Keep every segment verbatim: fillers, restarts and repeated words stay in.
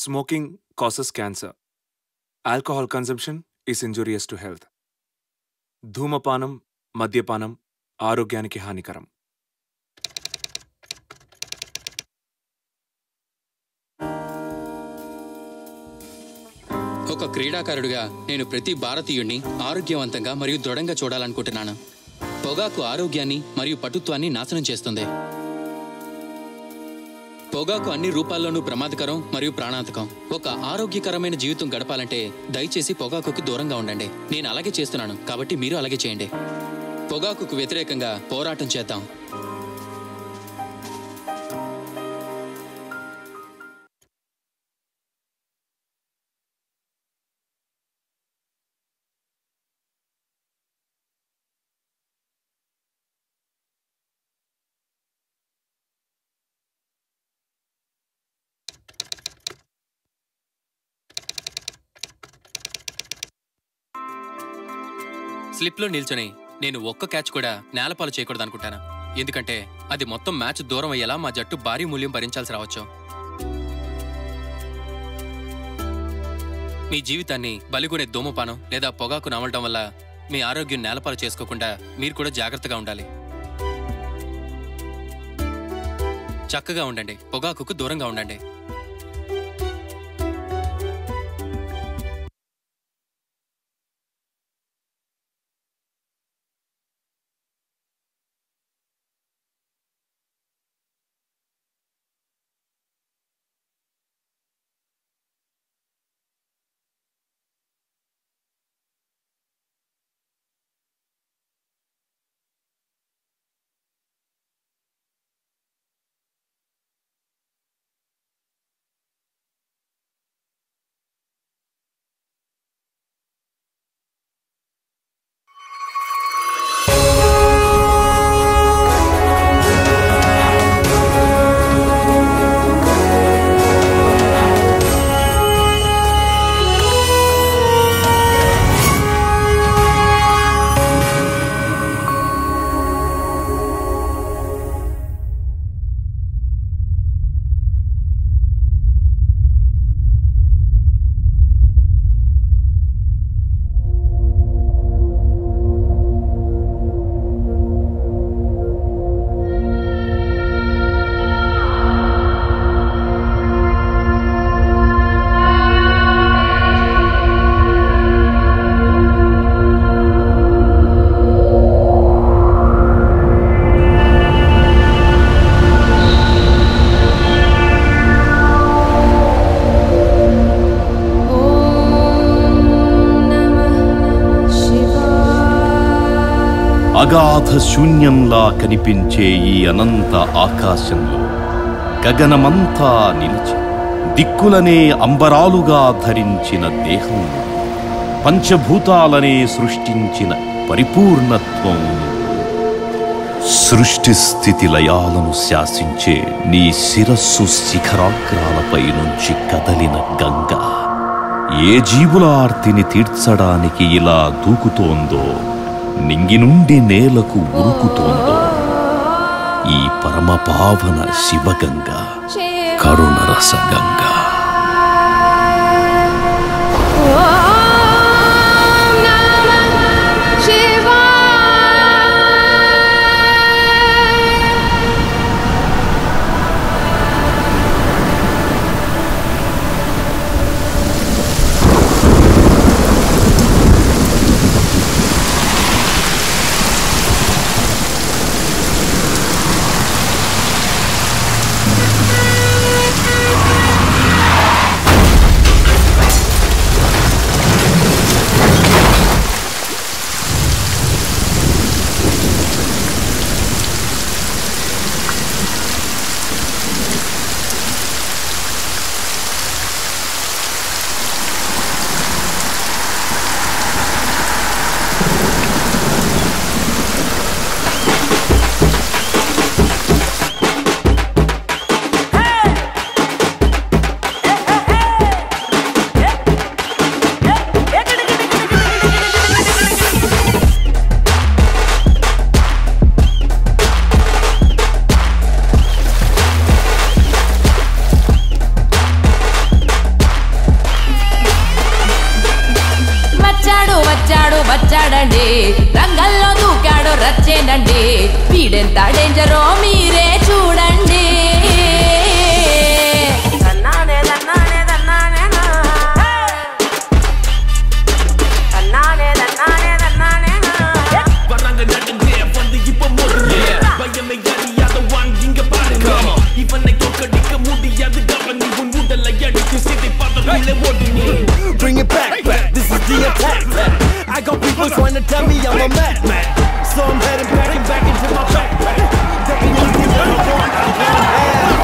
Smoking causes cancer. Alcohol consumption is injurious to health. Dhoomapanam, Madhyapanam, Arogyaniki Hanikaram. ఒక క్రీడాకారుడిగా నేను ప్రతి భారతీయుడిని ఆరోగ్యవంతంగా మరియు దృఢంగా చూడాలనుకుంటున్నాను. పొగాకు ఆరోగ్యాన్ని మరియు పటుత్వాన్ని నాశనం చేస్తుంది. పొగాకు అన్ని రూపాల్లోనూ ప్రమాదకరం మరియు ప్రాణాంతకం. ఒక ఆరోగ్యకరమైన జీవితం గడపాలంటే దయచేసి పొగాకుకి దూరంగా ఉండండి. నేను అలాగే చేస్తున్నాను కాబట్టి మీరు అలాగే చేయండి. పొగాకుకు వ్యతిరేకంగా పోరాటం చేద్దాం. స్లిప్లో నిల్చొని నేను ఒక్క క్యాచ్ కూడా నేలపాలు చేయకూడదు అనుకుంటాను, ఎందుకంటే అది మొత్తం మ్యాచ్ దూరం అయ్యేలా మా జట్టు భారీ మూల్యం భరించాల్సి రావచ్చు. మీ జీవితాన్ని బలిగొనే ధూమపానం లేదా పొగాకు నమలడం వల్ల మీ ఆరోగ్యం నేలపాలు చేసుకోకుండా మీరు కూడా జాగ్రత్తగా ఉండాలి. చక్కగా ఉండండి, పొగాకుకు దూరంగా ఉండండి. అగాధ శూన్యంలా కనిపించే ఈ అనంత ఆకాశంలో గగనమంతా నిలిచి దిక్కులనే అంబరాలుగా ధరించిన దేహం పంచభూతాలనే సృష్టించిన పరిపూర్ణత్వం సృష్టి స్థితి లయాలను శాసించే నీ శిరస్సు శిఖరాగ్రాలపై నుంచి కదలిన గంగ ఏ జీవుల ఆర్తిని తీర్చడానికి ఇలా దూకుతోందో, నింగి నుండి నేలకు ఉరుకుతోందో ఈ పరమపావన శివగంగ, కరుణరసగంగ. ఎంత డేంజరో మీరే చూడండి. Bring it back, back, this is the attack. I got people trying to tell me I'm a madman, so I'm heading back and back into my backpack. That can only give me one I can have.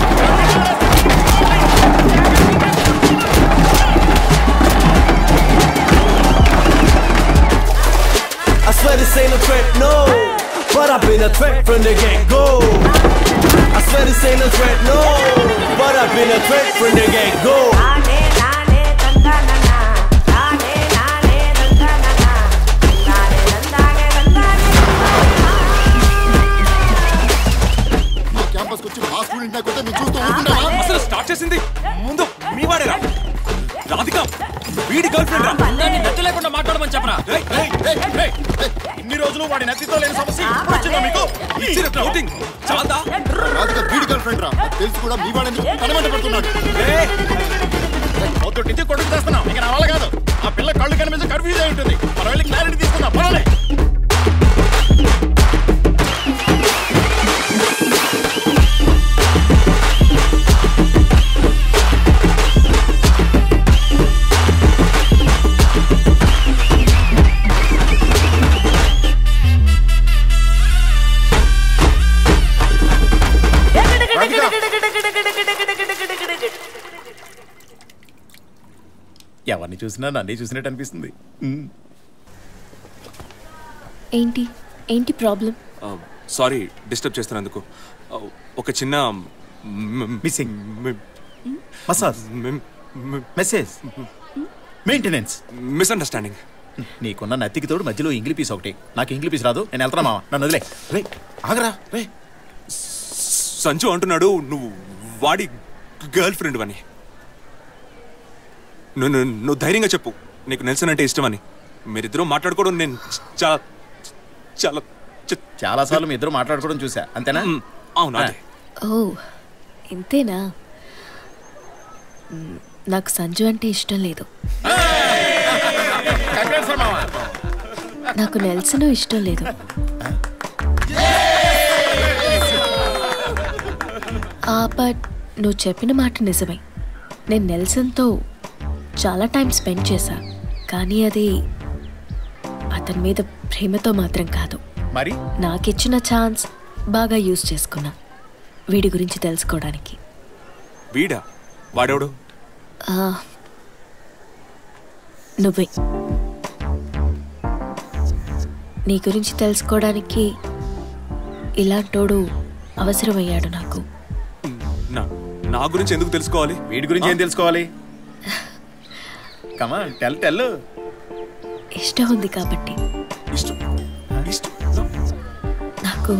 I swear this ain't a threat, no, but I've been a threat from the get-go. I swear this ain't a threat, no, but I've been a threat from the get-go. అసలు start చేసింది ముందు మీ వాడేరా రాధిక, వీడి girl friend రా. దాన్ని నచ్చ లేకుండా మాట్లాడమని చెప్పరా. ఇన్ని రోజులు వాడి నచ్చితో లేని సమస్య వచ్చిందా మీకు? ఇచ్చిన క్లౌటింగ్ చాలా. రాధిక వీడి గర్ల్ ఫ్రెండ్ రా, తెలిసి కూడా మీ వాడని కలమంట పెడుతున్నాడు. పొద్దుటించి కొడుకు చేస్తున్నాం, ఇక నా వల్ల కాదు. ఆ పిల్ల కళ్ళు కనిపించి కన్ఫ్యూజ్ అయి ఉంటుంది. మనం వెళ్ళి క్లారిటీ తీసుకుందాం. పర్వాలే ఎవరిని చూసినా నన్ను చూసినట్టు అనిపిస్తుంది. ఏంటి ఏంటి ప్రాబ్లం? సారీ డిస్టర్బ్ చేస్తున్నందుకు. ఒక చిన్న missing massage message maintenance misunderstanding. నీకున్న నత్తికి తోడు మధ్యలో ఇంగ్లీష్ పీస్ ఒకటి. నాకు ఇంగ్లీష్ పీస్ రాదు, నేను వెళ్తాను మావా, నన్ను వదిలే. రే ఆగరా రే, సంచు అంటున్నాడు నువ్వు వాడి గర్ల్ ఫ్రెండ్ అని. నువ్వు నువ్వు ధైర్యంగా చెప్పు నీకు నెల్సన్ అంటే ఇష్టం అని. మీరిద్దరూ మాట్లాడుకోవడం నేను చాలా చాలా చాలాసార్లు మీ ఇద్దరు మాట్లాడుకోవడం చూసా. అంతేనా? అవునా? ఓ ఇంతేనా? నాకు సంజు అంటే ఇష్టం లేదు. నాకు నెల్సన్ ఇష్టం లేదు. బట్ నువ్వు చెప్పిన మాట నిజమే. నేను నెల్సన్తో చాలా టైం స్పెండ్ చేశా, కానీ అది అతని మీద ప్రేమతో మాత్రం కాదు. మరి నాకిచ్చిన ఛాన్స్ బాగా యూజ్ చేసుకున్నా వీడి గురించి తెలుసుకోవడానికి. వీడా? వాడెవడు? నువ్వే. నీ గురించి తెలుసుకోవడానికి ఇలాంటోడు అవసరమయ్యాడు నాకు. నా గురించి ఎందుకు తెలుసుకోవాలి? వీడి గురించి ఏం తెలుసుకోవాలి? కమా టెల్ టెల్. ఇష్టం ఉంది కాబట్టి. నాకు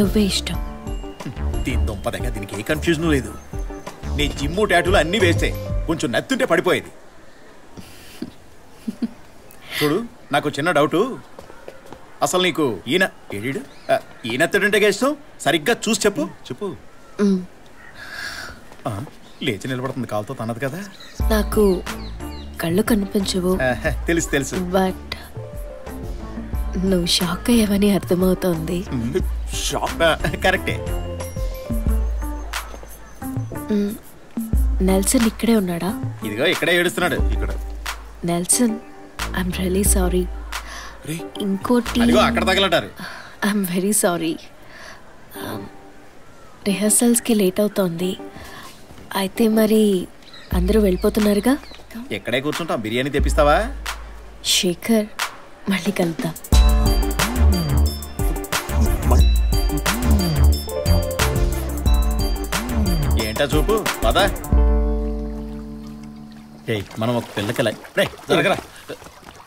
నువ్వే ఇష్టం. దీని దొంపదగా దీనికి ఏ కన్ఫ్యూజన్ లేదు. నీ జిమ్ము టాటూలు అన్నీ వేస్తే కొంచెం నత్తుంటే పడిపోయేది. చూడు నాకు చిన్న డౌటు. అసలు నీకు ఈయన ఏడు ఈయనత్తుడంటే ఇష్టం? సరిగ్గా చూసి చెప్పు. చెప్పు. లేచి నిలబడుతుంది కాలుతో తనది కదా. నాకు కళ్ళు కనిపించవు. తెలుసు తెలుసు. బట్ నువ్వు షాక్ అయ్యావని అర్థమవుతోంది. షాక్ కరెక్టే. నెల్సన్ ఇక్కడే ఉన్నాడా? ఇదిగో ఇక్కడే ఏడుస్తున్నాడు. ఇక్కడ నెల్సన్, ఐఎమ్ రియలీ సారీ. ఇంకోటి అక్కడ తగలంటారు. I'm very sorry. రిహార్సల్స్కి లేట్ అవుతోంది. అయితే మరి అందరూ వెళ్ళిపోతున్నారుగా, ఎక్కడే కూర్చుంటాం. బిర్యానీ తెప్పిస్తావా? శేఖర్ మళ్ళీ కలుద్దాం. ఏంటా చూపు పదా. మనం ఒక పిల్లకి లైన్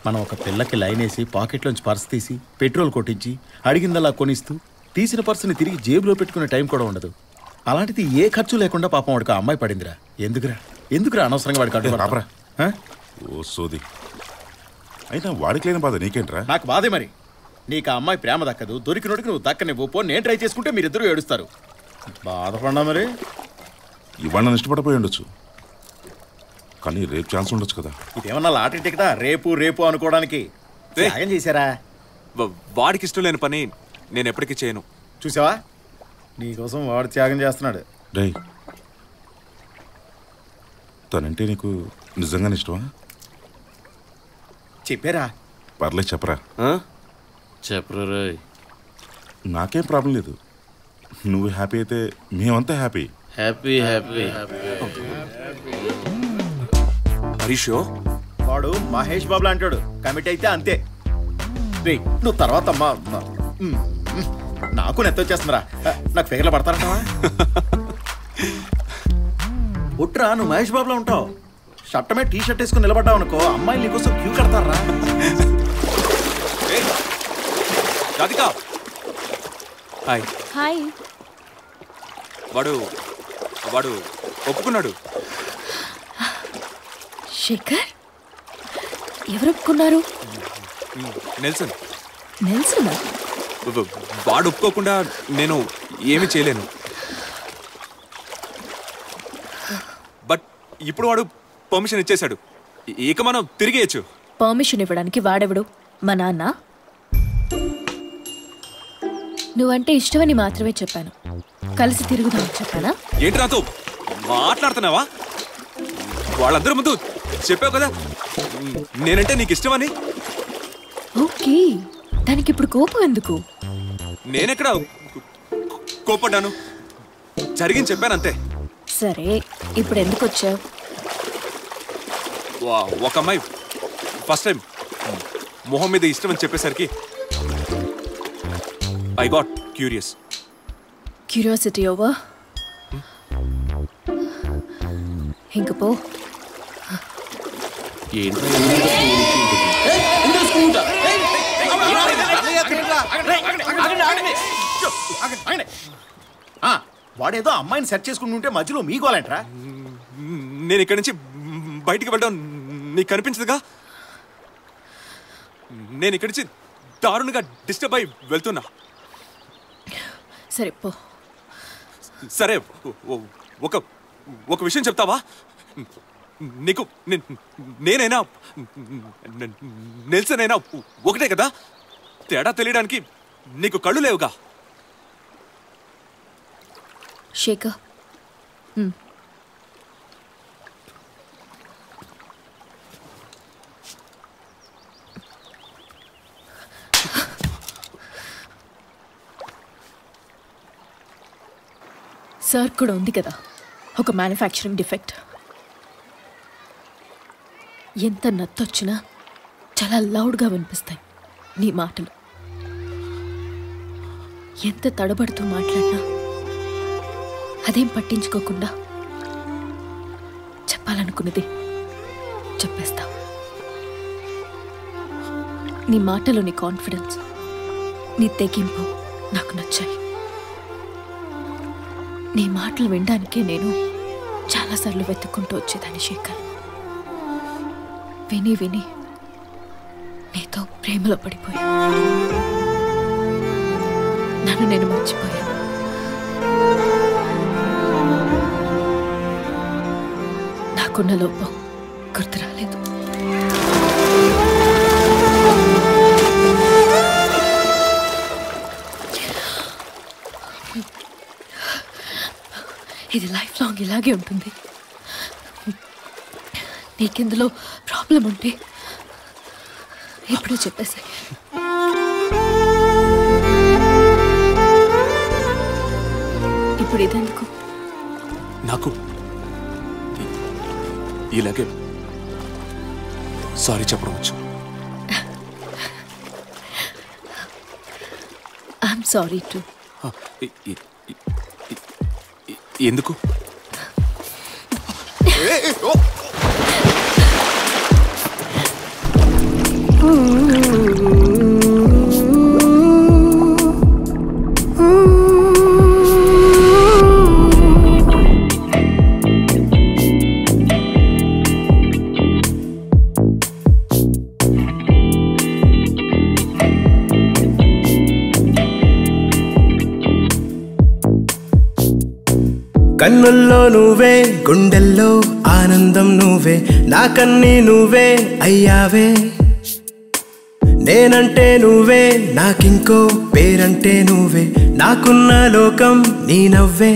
మనం ఒక పిల్లకి లైన్ వేసి పాకెట్లోంచి పర్స్ తీసి పెట్రోల్ కొట్టించి అడిగిందలా కొనిస్తూ తీసిన పర్సుని తిరిగి జేబులో పెట్టుకునే టైం కూడా ఉండదు. అలాంటిది ఏ ఖర్చు లేకుండా పాపం వాడికి ఆ అమ్మాయి పడిందిరా. ఎందుకురా ఎందుకురా అనవసరంగా వాడికి అడ్డుపడరా? ఓ సోది, అయినా వాడికి లేని బాధ నీకేంట్రా? నాకు బాధే మరి. నీకు ఆ అమ్మాయి ప్రేమ దక్కదు, దొరికినోడికి నువ్వు దక్కనివ్వు పో. నేను ట్రై చేసుకుంటే మీరిద్దరూ ఏడుస్తారు. బాధపడ్డా మరి ఇవాళ నన్ను ఇష్టపడిపోయి ఉండొచ్చు, కానీ రేపు ఛాన్స్ ఉండొచ్చు కదా. ఇదేమన్నా లాటరీ టికెటా రేపు రేపు అనుకోవడానికి? త్యాగం చేశారా? వాడికి ఇష్టం లేని పని నేను ఎప్పటికీ చేయను. చూసావా, నీకోసం వాడు త్యాగం చేస్తున్నాడు. రే, తనంటే నీకు నిజంగానే ఇష్టమా? చెప్పారా? పర్లేదు, చెప్పరా చెప్పరా నాకేం ప్రాబ్లం లేదు. నువ్వు హ్యాపీ అయితే మేమంతా హ్యాపీ. హ్యాపీ హ్యాపీ హరీషో వాడు మహేష్ బాబులా అంటాడు. కమిట్ అయితే అంతే. రే నువ్వు తర్వాత అమ్మా, నాకు నెత్తొచ్చేస్తుందిరా. నాకు ఫిగర్లు పడతారంటావా? ఒట్రా నువ్వు మహేష్ బాబులా ఉంటావు. షర్టమే టీ షర్ట్ వేసుకుని నిలబడ్డావు అనుకో, అమ్మాయిలు నీకోసం క్యూ కడతారా. Hi hi. వాడు వాడు ఒప్పుకున్నాడు. శేఖర్ ఎవరు ఒప్పుకున్నారు? నెల్సన్. నెల్సన్ వాడు ఒప్పుకోకుండా నేను ఏమి చేయలేను. బట్ ఇప్పుడు వాడు పర్మిషన్ ఇచ్చేశాడు, ఇక మనం తిరిగేయచ్చు. పర్మిషన్ ఇవ్వడానికి వాడెవడు? మా నాన్న. నువ్వంటే ఇష్టమని మాత్రమే చెప్పాను, కలిసి తిరుగుదాం చెప్పానా? ఏంటి నాతో మాట్లాడుతున్నావా? వాళ్ళందరూ ముందు చెప్పావు కదా నేనంటే నీకు ఇష్టమని. ఓకే, దానికి ఇప్పుడు కోపం ఎందుకు? నేనెక్కడ కోపడ్డాను? జరిగింది చెప్పాను అంతే. సరే ఇప్పుడు ఎందుకు వచ్చావు? ఒక అమ్మాయి ఫస్ట్ టైం మొహం మీద ఇష్టం అని చెప్పేసరికి I got curious. Curiosity over. Hinga po. Yen. Hey, inda scoota. Hey, agane agane. Agane agane. Ah, vadedo ammayini search cheskununte madhyalo meeku alantra. Nenu ikkadi nunchi బయటికి వెళ్ళడం నీకు కనిపించదుగా. నేను ఇక్కడి నుంచి దారుణంగా డిస్టర్బ్ అయి వెళ్తున్నా. సరే పో. సరే ఒక ఒక విషయం చెప్తావా? నీకు నేనైనా నెల్సనైనా ఒకటే కదా, తేడా తెలియడానికి నీకు కళ్ళు లేవుగా. శేఖర్ సార్ కూడా ఉంది కదా ఒక మ్యానుఫ్యాక్చరింగ్ డిఫెక్ట్. ఎంత నత్తొచ్చినా చాలా లౌడ్గా వినిపిస్తాయి నీ మాటలు. ఎంత తడబడుతూ మాట్లాడినా అదేం పట్టించుకోకుండా చెప్పాలనుకున్నది చెప్పేస్తావు. నీ మాటలు, నీ కాన్ఫిడెన్స్, నీ తెగింపు నాకు నచ్చాయి. నీ మాటలు వినడానికే నేను చాలాసార్లు వెతుక్కుంటూ వచ్చేదాన్ని శేఖర్. విని విని నీతో ప్రేమలో పడిపోయా, నన్ను నేను మర్చిపోయా. నాకున్న లోపం గుర్తు రాలేదు. ఇది లైఫ్ లాంగ్ ఇలాగే ఉంటుంది. నీకెందులో ప్రాబ్లం ఉంటే ఎప్పుడూ చెప్పేసి ఇప్పుడు ఇదెందుకు? నాకు ఇలాగే సారీ చెప్పడం వచ్చు. I'm sorry too. ఎందుకు? కన్నుల్లో నువ్వే గుండెల్లో ఆనందం నువ్వే నా కన్నీ నువ్వే అయ్యావే నేనంటే నువ్వే నాకింకో పేరంటే నువ్వే నాకున్న లోకం నీ నవ్వే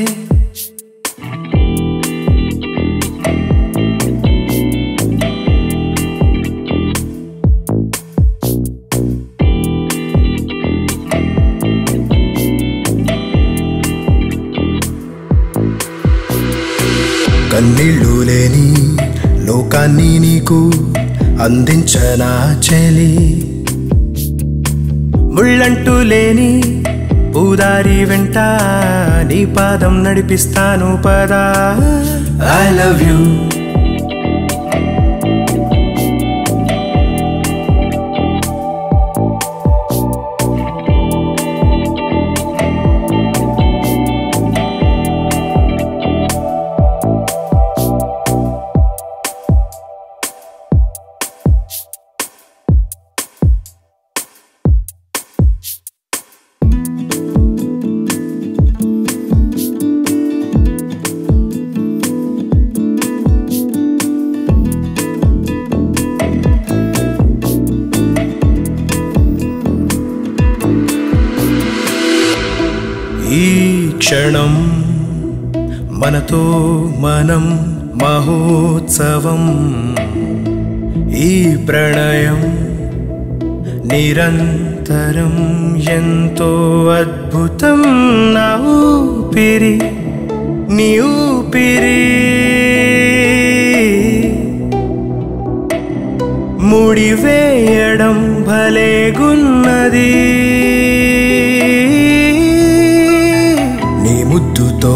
కన్నీళ్ళు లేని లోకాన్ని నీకు అందించనా చెలి ముళ్ళంటూ లేని పూదారి వెంట నీ పాదం నడిపిస్తాను పదా ఐ లవ్ యూ క్షణం మనతో మనం మహోత్సవం ఈ ప్రణయం నిరంతరం ఎంతో అద్భుతం నా ఊపిరి నీ ఊపిరి ముడివేయడం భలేగున్నది ముద్దుతో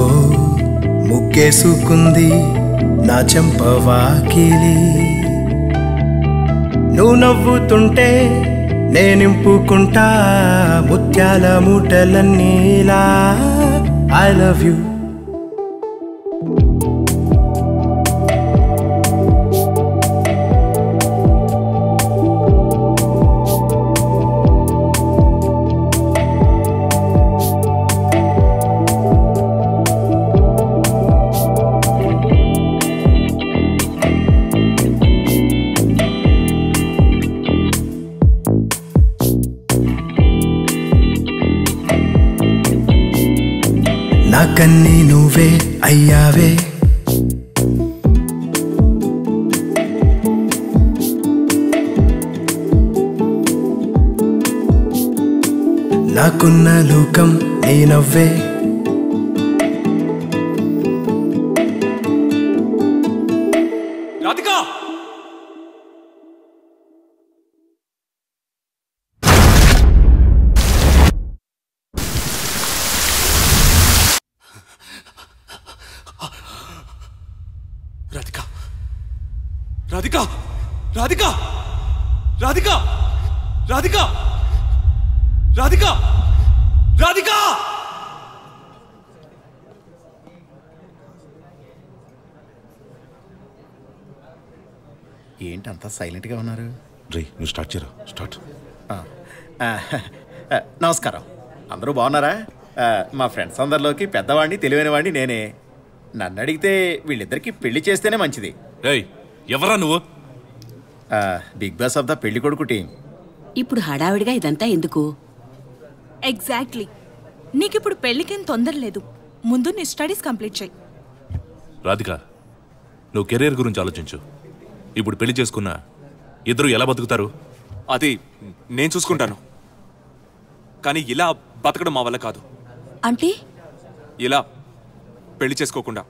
ముగ్గేసుకుంది నా చెంపవాకిలి నువ్వు నవ్వుతుంటే నేనింపుకుంటా ముత్యాల మూటలన్నీలా ఐ లవ్ యూ కన్నీ నువ్వే అయ్యావే నాకున్న లోకం నీ నవ్వే राधिका राधिका राधिका राधिका राधिका राधिका ఏంటి అంత సైలెంట్ గా ఉన్నారు రే ను స్టార్ట్ చేయరా స్టార్ట్ నమస్కారం అందరూ బాగున్నారా మా ఫ్రెండ్స్ అందరిలోకి పెద్దవాడిని తెలివైన వాడిని నేనే నన్ను అడిగితే వీళ్ళిద్దరికి పెళ్లి చేస్తేనే మంచిది రేయ్ ఎవరా నువ్వు బిగ్ బాస్ ఆఫ్ ద పెళ్లి కొడుకు టీం ఇప్పుడు హడావిడిగా ఇదంతా ఎందుకు ఎగ్జాక్ట్లీ నీకిప్పుడు పెళ్లికేం తొందర లేదు ముందు నీ స్టడీస్ కంప్లీట్ చేయి రాధిక నువ్వు కెరీర్ గురించి ఆలోచించు ఇప్పుడు పెళ్లి చేసుకున్నా ఇద్దరు ఎలా బతుకుతారు అది నేను చూసుకుంటాను కానీ ఇలా బతకడం మా వల్ల కాదు అంటే ఇలా పెళ్లి చేసుకోకుండా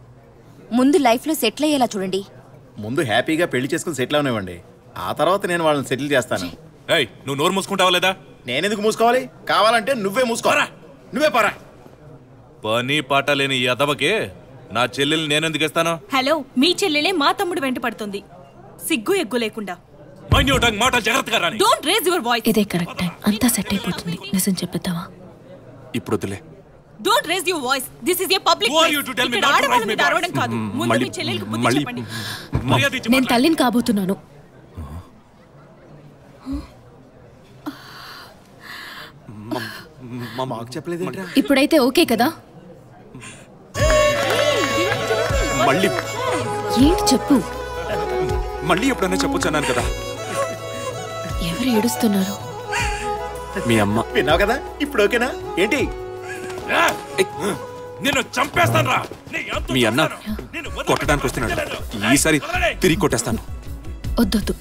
ముందు లైఫ్లో సెటిల్ అయ్యేలా చూడండి ముందు హ్యాపీగా పెళ్లి చేసుకుని సెటిల్ అవనివ్వండి ఆ తర్వాత నేను వాళ్ళని సెటిల్ చేస్తాను ఏయ్ నువ్వు నోరు మూసుకుంటావా లేదా నేనెందుకు మూసుకోవాలి కావాలంటే నువ్వే మూసుకోరా నువ్వే పోరా పని పాట లేని ఈ అదవకే నా చెల్లెల్ని నేనెందుకు ఇస్తాను హలో మీ చెల్లెలే మా తమ్ముడు వెంట పడుతుంది సిగ్గు ఎగ్గు లేకుండా ఇదే కరెక్ట్ టైం అంతా సెట్ అయిపోతుంది నిజం చెప్తావా ఇప్పుడు వదిలే Don't raise your voice. This is a public place. Who are you to tell me not to raise my voice? ముందు మీ చెల్లెలకు బుద్ధి చెప్పండి. నేను తల్లిని కాబోతున్నాను. ఇప్పుడైతే ఓకే కదా మళ్ళీ ఏంటి చెప్పు మళ్ళీ ఎప్పుడైనా చెప్పొచ్చు అన్నాను కదా. ఎవరు ఏడుస్తున్నారు? మీ అమ్మ. విన్నావు కదా, ఇప్పుడు ఓకేనా? ఏంటి నిన్ను చంపేస్తాను రా. మీ అన్న కొట్టడానికి వస్తున్నాడు, ఈసారి తిరిగి కొట్టేస్తాను. వద్దొద్దు,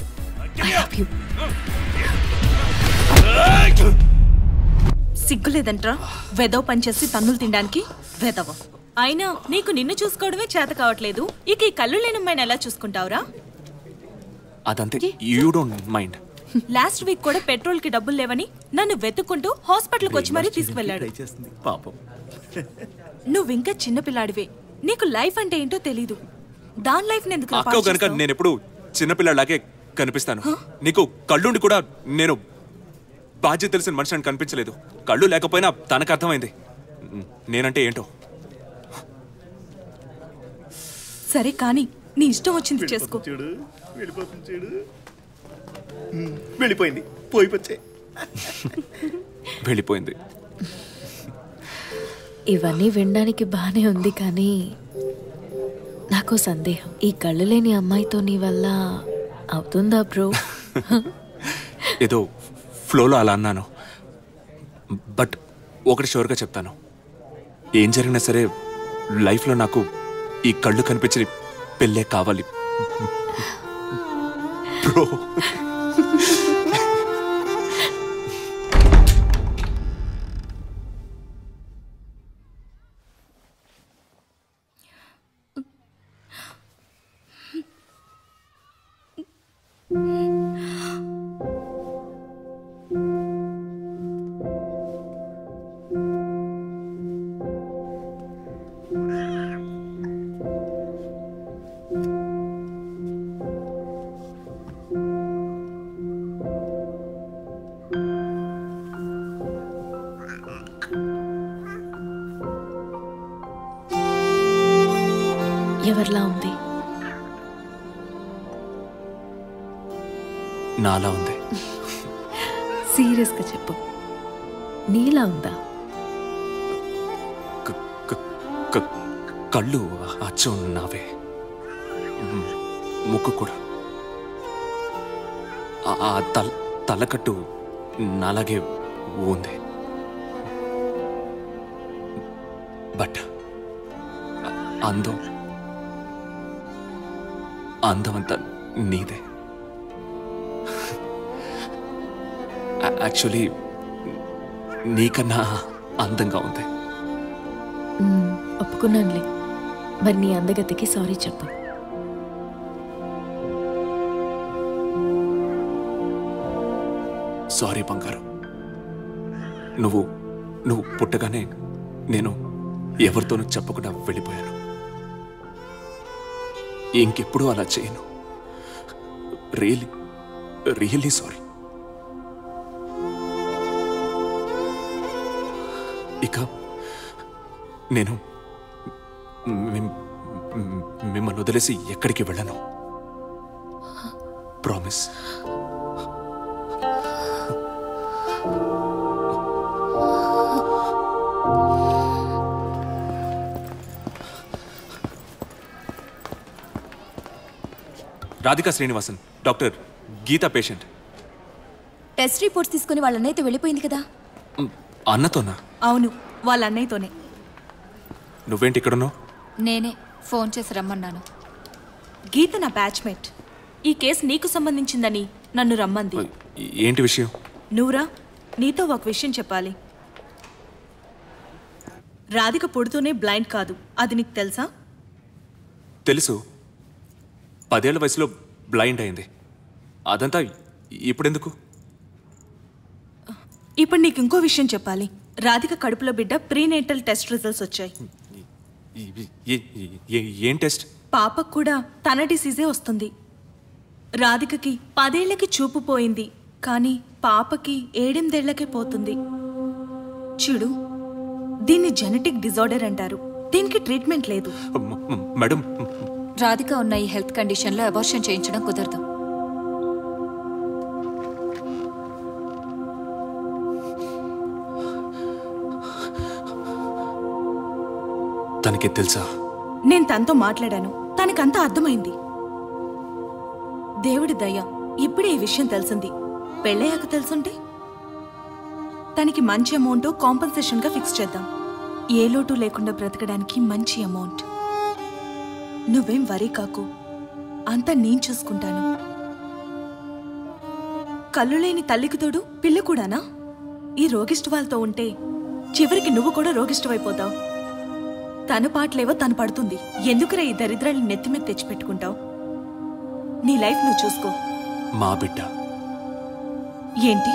సిగ్గులేదంట్రా వెదవ పనిచేసి తన్నులు తినడానికి. వెదవ అయినా నీకు నిన్ను చూసుకోవడమే చేత కావట్లేదు, ఇక ఈ కళ్ళు లేని అమ్మాయిని ఎలా చూసుకుంటావురా? అదంతే, you don't mind. Last week కూడా పెట్రోల్ కి డబ్బులు లేవని నన్ను వెతుక్కుంటూ హాస్పిటల్కి వచ్చి మరీ తీసుకువెళ్ళాడు. నువ్వు ఇంకా చిన్నపిల్లాడివే, నీకు లైఫ్ అంటే ఏంటో తెలీదు. దాని లైఫ్ నేను ఎప్పుడు చిన్నపిల్లాడిలాగే కనిపిస్తాను. నీకు కళ్ళుండి కూడా నేను బాధ్యత తెలిసిన మనిషిని కనిపించలేదు. కళ్ళు లేకపోయినా తనకు అర్థమైంది నేనంటే ఏంటో. సరే కానీ నీ ఇష్టం వచ్చింది చేసుకో. వెళ్ళిపోయింది పోయిపోతే వెళ్ళిపోయింది. ఇవన్నీ వినడానికి బానే ఉంది, కానీ నాకు సందేహం, ఈ కళ్ళు లేని అమ్మాయితో నీ వల్ల అవుతుందా బ్రో? ఏదో ఫ్లోలో అలా అన్నాను, బట్ ఒకటి షూర్గా చెప్తాను, ఏం జరిగినా సరే లైఫ్లో నాకు ఈ కళ్ళు కనిపించిన పెళ్ళే కావాలి బ్రో. ఎవరిలా ఉంది? నాలా ఉంది. సీరియస్గా చెప్పు, నీలా ఉందా? కళ్ళు అచ్చం నావే, ముక్కు కూడా, ఆ తలకట్టు నాలాగే ఉంది, బట్ అందం అందమంతా నీదే. యాక్చువల్లీ నీకన్నా అందంగా ఉంది. ఒప్పుకున్నానులే, మరి నీ అందగతికి సారీ చెప్పు. సారీ బంగారు, నువ్వు నువ్వు పుట్టగానే నేను ఎవరితోనూ చెప్పకుండా వెళ్ళిపోయాను. ఇంకెప్పుడు అలా చేయను. Really really sorry. ఇక నేను మిమ్మల్ని వదిలేసి ఎక్కడికి వెళ్ళను, promise. Radhika Srinivasan, doctor Geetha patient. Test reports తీసుకుని వాళ్ళ అన్నయ్యతో వెళ్ళిపోయింది కదా. అన్నతోనా? అవును, వాళ్ళ అన్నయ్యతోనే. నువ్వేంటి ఇక్కడున్నావు? నేనే ఫోన్ చేసి రమ్మన్నాను. గీత నా బ్యాచ్మేట్, ఈ కేసు నీకు సంబంధించిందని నన్ను రమ్మంది. ఏంటి విషయం? నువ్వురా, నీతో ఒక విషయం చెప్పాలి. రాధిక పుడుతూనే బ్లైండ్ కాదు, అది నీకు తెలుసా? తెలుసు, పదేళ్ల వయసులో బ్లైండ్ అయింది. అదంతా ఇప్పుడెందుకు? ఇప్పుడు నీకు ఇంకో విషయం చెప్పాలి. రాధిక కడుపులో బిడ్డ ప్రీనేటల్ టెస్ట్ రిజల్ట్స్ వచ్చాయి. ఏం టెస్ట్? పాపకు కూడా తన డిసీజే వస్తుంది. రాధికకి పదేళ్లకి చూపు పోయింది, కానీ పాపకి ఏడెనిమిదేళ్లకే పోతుంది. చూడు, దీన్ని జెనెటిక్ డిజార్డర్ అంటారు, దీనికి ట్రీట్మెంట్ లేదు. మేడం, రాధిక ఉన్న ఈ హెల్త్ కండిషన్లో అబార్షన్ చేయించడం కుదరదు. తనకి తెలుసా? నేను తనతో మాట్లాడాను, తనకంతా అర్థమైంది. దేవుడి దయ, ఇప్పుడే ఈ విషయం తెలిసింది. పెళ్ళయ్యాక తెలుసుంటే తనకి మంచి అమౌంట్ కాంపెన్సేషన్గా ఫిక్స్ చేద్దాం. ఏ లోటు లేకుండా బ్రతకడానికి మంచి అమౌంట్. నువ్వేం వరీ కాకు, అంతా నేను చూసుకుంటాను. కళ్ళు లేని తల్లికి తోడు పిల్ల కూడానా? ఈ రోగిష్టి వాళ్ళతో ఉంటే చివరికి నువ్వు కూడా రోగిష్టివైపోతావు. తన పాటలేవో తను పడుతుంది. ఎందుకురా ఈ దరిద్రాన్ని నెత్తిమీద తెచ్చిపెట్టుకుంటావు? నీ లైఫ్ నువ్వు చూసుకో. మా బిడ్డ ఏంటి?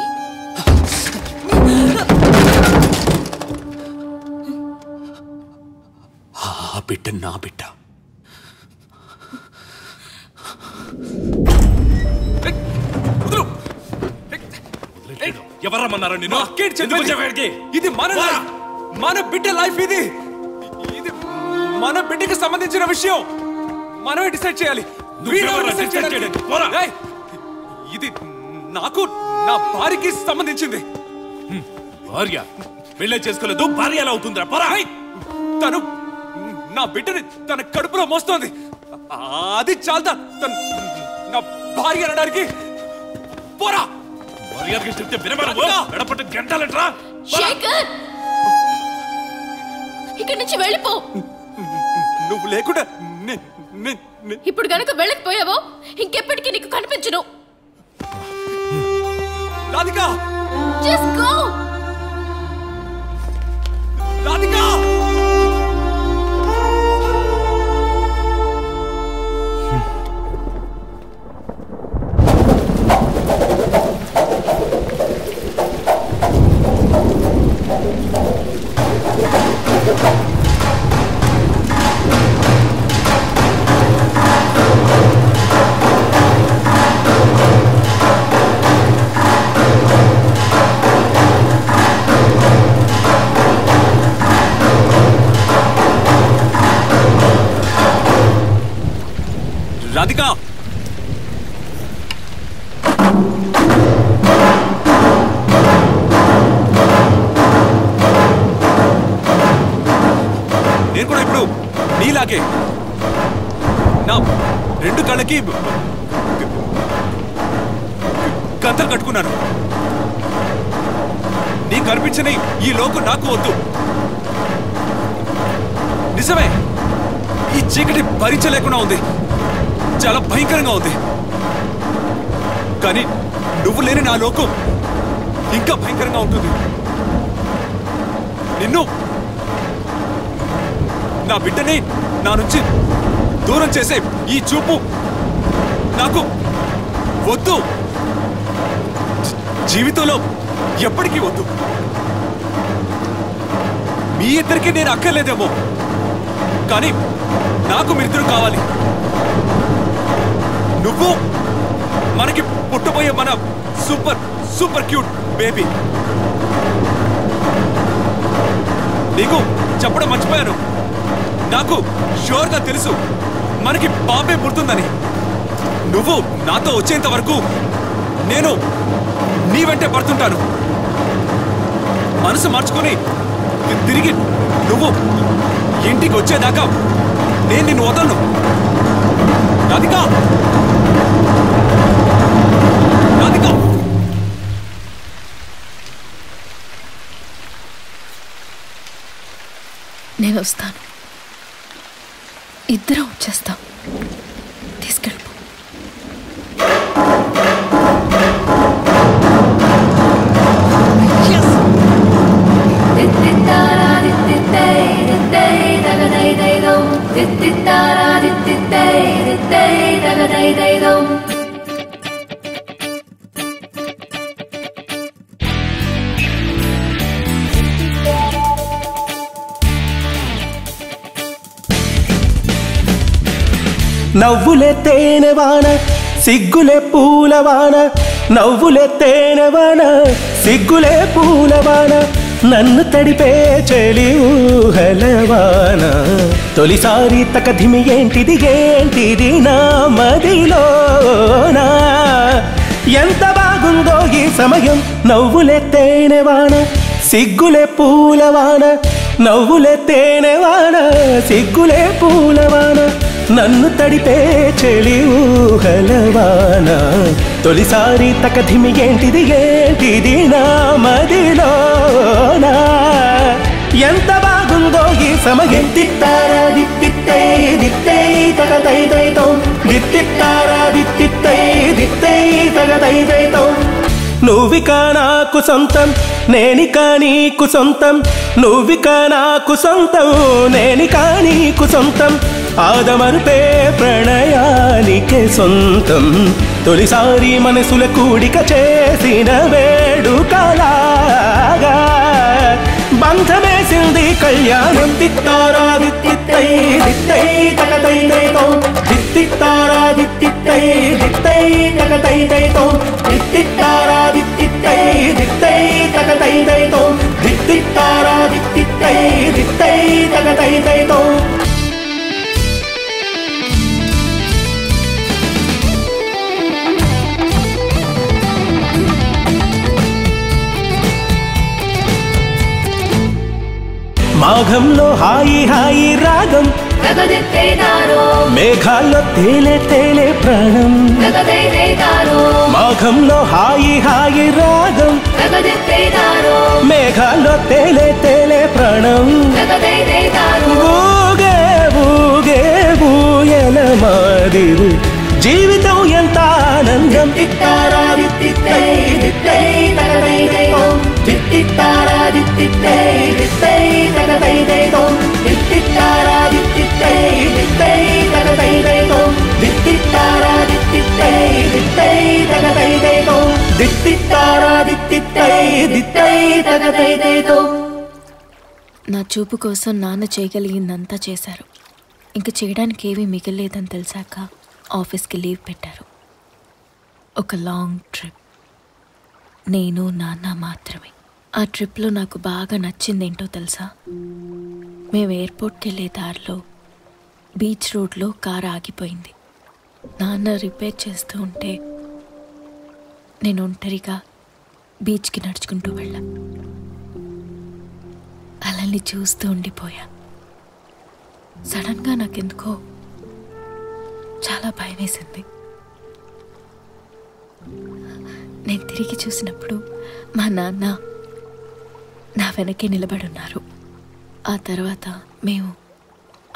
ఆ బిడ్డ నా బిడ్డ. ఎవరమ్మన్నారా నిన్ను? ఇది మన మన బిడ్డ లైఫ్. ఇది ఇది మన బిడ్డకి సంబంధించిన విషయం. మనమే డిసైడ్ చేయాలి. ఇది నాకు నా భార్యకి సంబంధించింది. భార్య పెళ్ళే చేసుకోలేదు, భార్య ఎలా అవుతుందిరా? పరా, తను నా బిడ్డని తన కడుపులో మోస్తోంది. అది చాలా తను నా భార్య అనడానికి. పోరా, మర్యాదగా చెప్తే వినబడవు. ఎడపట్టు గంటలట్రా. శేఖర్, ఇక్కడి నుంచి వెళ్ళిపో. నువ్వు లేకుండా ఇప్పుడు గనక వెళ్ళకపోయావో ఇంకెప్పటికీ నీకు కనిపించను. Radhika, just go. రాధికా, రాధికా, నేను కూడా ఇప్పుడు నీలాగే నా రెండు కళ్ళకి కత్తలు కట్టుకున్నాను. నీ కనిపించని ఈ లోకం నాకు వద్దు. నిజమే, ఈ చీకటి భరించలేకుండా ఉంది, చాలా భయంకరంగా ఉంది. కానీ నువ్వు లేని నా లోకం ఇంకా భయంకరంగా ఉంటుంది. నిన్ను, నా బిడ్డని నా నుంచి దూరం చేసే ఈ చూపు నాకు వద్దు. జీవితంలో ఎప్పటికీ వద్దు. మీ ఇద్దరికీ నేను అక్కర్లేదేమో, కానీ నాకు మీరిద్దరూ కావాలి. నువ్వు మనకి పుట్టబోయే మన సూపర్ సూపర్ క్యూట్ బేబీ. నీకు చెప్పడం మర్చిపోయాను, నాకు షూర్గా తెలుసు మనకి బాబే పుడుతుందని. నువ్వు నాతో వచ్చేంత వరకు నేను నీ వెంటే పడుతుంటాను. మనసు మార్చుకొని తిరిగి నువ్వు ఇంటికి వచ్చేదాకా నేను నిన్ను వదలను. రాధికా, రాధికా. నేను వస్తాను, ఇద్దరం వచ్చేస్తాం. తీసుకెళ్ళిపో. నవ్వులే తేనె వాన, సిగ్గులే పూలవాన. నవ్వులే తేనె వాన, సిగ్గులే పూలవాన. నన్ను తడిపే చెలి ఊహలవాన. తొలిసారి తకధిమి ఏంటిది ఏంటిది నా మదిలోనా? ఎంత బాగుందో ఈ సమయం. నవ్వులే తేనె వాన, సిగ్గులే పూలవాన. నవ్వులే తేనెవాన సిగ్గులే పూలవాన నన్ను తడిపే చెలి ఊహలవాన తొలిసారి తకధిమి ఏంటిది ఏంటిది నా మదిలోనా ఎంత బాగుందో ఈ సమయం తిట్టారా దిత్తిత్తై దిత్తై తగదై దైతో దిత్తిత్తారా దిత్తిత్తై దిత్తై తగదై దైతో నువ్విక నాకు సొంతం నేనిక నీకు సొంతం నువ్విక నాకు సొంతం నేనిక నీకు సొంతం ఆదమరుపే ప్రణయానికే సొంతం తొలిసారి మనసుల కూడిక చేసిన వేడుకలాగా బంధమేసింది కళ్యాణం తిత్తారా దిత్తిత్తై దిత్తై తగదై దైతో దిత్తిత్తారా దిత్తిత్తై దిత్తై తగదై దైతో దిత్తిత్తారా దిత్తిత్తై దిత్తై తగదై దైతో దిత్తిత్తారా దిత్తిత్తై దిత్తై తగదై దైతో మాఘంలో హాయి హాయి రాగం మేఘాల్లో తేలే తేలే ప్రాణం మాఘంలో హాయి హాయి రాగం మేఘాల్లో తేలే తేలే ప్రాణం ఊగే ఊగే ఊయల మాదిరి జీవితం ఎంత ఆనందం నా చూపు కోసం నాన్న చేయగలిగిందంతా చేశారు. ఇంక చేయడానికి ఏమీ మిగలలేదని తెలిసాక ఆఫీస్కి లీవ్ పెట్టారు. ఒక లాంగ్ ట్రిప్, నేను నాన్న మాత్రమే. ఆ ట్రిప్లో నాకు బాగా నచ్చిందేంటో తెలుసా? మేము ఎయిర్పోర్ట్కి వెళ్ళే దారిలో బీచ్ రోడ్లో కారు ఆగిపోయింది. నాన్న రిపేర్ చేస్తూ ఉంటే నేను ఒంటరిగా బీచ్కి నడుచుకుంటూ వెళ్ళా. అలాని చూస్తూ ఉండిపోయా. సడన్గా నాకెందుకో చాలా భయం వేసింది. నేను తిరిగి చూసినప్పుడు మా నాన్న నా వెనకే నిలబడున్నారు. ఆ తర్వాత మేము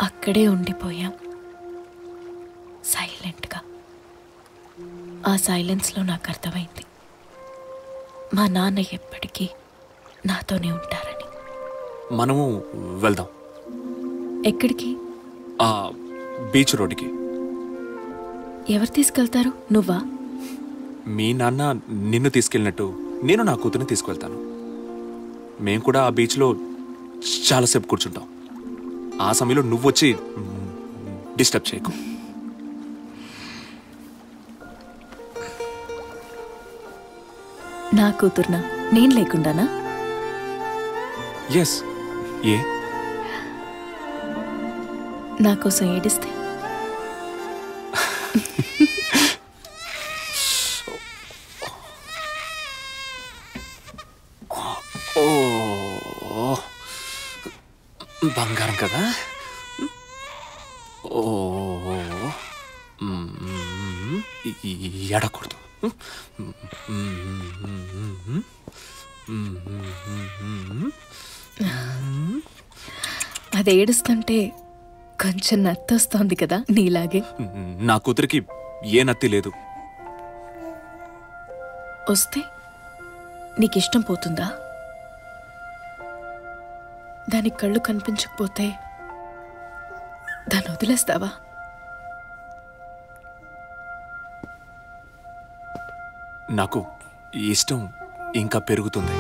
అక్కడే ఉండిపోయాం సైలెంట్గా. ఆ సైలెన్స్లో నాకు అర్థమైంది మా నాన్న ఎప్పటికీ నాతోనే ఉంటారని. మనము వెళ్దాం. ఎక్కడికి? బీచ్ రోడ్డుకి. ఎవరు తీసుకెళ్తారు? నువ్వా? మీ నాన్న నిన్ను తీసుకెళ్ళినట్టు నేను నా కూతుర్ని తీసుకువెళ్తాను. మేము కూడా ఆ బీచ్లో చాలాసేపు కూర్చుంటాం. ఆ సమయంలో నువ్వు వచ్చి డిస్టర్బ్ చేయకు. నా కూతుర్నా? నేను లేకుండానా? ఎస్. ఏ నా కోసం ఏడిస్తే? బంగారం కదా. ఓ ఎడకూడదు. అది ఏడుస్తుంటే కొంచెం నత్తి వస్తోంది కదా, నీలాగే. నా కూతురికి ఏ నత్తి లేదు. వస్తే నీకిష్టం పోతుందా? దానికి కళ్ళు కనిపించకపోతే దాన్ని వదిలేస్తావా? నాకు ఇష్టం ఇంకా పెరుగుతుంది.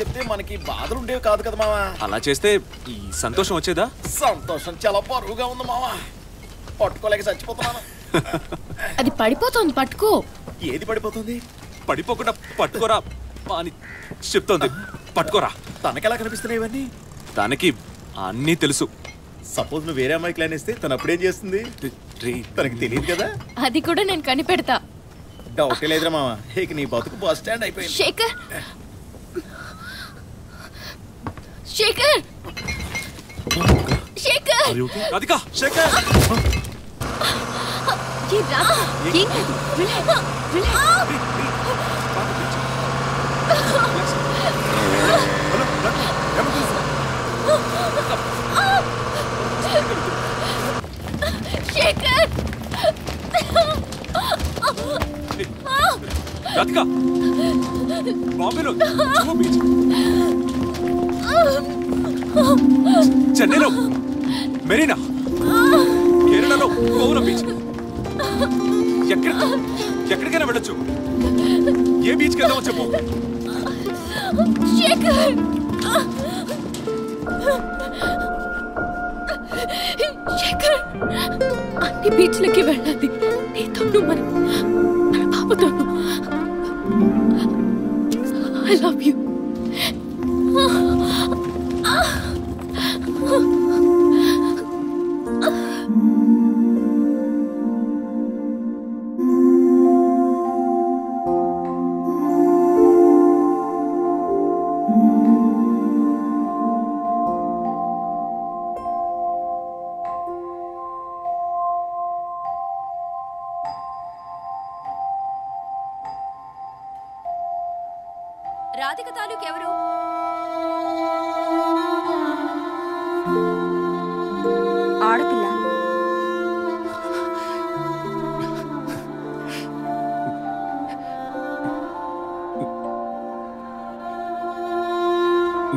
చెప్తే మనకి బాధలు ఉండేవి కాదు కదా మావా. అలా చేస్తే ఈ సంతోషం వచ్చేదా? సంతోషం చాలా పరువుగా ఉంది మావా, పట్టుకోలేక చచ్చిపోతున్నాను. అది పడిపోతుంది, పట్టుకో. ఏది పడిపోతుంది? పడిపోకుండా పట్టుకోరా అని చెప్తోంది. పట్టుకోరా. తనకెలా కనిపిస్తున్నాయి ఇవన్నీ? తనకి అన్నీ తెలుసు. సపోజ్ నువ్వు వేరే అమ్మాయి క్లాన్ ఇస్తే తను అప్పుడేం చేస్తుంది? తనకి తెలియదు కదా. అది కూడా నేను కనిపెడతా. డౌట్ లేదురా మామ, ఇక నీ బతుకు బస్ స్టాండ్ అయిపోయింది. శేఖర్ శేఖర్ శేఖర్ రాధిక శేఖర్ ఈ రాధా ఏం కాదు. విలే విలే హలో రాధా ఎమర్జెన్సీ. శేఖర్ రాధిక బాంబేలో జుమో బీచ్ చెన్నైలో మెరీనా కేరళలో గోవా బీచ్ ఎక్కడ ఎక్కడికైనా వెళ్ళచ్చు. ఏ బీచ్కి వెళ్దామో చెప్పు. శేఖర్ శేఖర్ అన్ని బీచ్లకి వెళ్ళాలి. నీతో మరి నా బాబుతో ఐ లవ్ యూ. రాధిక తాలూకు ఎవరు? ఆడపిల్ల.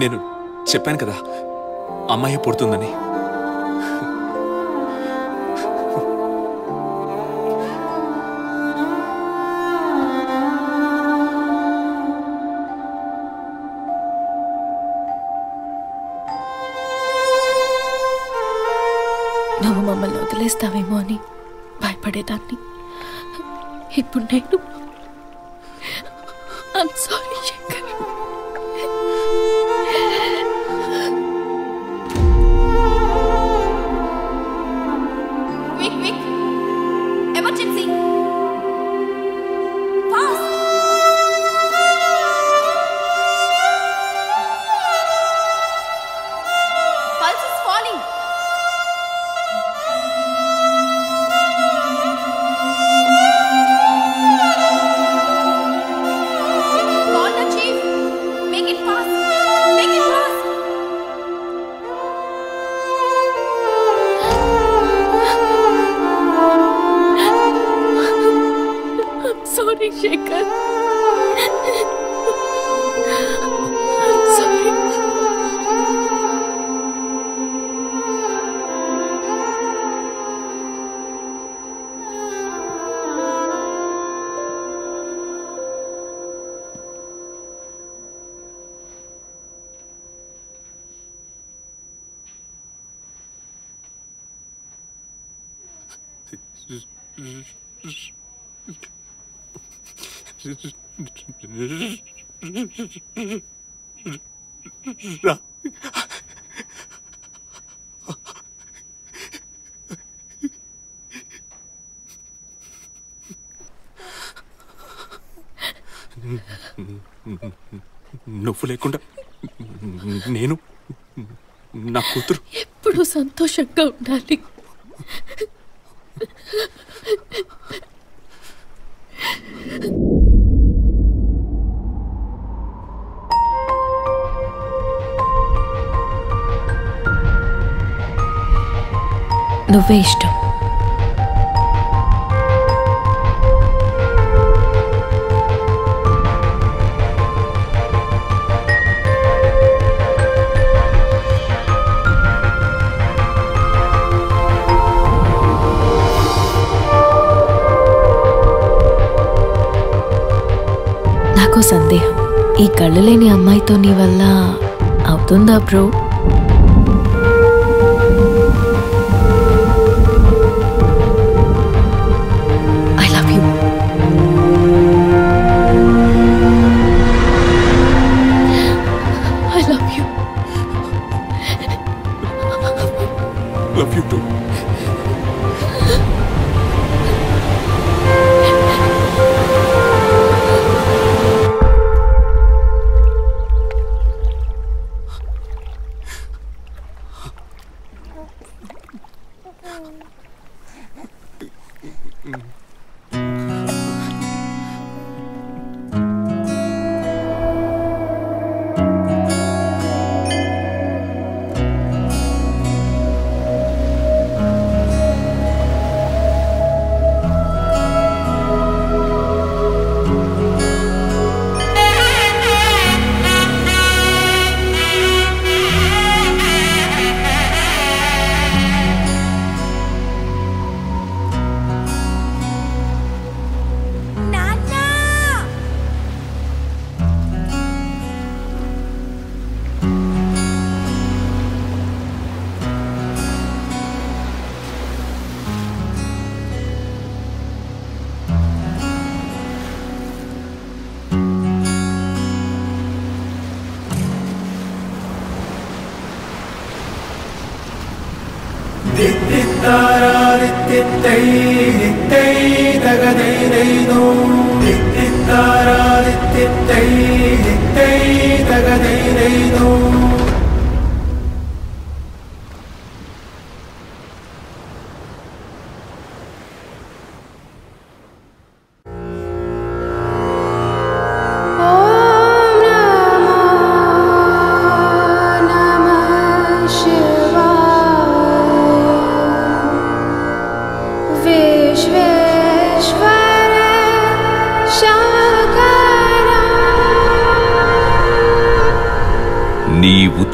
నేను చెప్పాను కదా అమ్మాయి పుడుతుందని. నువ్వు మమ్మల్ని వదిలేస్తావేమో అని భయపడేదాన్ని. ఇప్పుడు నేను ఐమ్ సారీ శేఖర్. నువ్వు లేకుండా నేను నా కూతురు ఎప్పుడు సంతోషంగా ఉండాలి. నువ్వే ఇష్టం. నాకు సందేహం, ఈ కళ్ళు లేని అమ్మాయితో నీ వల్ల అవుతుందా బ్రో? I love you. தித்தித்தாராதித்தித்தை தித்தை தகதை தைதோ தித்தித்தாராதித்தித்தை தித்தை தகதை தைதோ.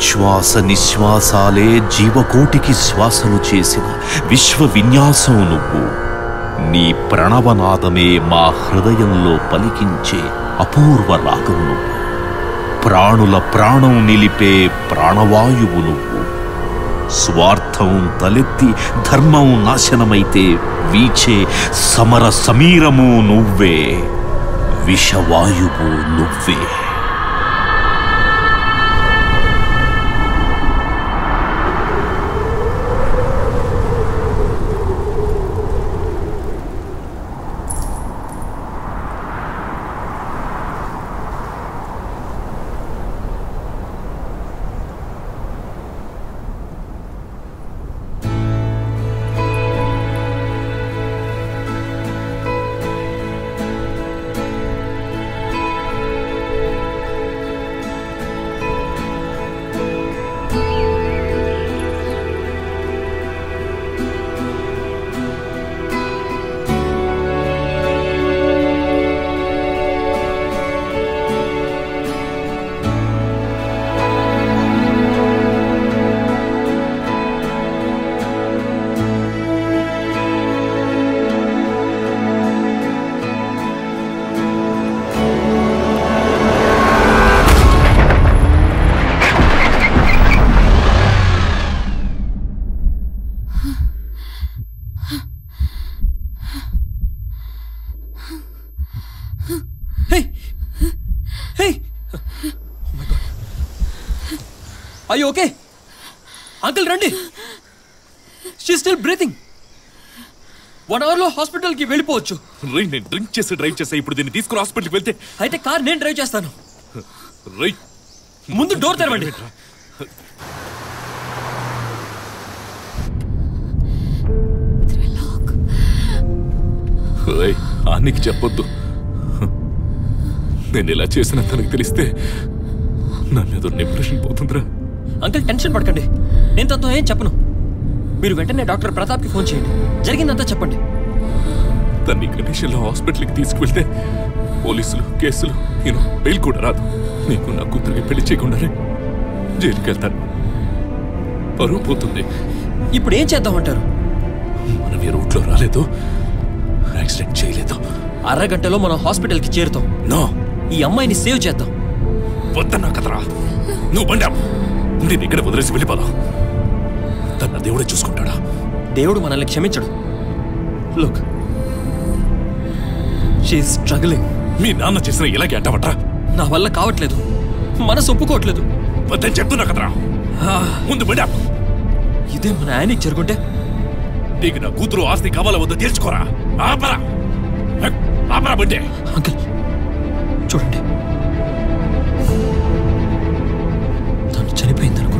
శ్వాస నిశ్వాసాలే జీవకోటికి శ్వాసను చేసిన విశ్వ విన్యాసం నువ్వు. నీ ప్రణవనాదమే మా హృదయంలో పలికించే అపూర్వ రాగం నువ్వు. ప్రాణుల ప్రాణం నిలిపే ప్రాణవాయువు నువ్వు. స్వార్థం తలెత్తి ధర్మం నాశనమైతే వీచే సమర సమీరము నువ్వే, విషవాయువు నువ్వే. Are you okay? Uncle Randy. She's still breathing. One hour lo hospital ki velipochu. Ray nen drink chesi drive chesi ipudu deni teeskora hospital ki velthe aithe car nen drive chestanu. Ray mundu door teravandi. Trilok. Ray aniki cheppoddu. Nenu ila chesina tanaku teliste na medo depression potundra. Uncle tension పడకండి, నేను తనతో ఏం చెప్పను. మీరు వెంటనే doctor ప్రతాప్కి phone చేయండి, జరిగిందంతా చెప్పండి. తన్ని కండిషన్లో హాస్పిటల్కి తీసుకువెళ్తే పోలీసులు కేసులు నేను బెయిల్ కూడా రాదు. నీకు నా కూతురికి పెళ్లి చేయకుండానే జైలుకి వెళ్తాను, పరువు పోతుంది. ఇప్పుడు ఏం చేద్దామంటారు? మనం ఏ రూట్లో రాలేదు, యాక్సిడెంట్ చేయలేదు, అరగంటలో మనం హాస్పిటల్కి చేరుతాం. నో, ఈ అమ్మాయిని సేవ్ చేద్దాం. వద్దన్నా కదరా, నువ్వు బండి ఆపు. నేను ఇక్కడ వదిలేసి వెళ్ళిపోదా? తన దేవుడే చూసుకుంటాడా? దేవుడు మనల్ని క్షమించడు. Look, she's struggling. మీ నాన్న చేసిన ఇలాగే అంటావట్రా? నా వల్ల కావట్లేదు, మనసు ఒప్పుకోవట్లేదు. వద్దని చెప్తున్నా కదరా, ముందు బిడ్డ. ఇదే మన ఆయనకి జరుగుంటే నీకు నా కూతురు ఆస్తి కావాల వద్ద తీర్చుకోరా. ఆపరా ఆపరా బిడ్డే. అంకుల్ చూడండి, చనిపోయింది అనుకుంటా.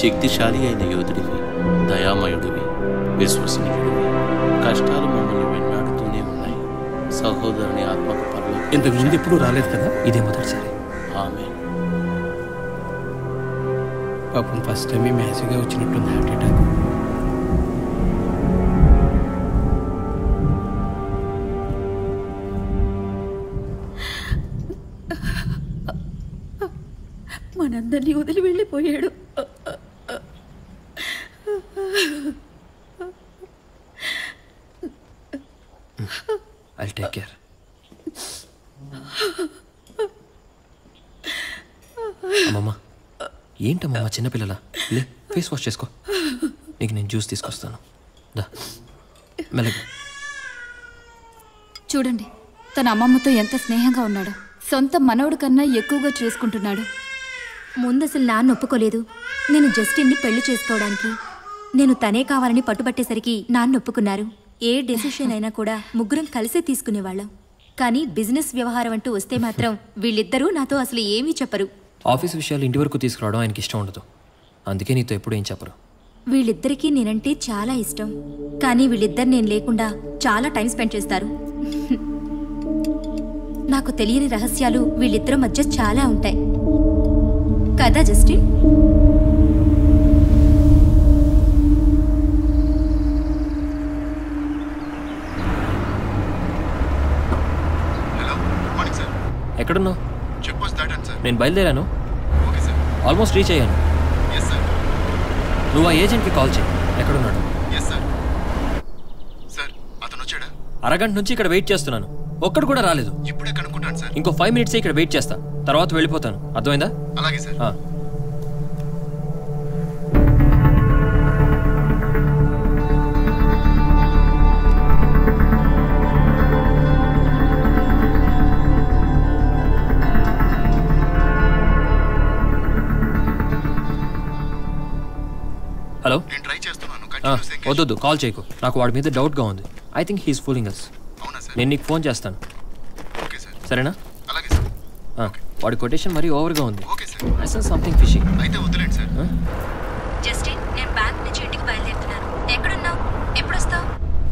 శక్తిశాలి అయిన యోధుడివి, దయామయుడివి, విశ్వసనీయుడివి. కష్టాలు మమ్మల్ని వెన్నాడుతూనే ఉన్నాయి సహోదరుని ఆత్మకు పర్వం. ఇంతకు ముందు ఎప్పుడూ రాలేదు కదా, ఇదే మొదటిసారి. ఆమె పాపం ఫస్ట్ టైం మ్యాజిక్గా వచ్చినట్టుంది హార్ట్ అటాక్. మనందరినీ వదిలి వెళ్ళిపోయాడు. I'll take care. అమ్మమ్మ, ఏంటమ్మా చిన్నపిల్లల? లే, ఫేస్ వాష్ చేసుకో. నీకు నేను జ్యూస్ తీసుకొస్తాను. దా మెల్లగా. చూడండి, తన అమ్మమ్మతో ఎంత స్నేహంగా ఉన్నాడు. సొంత మనవడు కన్నా ఎక్కువగా చూసుకుంటున్నాడు. ముందు అసలు నాన్న ఒప్పుకోలేదు నేను జస్టిన్ని పెళ్లి చేసుకోవడానికి. నేను తనే కావాలని పట్టుబట్టేసరికి నాన్న ఒప్పుకున్నారు. ఏ డెసిషన్ అయినా కూడా ముగ్గురం కలిసే తీసుకునేవాళ్ళం. కానీ బిజినెస్ వ్యవహారం అంటూ వస్తే మాత్రం వీళ్ళిద్దరూ నాతో అసలు ఏమీ చెప్పరు. ఆఫీస్ విషయాలు ఇంటి వరకు తీసుకురావడం ఆయనకి ఇష్టం ఉండదు, అందుకే నీతో ఎప్పుడు ఏం చెప్పరు. వీళ్ళిద్దరికీ నేనంటే చాలా ఇష్టం, కానీ వీళ్ళిద్దరు నేను లేకుండా చాలా టైం స్పెండ్ చేస్తారు. నాకు తెలియని రహస్యాలు వీళ్ళిద్దరి మధ్య చాలా ఉంటాయి కదా జస్టిన్? ఎక్కడున్నావు? నేను బయలుదేరాను, ఆల్మోస్ట్ రీచ్ అయ్యాను. నువ్వు ఆ ఏజెంట్కి కాల్ చేయి. ఎక్కడున్నాడు? అరగంట నుంచి ఇక్కడ వెయిట్ చేస్తున్నాను, ఒక్కడు కూడా రాలేదు. ఇంకో ఫైవ్ మినిట్స్ ఇక్కడ వెయిట్ చేస్తా, తర్వాత వెళ్ళిపోతాను. అర్థమైందా? హలో, వద్దు కాల్ చేయకు, నాకు వాడి మీద డౌట్గా ఉంది. I think he's fooling us. నేను నీకు ఫోన్ చేస్తాను, సరేనా? వాడి కొటేషన్ మరీ ఓవర్గా ఉంది. I sense something fishing.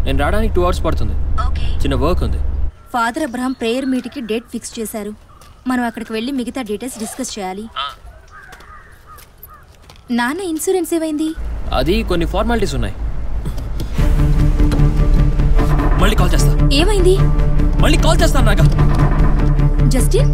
నేను రావడానికి టూ అవర్స్ పడుతుంది, చిన్న వర్క్ ఉంది. ఫాదర్ అబ్రహం ప్రేయర్ మీటింగ్కి డేట్ ఫిక్స్ చేశారు, మనం అక్కడికి వెళ్ళి మిగతా డీటెయిల్స్ డిస్కస్ చేయాలి. నాన్న ఇన్సూరెన్స్ ఏమైంది? అది కొన్ని ఫార్మాలిటీస్ ఉన్నాయి, మళ్ళీ కాల్ చేస్తా. ఏమైంది? మళ్ళీ కాల్ చేస్తాను. Naga Justin,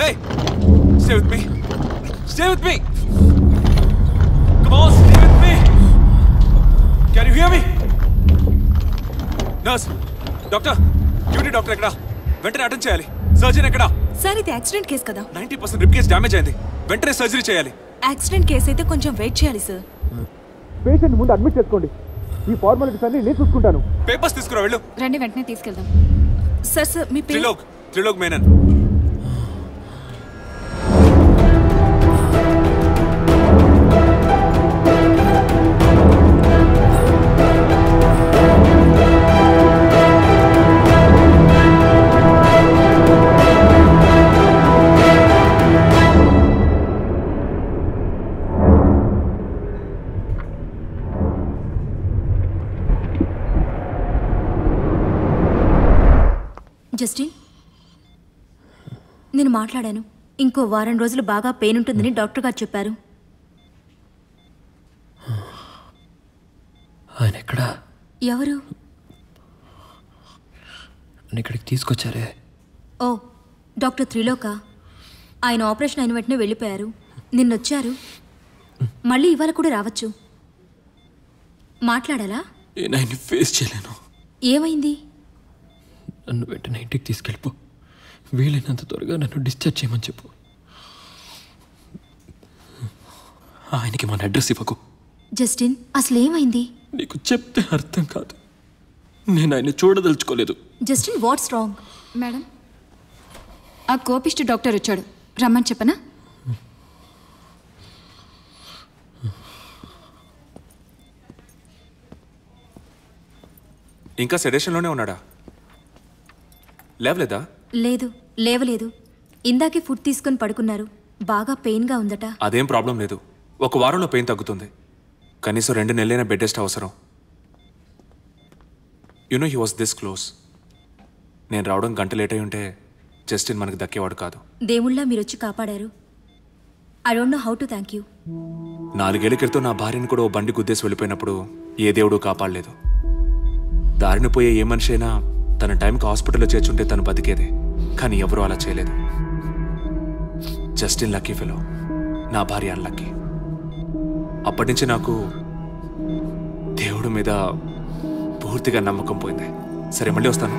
Hey! Stay with me! Stay with me! Come on, stay with me! Can you hear me? Nurse! Doctor! Duty doctor ekkada. Ventane attend cheyali. Surgeon ekkada. Sir, idi accident case kada. ninety percent rib cage damage ayindi. Ventane surgery cheyali. Accident case aithe koncham wait cheyali sir. Patient mundu admit cheskondi. ఈ formalities అన్ని నేను చూసుకుంటాను. Papers తీసుకురా వెళ్ళు. రండి వెంటనే తీసుకెళ్దాం. Sir sir మీ పేరు త్రిలోక్ త్రిలోక్ మేనన్. జస్టిన్, నేను మాట్లాడాను. ఇంకో వారం రోజులు బాగా పెయిన్ ఉంటుందని డాక్టర్ గారు చెప్పారు. ఆయన ఎక్కడ? ఎవరు? ఇక్కడికి తీసుకొచ్చారే? ఓ, డాక్టర్ త్రిలోక. ఆయన ఆపరేషన్ అయిన వెంటనే వెళ్ళిపోయారు. నిన్నొచ్చారు, మళ్ళీ ఇవాళ కూడా రావచ్చు. మాట్లాడాలా? ఫేస్ చేయలేను. ఏమైంది? నన్ను వెంటనే ఇంటికి తీసుకెళ్ళిపో. వీలైనంత త్వరగా నన్ను డిశ్చార్జ్ చేయమని చెప్పు. ఆయనకి మన అడ్రస్ ఇవ్వకు. జస్టిన్, అసలు ఏమైంది? నీకు చెప్తే అర్థం కాదు. నేను ఆయన చూడదలుచుకోలేదు. Justin, what's wrong? మేడం, ఆ కోపిష్టి డాక్టర్ వచ్చాడు. రమ్మని చెప్పనా? ఇంకా సెడేషన్లోనే ఉన్నాడా? లేవలేదా? లేదు, లేవలేదు. ఇందాకే ఫుడ్ తీసుకొని పడుకున్నారు. బాగా పెయిన్గా ఉందట. అదేం ప్రాబ్లం లేదు. ఒక వారంలో పెయిన్ తగ్గుతుంది. కనీసం రెండు నెలలైనా బెడ్ రెస్ట్ అవసరం. You know he was this close. నేను రావడం గంట లేట్ అయి ఉంటే జస్టిన్ మనకు దక్కేవాడు కాదు. దేవుళ్ళ మీరు వచ్చి కాపాడారు. I don't know how to thank you. నాలుగేళ్ల క్రితం నా భార్యను కూడా ఓ బండి గుద్దేసి వెళ్ళిపోయినప్పుడు ఏ దేవుడు కాపాడలేదు. దారిని పోయే ఏ మనిషి అయినా తన టైంకి హాస్పిటల్లో చేర్చుంటే తను బతికేదే. కానీ ఎవరూ అలా చేయలేదు. జస్టిన్ లక్కీ ఫెలో, నా భార్య అన్లక్కీ. అప్పటి నుంచి నాకు దేవుడి మీద పూర్తిగా నమ్మకం పోయింది. సరే, మళ్ళీ వస్తాను.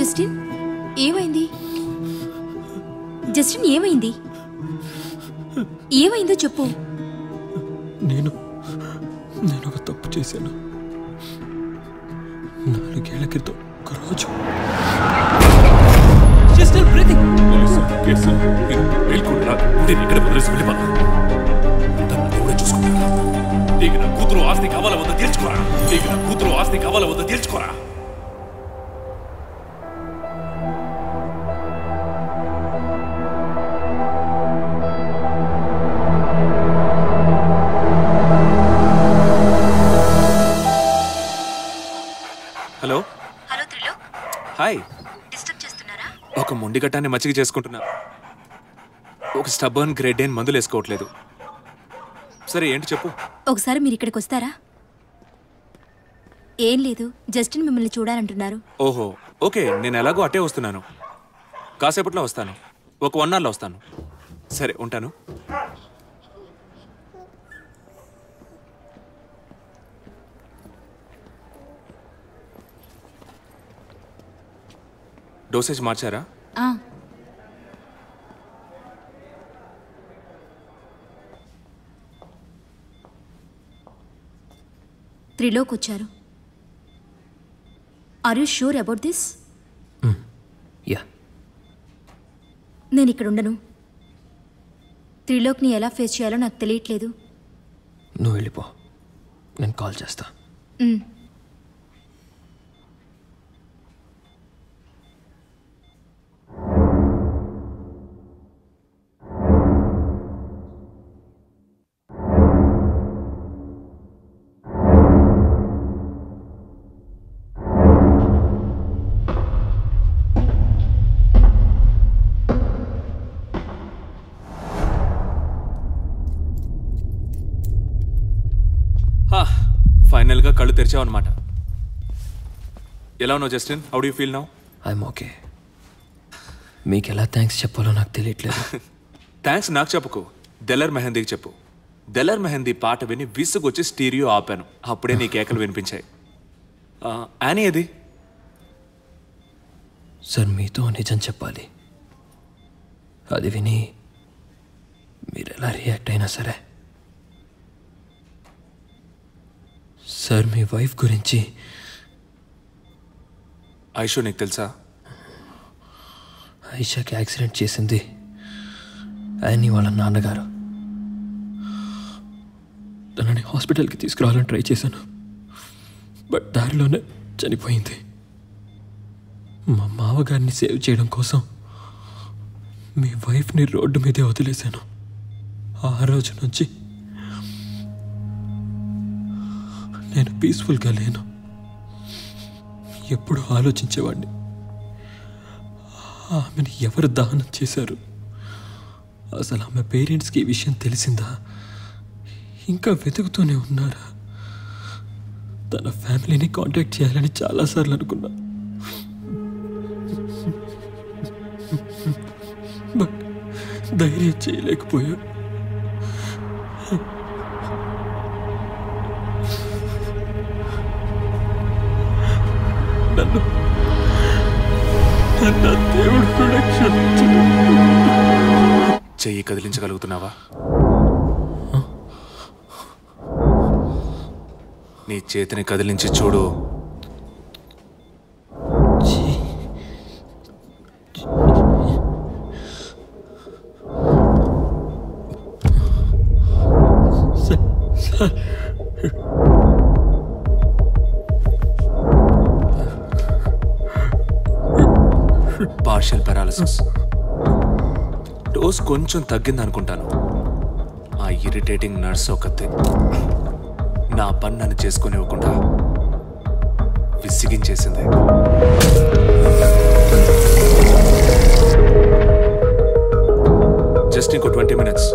జస్టిన్ ఏమైంది? జస్టిన్ ఏమైంది? ఏమైందో చెప్పు. నేను నేను ఒక తప్పు చేశాను. నాలుగేళ్ల క్రితం ఒకరోజు కూతురు ఆస్తి కావాల వద్ద తీర్చుకోరా. కూతురు ఆస్తి కావాల వద్ద తీర్చుకోరా. ఒక మొండి గట్టాన్ని మచ్చిక చేసుకుంటున్నా. ఒక స్టబర్న్ గ్రేడ్ అయిన మందులు వేసుకోవట్లేదు. సరే ఏంటి చెప్పు. ఒకసారి మీరు ఇక్కడికి వస్తారా? ఏం లేదు, జస్టిన్ మిమ్మల్ని చూడాలంటున్నారు. ఓహో, ఓకే. నేను ఎలాగో అటే వస్తున్నాను. కాసేపట్లో వస్తాను. ఒక వన్ అవర్లో వస్తాను. సరే, ఉంటాను. డోసేజ్ మార్చారా? త్రిలోక్ వచ్చారు. Are you sure about this? Yeah. నేను ఇక్కడ ఉండను. త్రిలోక్ని ఎలా ఫేస్ చేయాలో నాకు తెలియట్లేదు. నువ్వు వెళ్ళిపో, నేను కాల్ చేస్తా. ఫైనల్గా కళ్ళు తెరిచావన్నమాట. ఎలా ఉన్నావు Justin? How do you feel now? I am okay. మీకు ఎలా థాంక్స్ చెప్పాలో నాకు తెలియట్లేదు. థాంక్స్ నాకు చెప్పకు, దెల్లర్ మెహందీకి చెప్పు. దెల్లర్ మెహందీ పాట విని విసుగొచ్చి స్టీరియో ఆపాను, అప్పుడే నీ కేకలు వినిపించాయి. యానీ అది సార్ మీతో నిజం చెప్పాలి, అది విని మీరు ఎలా రియాక్ట్ అయినా సరే. సార్ మీ వైఫ్ గురించి ఐషో నీకు తెలుసా? ఐషాకి యాక్సిడెంట్ చేసింది యానీ వాళ్ళ నాన్నగారు. తనని హాస్పిటల్కి తీసుకురావాలని ట్రై చేశాను, బట్ దారిలోనే చనిపోయింది. మా మామగారిని సేవ్ చేయడం కోసం మీ వైఫ్ని రోడ్డు మీదే వదిలేశాను. ఆ రోజు నుంచి నేను పీస్ఫుల్గా లేను, ఎప్పుడు ఆలోచించేవాడిని ఆమెను ఎవరు దహనం చేశారు, అసలు ఆమె పేరెంట్స్కి ఈ విషయం తెలిసిందా, ఇంకా వెతుకుతూనే ఉన్నారా, తన ఫ్యామిలీని కాంటాక్ట్ చేయాలని చాలాసార్లు అనుకున్నా, బట్ ధైర్యం చేయలేకపోయా. నన్ను నా దేవుడు కూడా క్షమించు. చెయ్యి కదిలించగలుగుతున్నావా? నీ చేతిని కదిలించి చూడు. పార్షియల్ పారాలిసిస్ డోస్ కొంచెం తగ్గింది అనుకుంటాను. ఆ ఇరిటేటింగ్ నర్స్ ఒకతే నా పని నన్ను చేసుకునివ్వకుండా విసిగించేసింది. జస్ట్ ఇంకో ట్వంటీ మినిట్స్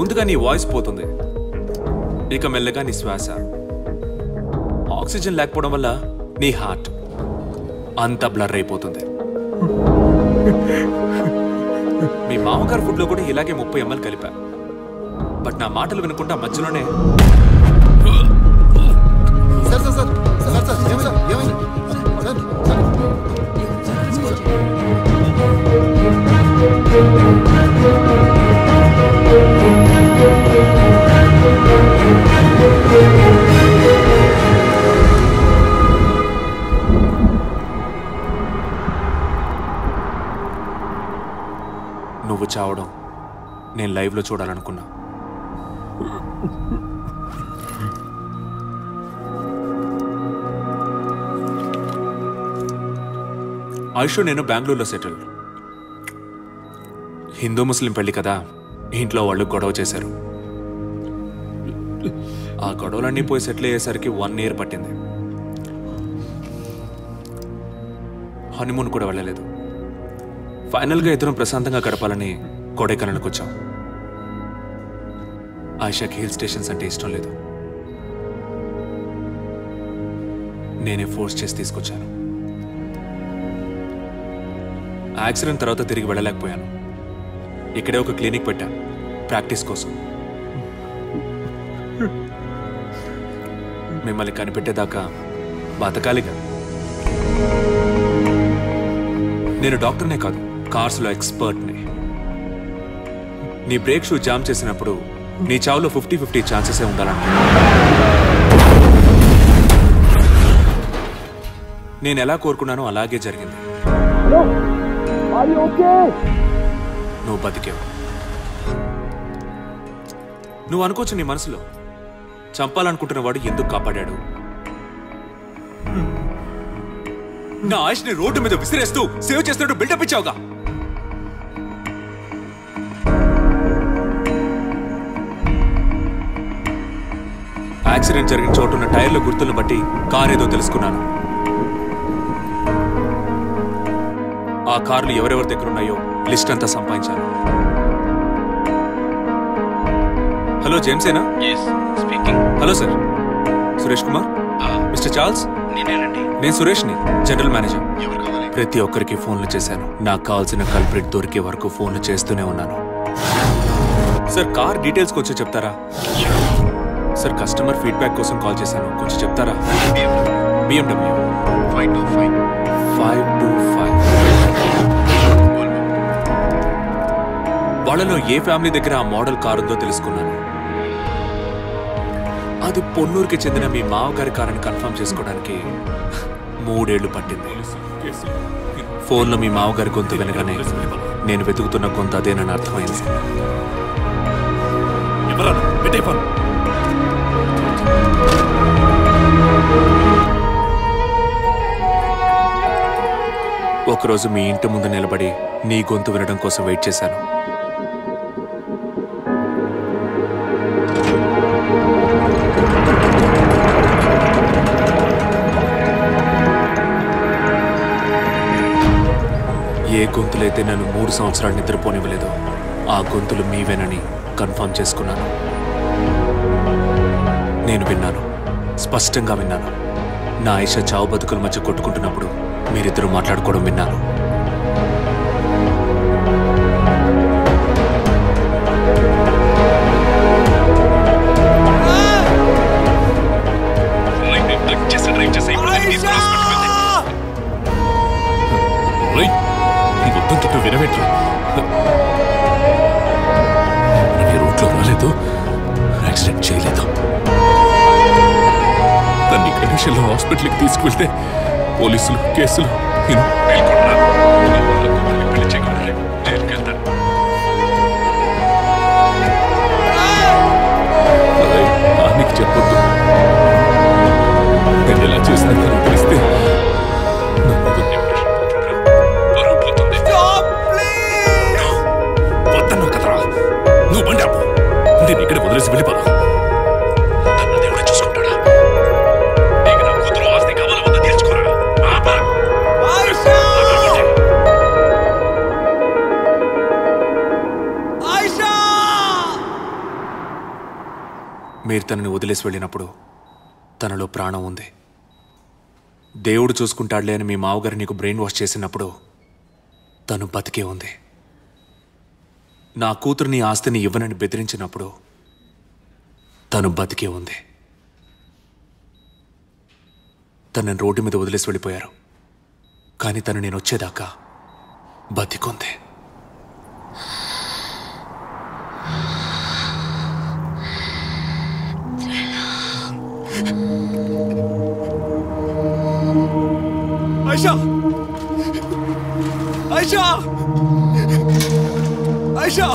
ముందుగా నీ వాయిస్ పోతుంది, ఇక మెల్లగా నీ శ్వాస. ఆక్సిజన్ లేకపోవడం వల్ల నీ హార్ట్ అంతా బ్లర్ అయిపోతుంది. మీ మామగారు ఫుడ్లో కూడా ఇలాగే ముప్పై ఎంఎల్ కలిపా, బట్ నా మాటలు వినకుండా మధ్యలోనే నువ్వు చావడం నేను లైవ్లో చూడాలనుకున్నా. ఆయుష్ నేను బెంగళూరులో సెటిల్. హిందూ ముస్లిం పెళ్లి కదా, ఇంట్లో వాళ్ళు గొడవ చేశారు. ఆ గొడవలన్నీ పోయి సెటిల్ అయ్యేసరికి వన్ ఇయర్ పట్టింది. హనీమూన్ కూడా వెళ్ళలేదు. ఫైనల్గా ఇద్దరం ప్రశాంతంగా గడపాలని కొడైకెనాల్కి వచ్చాం. ఆయిషాకి హిల్ స్టేషన్స్ అంటే ఇష్టం లేదు, నేనే ఫోర్స్ చేసి తీసుకొచ్చాను. యాక్సిడెంట్ తర్వాత తిరిగి వెళ్ళలేకపోయాను. ఇక్కడే ఒక క్లినిక్ పెట్టాను ప్రాక్టీస్ కోసం. మిమ్మల్ని కనిపెట్టేదాకా బతకాలిగా. నేను డాక్టర్నే కాదు, కార్స్లో ఎక్స్పర్ట్ని. నీ బ్రేక్ షూ జామ్ చేసినప్పుడు నీ చావులో ఫిఫ్టీ ఫిఫ్టీ ఛాన్సెసే ఉండాలంట. నేను ఎలా కోరుకున్నానో అలాగే జరిగింది. నువ్వు బతికేవు. నువ్వు అనుకోవచ్చు నీ మనసులో, చంపాలనుకుంటున్నవాడు ఎందుకు కాపాడాడు, నా ఆయుష్ని రోడ్డు మీద విసిరేస్తూ సేవ్ చేస్తున్నట్టు బిల్డప్ ఇచ్చావుగా. యాక్సిడెంట్ జరిగిన చోటున్న టైర్ల గుర్తులను బట్టి కార్ ఏదో తెలుసుకున్నాను. ఆ కార్లు ఎవరెవరి దగ్గర ఉన్నాయో లిస్ట్ అంతా సంపాదించాను. हेलो जेम्स है ना? Yes speaking. Hello sir, Suresh Kumar? Mister Charles? నేనేనండి। నేను సురేష్ని, జనరల్ మేనేజర్। ఎవరు కావాలి? ప్రతి ఒక్కరికి ఫోన్లు చేశాను, నాకు కావాల్సిన కల్ప్రిట్ దొరికే వరకు ఫోన్లు చేస్తూనే ఉన్నాను। సార్ కార్ డీటెయిల్స్ కొంచెం చెప్తారా? సార్ కస్టమర్ ఫీడ్బ్యాక్ కోసం కాల్ చేశాను, కొంచెం చెప్తారా? BMW five two five. వాళ్ళలో ఏ ఫ్యామిలీ దగ్గర ఆ మోడల్ కారు ఉందో తెలుసుకున్నాను। అది పొన్నూరుకి చెందిన మీ మామగారి కారుని కన్ఫర్మ్ చేసుకోవడానికి మూడేళ్లు పట్టింది। ఫోన్లో మీ మామగారి గొంతు వినగానే నేను వెతుకుతున్న గొంతు అదేనని అర్థమైంది। ఒకరోజు మీ ఇంటి ముందు నిలబడి నీ గొంతు వినడం కోసం వెయిట్ చేశాను। ఏ గొంతులైతే నన్ను మూడు సంవత్సరాలు నిద్రపోనివ్వలేదో ఆ గొంతులు మీవేనని కన్ఫర్మ్ చేసుకున్నాను। నేను విన్నాను, స్పష్టంగా విన్నాను। నా ఆయిషా చావు బతుకుల మధ్య కొట్టుకుంటున్నప్పుడు మీరిద్దరూ మాట్లాడుకోవడం విన్నాను। వినవేట్రా, రూట్లో రాలేదు, యాక్సిడెంట్ చేయలేదు। తన్ని కండిషన్లో హాస్పిటల్కి తీసుకువెళ్తే పోలీసులు కేసులు ఆయనకి చెప్పొద్దు। నేను ఎలా చేసినా తనకు తెలిస్తే నువ్వు బండి ఆపు, నేను ఇక్కడ వదిలేసి వెళ్ళిపోదా? మీరు తనని వదిలేసి వెళ్ళినప్పుడు తనలో ప్రాణం ఉంది, దేవుడు చూసుకుంటాడులే అని మీ మామగారు నీకు బ్రెయిన్ వాష్ చేసినప్పుడు తను బతికే ఉంది। నా కూతురుని ఆస్తిని ఇవ్వనని బెదిరించినప్పుడు తను బతికే ఉంది। తనని రోడ్డు మీద వదిలేసి వెళ్ళిపోయారు, కానీ తను నేను వచ్చేదాకా బతికుంది। आयशा, आयशा, आयशा,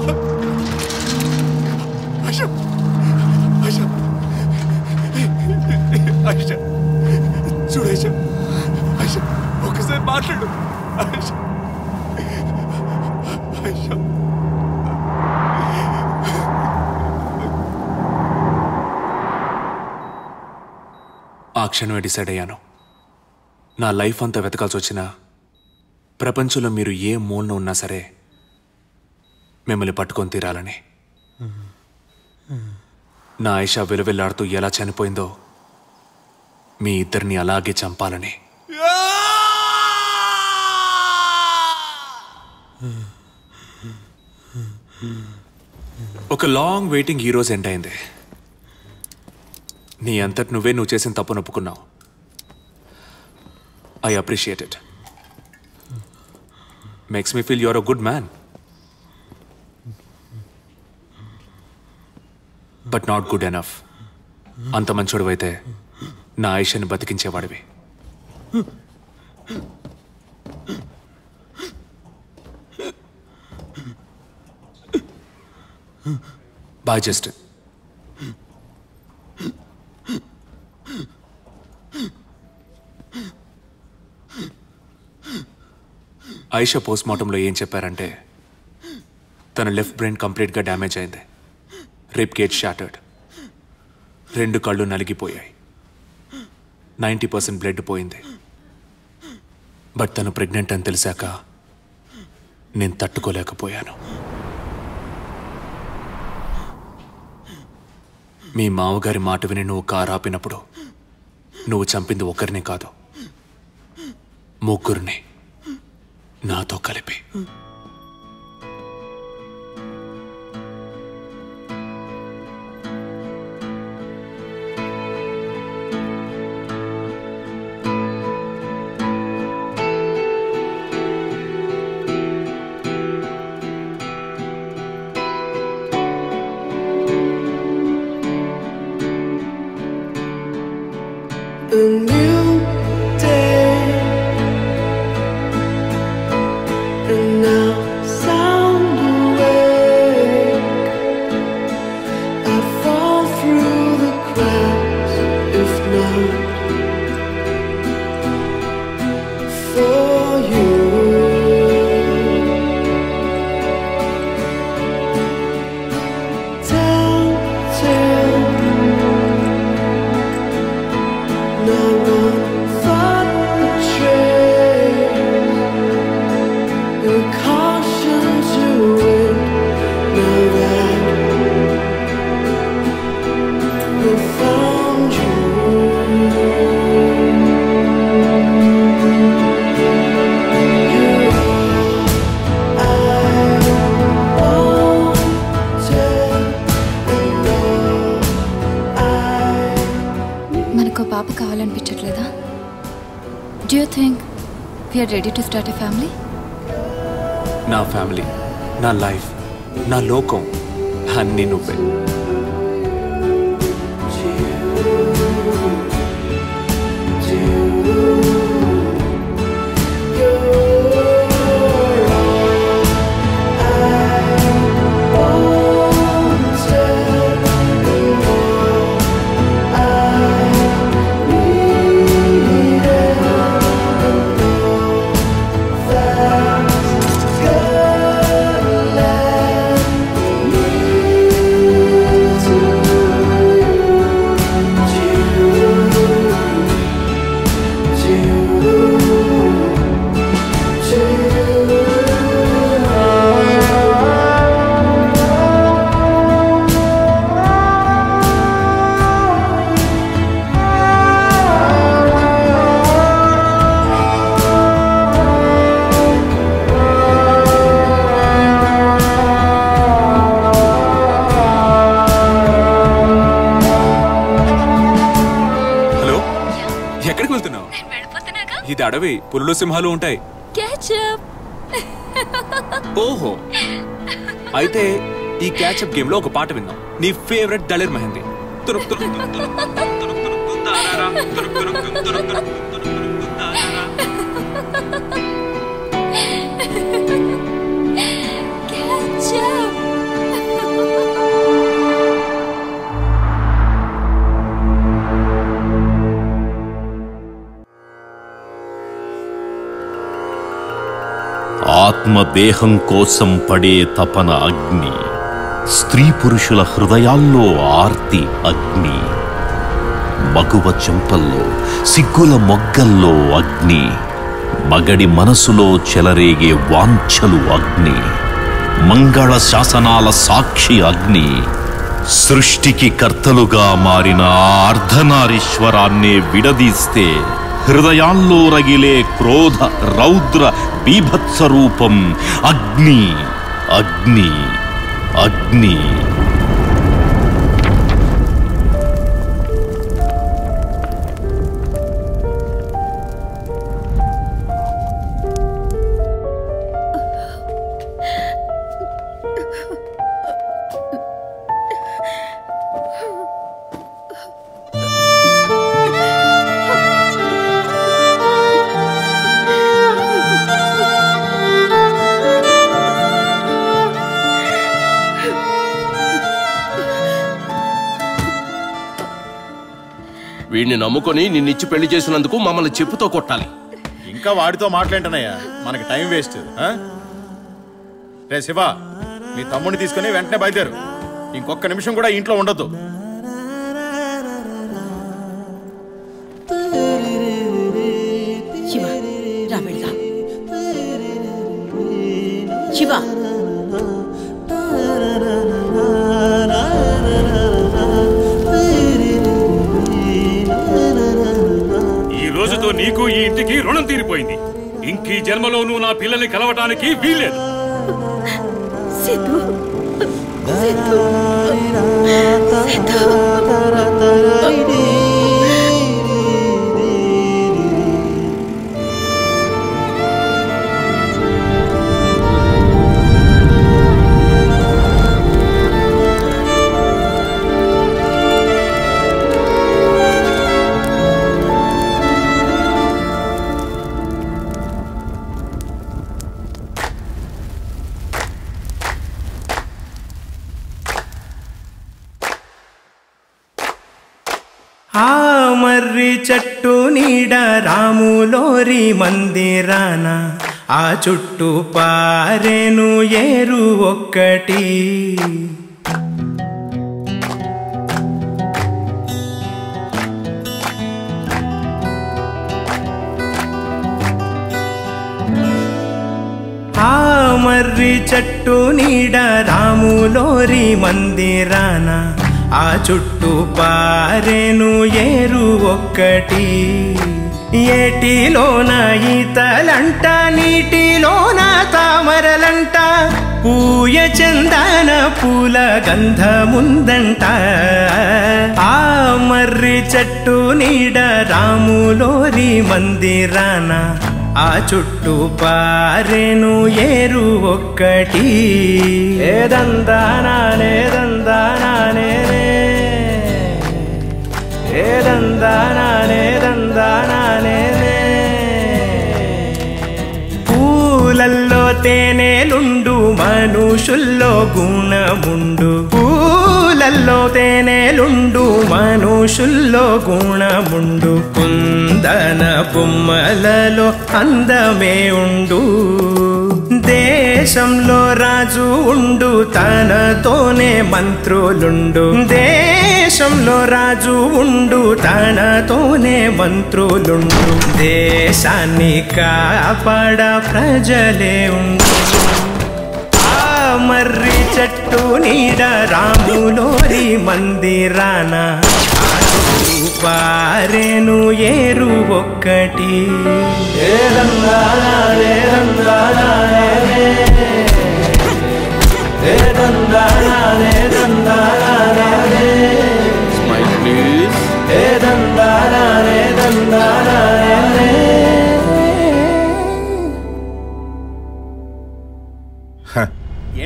आयशा, आयशा, आयशा, చూడు आयशा, आयशा, ఒకసారి మాట్లాడు आयशा, आयशा, ఆ క్షణమే డిసైడ్ అయ్యాను। నా లైఫ్ అంతా వెతకాల్సి వచ్చినా ప్రపంచంలో మీరు ఏ మూలన ఉన్నా సరే మిమ్మల్ని పట్టుకొని తీరాలని। నా ఆయిషా విలువెల్లాడుతూ ఎలా చనిపోయిందో మీ ఇద్దరిని అలాగే చంపాలని। ఒక లాంగ్ వెయిటింగ్ ఈరోజు ఎండ్ అయింది। నీ అంతటి నువ్వే నువ్వు చేసిన తప్పు నొప్పుకున్నావు। I appreciate it. Makes me feel you're a good man. But not good enough. అంత మంచోడివైతే నా ఆయిషాని బతికించేవాడివి। Bye Justin. ఆయిషా పోస్ట్మార్టంలో ఏం చెప్పారంటే తన లెఫ్ట్ బ్రెయిన్ కంప్లీట్గా డ్యామేజ్ అయింది, రిప్ కేజ్ షాటర్డ్, రెండు కళ్ళు నలిగిపోయాయి, నైంటీ పర్సెంట్ బ్లడ్ పోయింది। బట్ తను ప్రెగ్నెంట్ అని తెలిసాక నేను తట్టుకోలేకపోయాను। మీ మావగారి మాట విని నువ్వు కారు ఆపినప్పుడు నువ్వు చంపింది ఒకరిని కాదు, ముగ్గురిని నాతో కలిపి. Ready to start a family? నా ఫ్యామిలీ, నా లైఫ్, నా లోకం అన్నీ నువ్వే. ఇది అడవి, పులులు సింహాలు ఉంటాయి. ఓహో, అయితే ఈ క్యాచ్అప్ గేమ్ లో ఒక పాట విన్నాం, నీ ఫేవరెట్ దళిర్ మెహందీ. ఆత్మదేహం కోసం పడే తపన అగ్ని, స్త్రీ పురుషుల హృదయాల్లో ఆర్తి అగ్ని, మగువ చెంపల్లో సిగ్గుల మొగ్గల్లో అగ్ని, మగడి మనసులో చెలరేగే వాంఛలు అగ్ని, మంగళ శాసనాల సాక్షి అగ్ని, సృష్టికి కర్తలుగా మారిన అర్ధనారీశ్వరాన్నే విడదీస్తే హృదయాల్లో రగిలే క్రోధ రౌద్ర బీభత్స రూపం అగ్ని అగ్ని అగ్ని. వీడిని నమ్ముకొని నిన్నిచ్చి పెళ్లి చేసినందుకు మమ్మల్ని చెప్పుతో కొట్టాలి. ఇంకా వాడితో మాట్లాడటనయ్యా, మనకి టైం వేస్ట్. రే శివ, మీ తమ్ముడిని తీసుకుని వెంటనే బయలుదేరు. ఇంకొక నిమిషం కూడా ఇంట్లో ఉండొద్దు. శివ రా, వెళ్దాం. శివ దాంతో నీకు ఈ ఇంటికి రుణం తీరిపోయింది. ఇంకీ జన్మలోనూ నా పిల్లల్ని కలవటానికి వీల్లేదు. చెట్టు నీడ రాములోరి మందిరాన ఆ చుట్టూ పారేను ఏరు ఒక్కటి. ఆ మర్రి చెట్టు నీడ రాములోరి మందిరాన ఆ చుట్టూ పారేను ఏరు ఒక్కటి. ఏటిలోన ఈతలంట, నీటిలోన తామరలంట, పూయ చందాన పూల గంధముందంట. ఆ మర్రి చెట్టు నీడ రాములోరి మందిరాన ఆ చుట్టూ పారేను ఏరు ఒక్కటి. ఏదందానానే దందానానే ఏదందానానే దందానానే పూలల్లో తేనేలుండు మనుషుల్లో గుణముండు. పూలల్లో తేనేలుండు మనుషుల్లో గుణముండు. కుందన బొమ్మలలో అందమే ఉండు. దేశంలో రాజు ఉండు, తనతోనే మంత్రులుండు. దేశంలో రాజు ఉండు, తనతోనే మంత్రులుండు. దేశాన్ని కాపాడ ప్రజలే ఉండు. ఆ మర్రి చెట్టు నీడ రాములోరి మందిరాన పారేను ఏరు ఒక్కటి.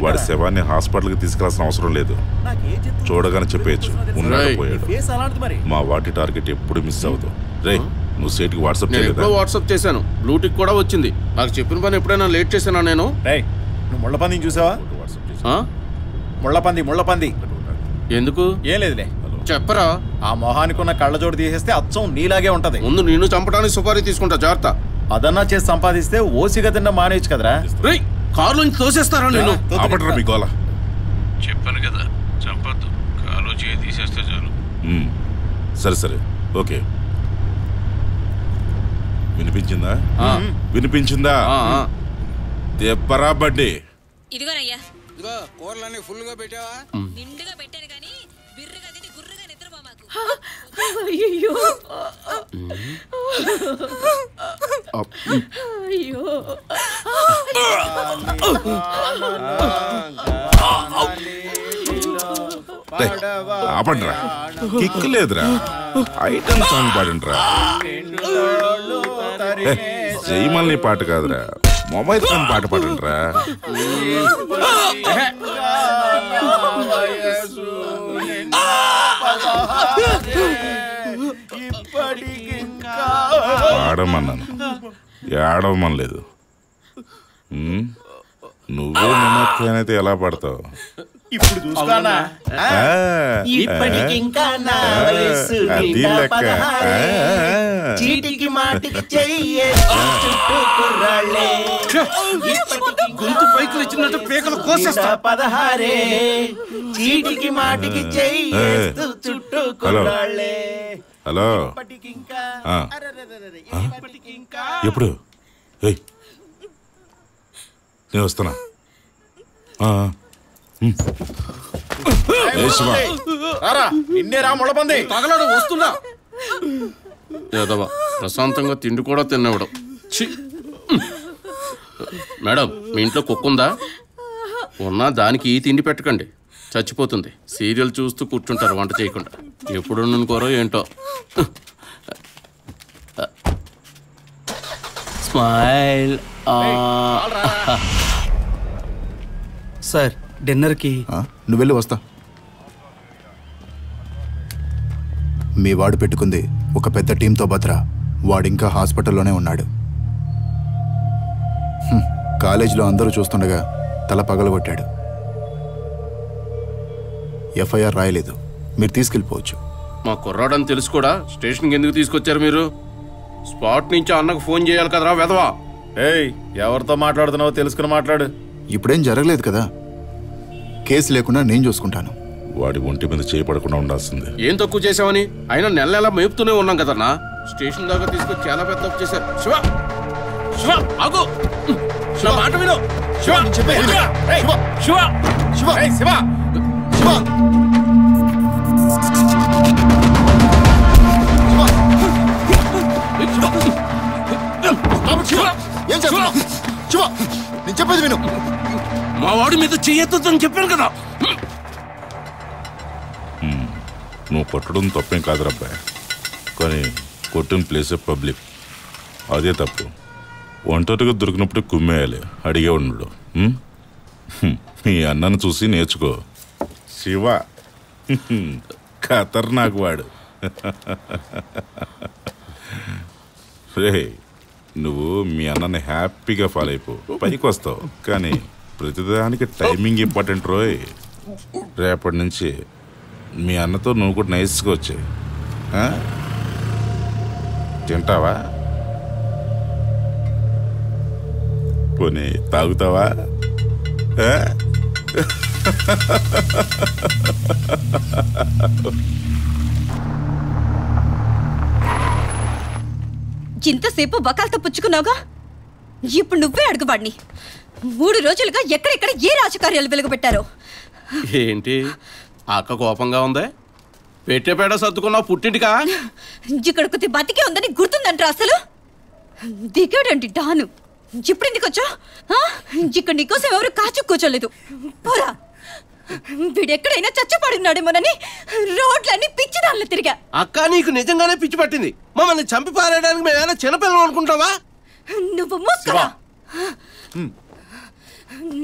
వాడి శవాన్ని హాస్పిటల్కి తీసుకురాల్సిన అవసరం లేదు, చూడగానే చెప్పేయచ్చు ఉన్నాడు పోయాడు. మా వాటి టార్గెట్ ఎప్పుడు మిస్ అవ్వదు. రే నువ్వు సేట్కి వాట్సాప్ చేయలేదా? వాట్సాప్ చేశాను, బ్లూటిక్ కూడా వచ్చింది. నాకు చెప్పిన పని ఎప్పుడైనా లేట్ చేశానా నేను? నువ్వు ముళ్ళ పంది చూసావా? ముళ్ళ పంది ముళ్ళ పంది ఎందుకు? ఏం లేదులే, చెప్పరా. ఆ మొహానికి ఉన్న కళ్ళజోడు తీసేస్తే అచ్చం నీలాగే ఉంటది. ముందు నిన్ను చంపడానికి సుపారీ తీసుకుంటా, జాగ్రత్త. అదన్నా చేసి సంపాదిస్తే ఓసిగా తిన్న మానేయచ్చు కదరా. రే కారులో తోసేస్తారా? నేను చెప్పాను కదా చంపద్దు, కారులో చేయి తీసేస్తే చాలు. సరే సరే ఓకే. వినిపించిందా? వినిపించిందా? తెప్పరా బండి. ఇదిగోనయ్యా, ఇదిగో కూరలన్నీ ఫుల్ గా పెట్టావా? నిండుగా పెట్టాను కానీ బిర్రుగా తిని గుర్రుగా నిద్రపోమాకు. అయ్యో అయ్యో ఆపండ్రా, కిక్ లేదురా, ఐటమ్ సాంగ్ పాడండ్రా. జయమల్ని పాట కాదురా, మొబైల్ ఫోన్ పాట పాడండ్రా. ఆడమన్నాను, ఆడమని లేదు. నువ్వే నిమ్మకాయనైతే ఎలా పడతావు? ఇప్పుడు చూస్తానా గొంతు పైకి వచ్చినట్టు పేకలు కోసేస్తా. పదహారే చీటికి మాటికి చెయ్యి చుట్టూ కుర్రాళ్ళే. హలో ఎప్పుడు? నేను వస్తున్నా. నిన్నే రా ముళ్ళ పంది, తగలడు వస్తున్నా. ఏదవా ప్రశాంతంగా తిండి కూడా తినవడం. మేడం మీ ఇంట్లో కుక్క ఉందా? ఉన్నా దానికి ఈ తిండి పెట్టకండి, చచ్చిపోతుంది. సీరియల్ చూస్తూ కూర్చుంటారు వంట చేయకుండా. ఎప్పుడు అనుకోరో ఏంటో. స్మైల్ సార్, డిన్నర్కి నువ్వు వెళ్ళి వస్తా. మీ వాడు పెట్టుకుంది ఒక పెద్ద టీంతో భద్ర. వాడింకా హాస్పిటల్లోనే ఉన్నాడు. కాలేజీలో అందరూ చూస్తుండగా తల పగలగొట్టాడు. ఎఫ్ఐఆర్ రాయలేదు, మీరు తీసుకెళ్ళిపోవచ్చు. మా కుర్రాడని తెలుసు కూడా స్టేషన్కి ఎందుకు తీసుకొచ్చారు మీరు? స్పాట్ నుంచి అన్నకు ఫోన్ చేయాలి కదరా వెధవా. ఏయ్, ఎవరితో మాట్లాడుతున్నావో తెలుసుకుని మాట్లాడు. ఇప్పుడేం జరగలేదు కదా, కేసు లేకుండా నేను చూసుకుంటాను. వాడి ఒంటి మీద చేయపడకుండా ఉండాల్సింది. ఏం తక్కువ చేసావని? అయినా నెల నెల మేపుతూనే ఉన్నాం కదన్నా. స్టేషన్ దాకా తీసుకొచ్చి చాలా పెద్ద తప్పు చేశారు. శివ శివ ఆగు, శివ మాట విను. శివ శివ శివ శివ శివ చెప్పేది విను. మా వాడి మీద చెయ్యొద్దని చెప్పాను కదా. నువ్వు కొట్టడం తప్పేం కాదు రబ్బాయి, కానీ కొట్టిన ప్లేసే పబ్లిక్, అదే తప్పు. ఒంటరిగా దొరికినప్పుడు కుమ్మేయాలి, అడిగే ఉండడు. మీ అన్నను చూసి నేర్చుకో. శివ ఖతర్నాక్ వాడు. రే నువ్వు మీ అన్నని హ్యాపీగా ఫాలో అయిపో, పైకి వస్తావు. కానీ ప్రతిదానికి టైమింగ్ ఇంపార్టెంట్ రోయ్. రేపటి నుంచి మీ అన్నతో నువ్వు కూడా నైస్గా వచ్చాయి. తింటావా? పోనీ తాగుతావా? ఇంతసేపు బకాలతో పుచ్చుకున్నావుగా, ఇప్పుడు నువ్వే అడుగువాడిని. మూడు రోజులుగా ఎక్కడెక్కడ ఏ రాజకార్యాలు వెలుగుపెట్టారో ఏంటి? అక్క కోపంగా ఉందే, పెట్టే పేడ సర్దుకున్నావు పుట్టింటికా? ఇక్కడికి బతికే ఉందని గుర్తుందంటారా? అసలు దిగాడండి డాను, ఇప్పుడు ఎందుకు వచ్చా? ఇక్కడ నీకోసం ఎవరు కాచు కూర్చోలేదు. పోరా, వీడెక్కడైనా చచ్చిపడున్నాడేమోనని రోడ్లన్నీ పిచ్చి దానిలో తిరిగా. అక్క నీకు నిజంగానే పిచ్చి పట్టింది. మమ్మల్ని చంపి పారేయడానికి మేమైనా చిన్నపిల్లలు అనుకుంటావా? నువ్వు మూసుకోవా.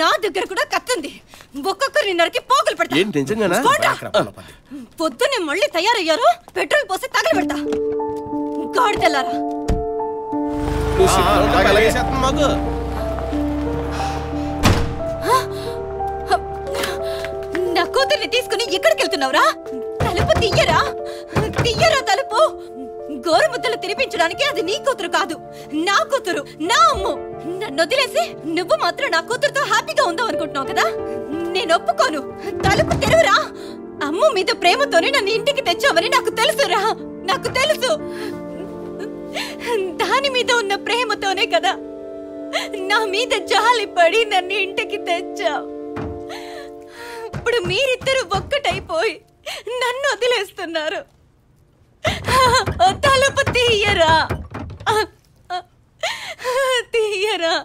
నా దగ్గర కూడా కత్తుంది, ఒక్కొక్కరి నరికి పోగులు పెడతా. పొద్దునే మళ్ళీ తయారయ్యారు, పెట్రోల్ పోసి తగలు పెడతా. గాడిదలారా, నా కూతుర్ని తీసుకుని ఎక్కడికి వెళ్తున్నావురా? తలుపు తీయరా, తీయరా తలుపు. గోరుముద్దలు తినిపించడానికి అది నీ కూతురు కాదు, నా కూతురు, నా అమ్ము. నన్ను వదిలేసి నువ్వు మాత్రం నా కూతురుతో హ్యాపీగా ఉందావు అనుకుంటున్నావు కదా? నేను ఒప్పుకోను. తలుపు తెరువురా. అమ్ము మీద ప్రేమతోనే నన్ను ఇంటికి తెచ్చావని నాకు తెలుసురా, నాకు తెలుసు. దాని మీద ఉన్న ప్రేమతోనే కదా నా మీద జాలి పడి నన్ను ఇంటికి తెచ్చావు. ఇప్పుడు మీరిద్దరు ఒక్కటైపోయి నన్ను వదిలేస్తున్నారు. తలుపు తీయరా, తీయరా.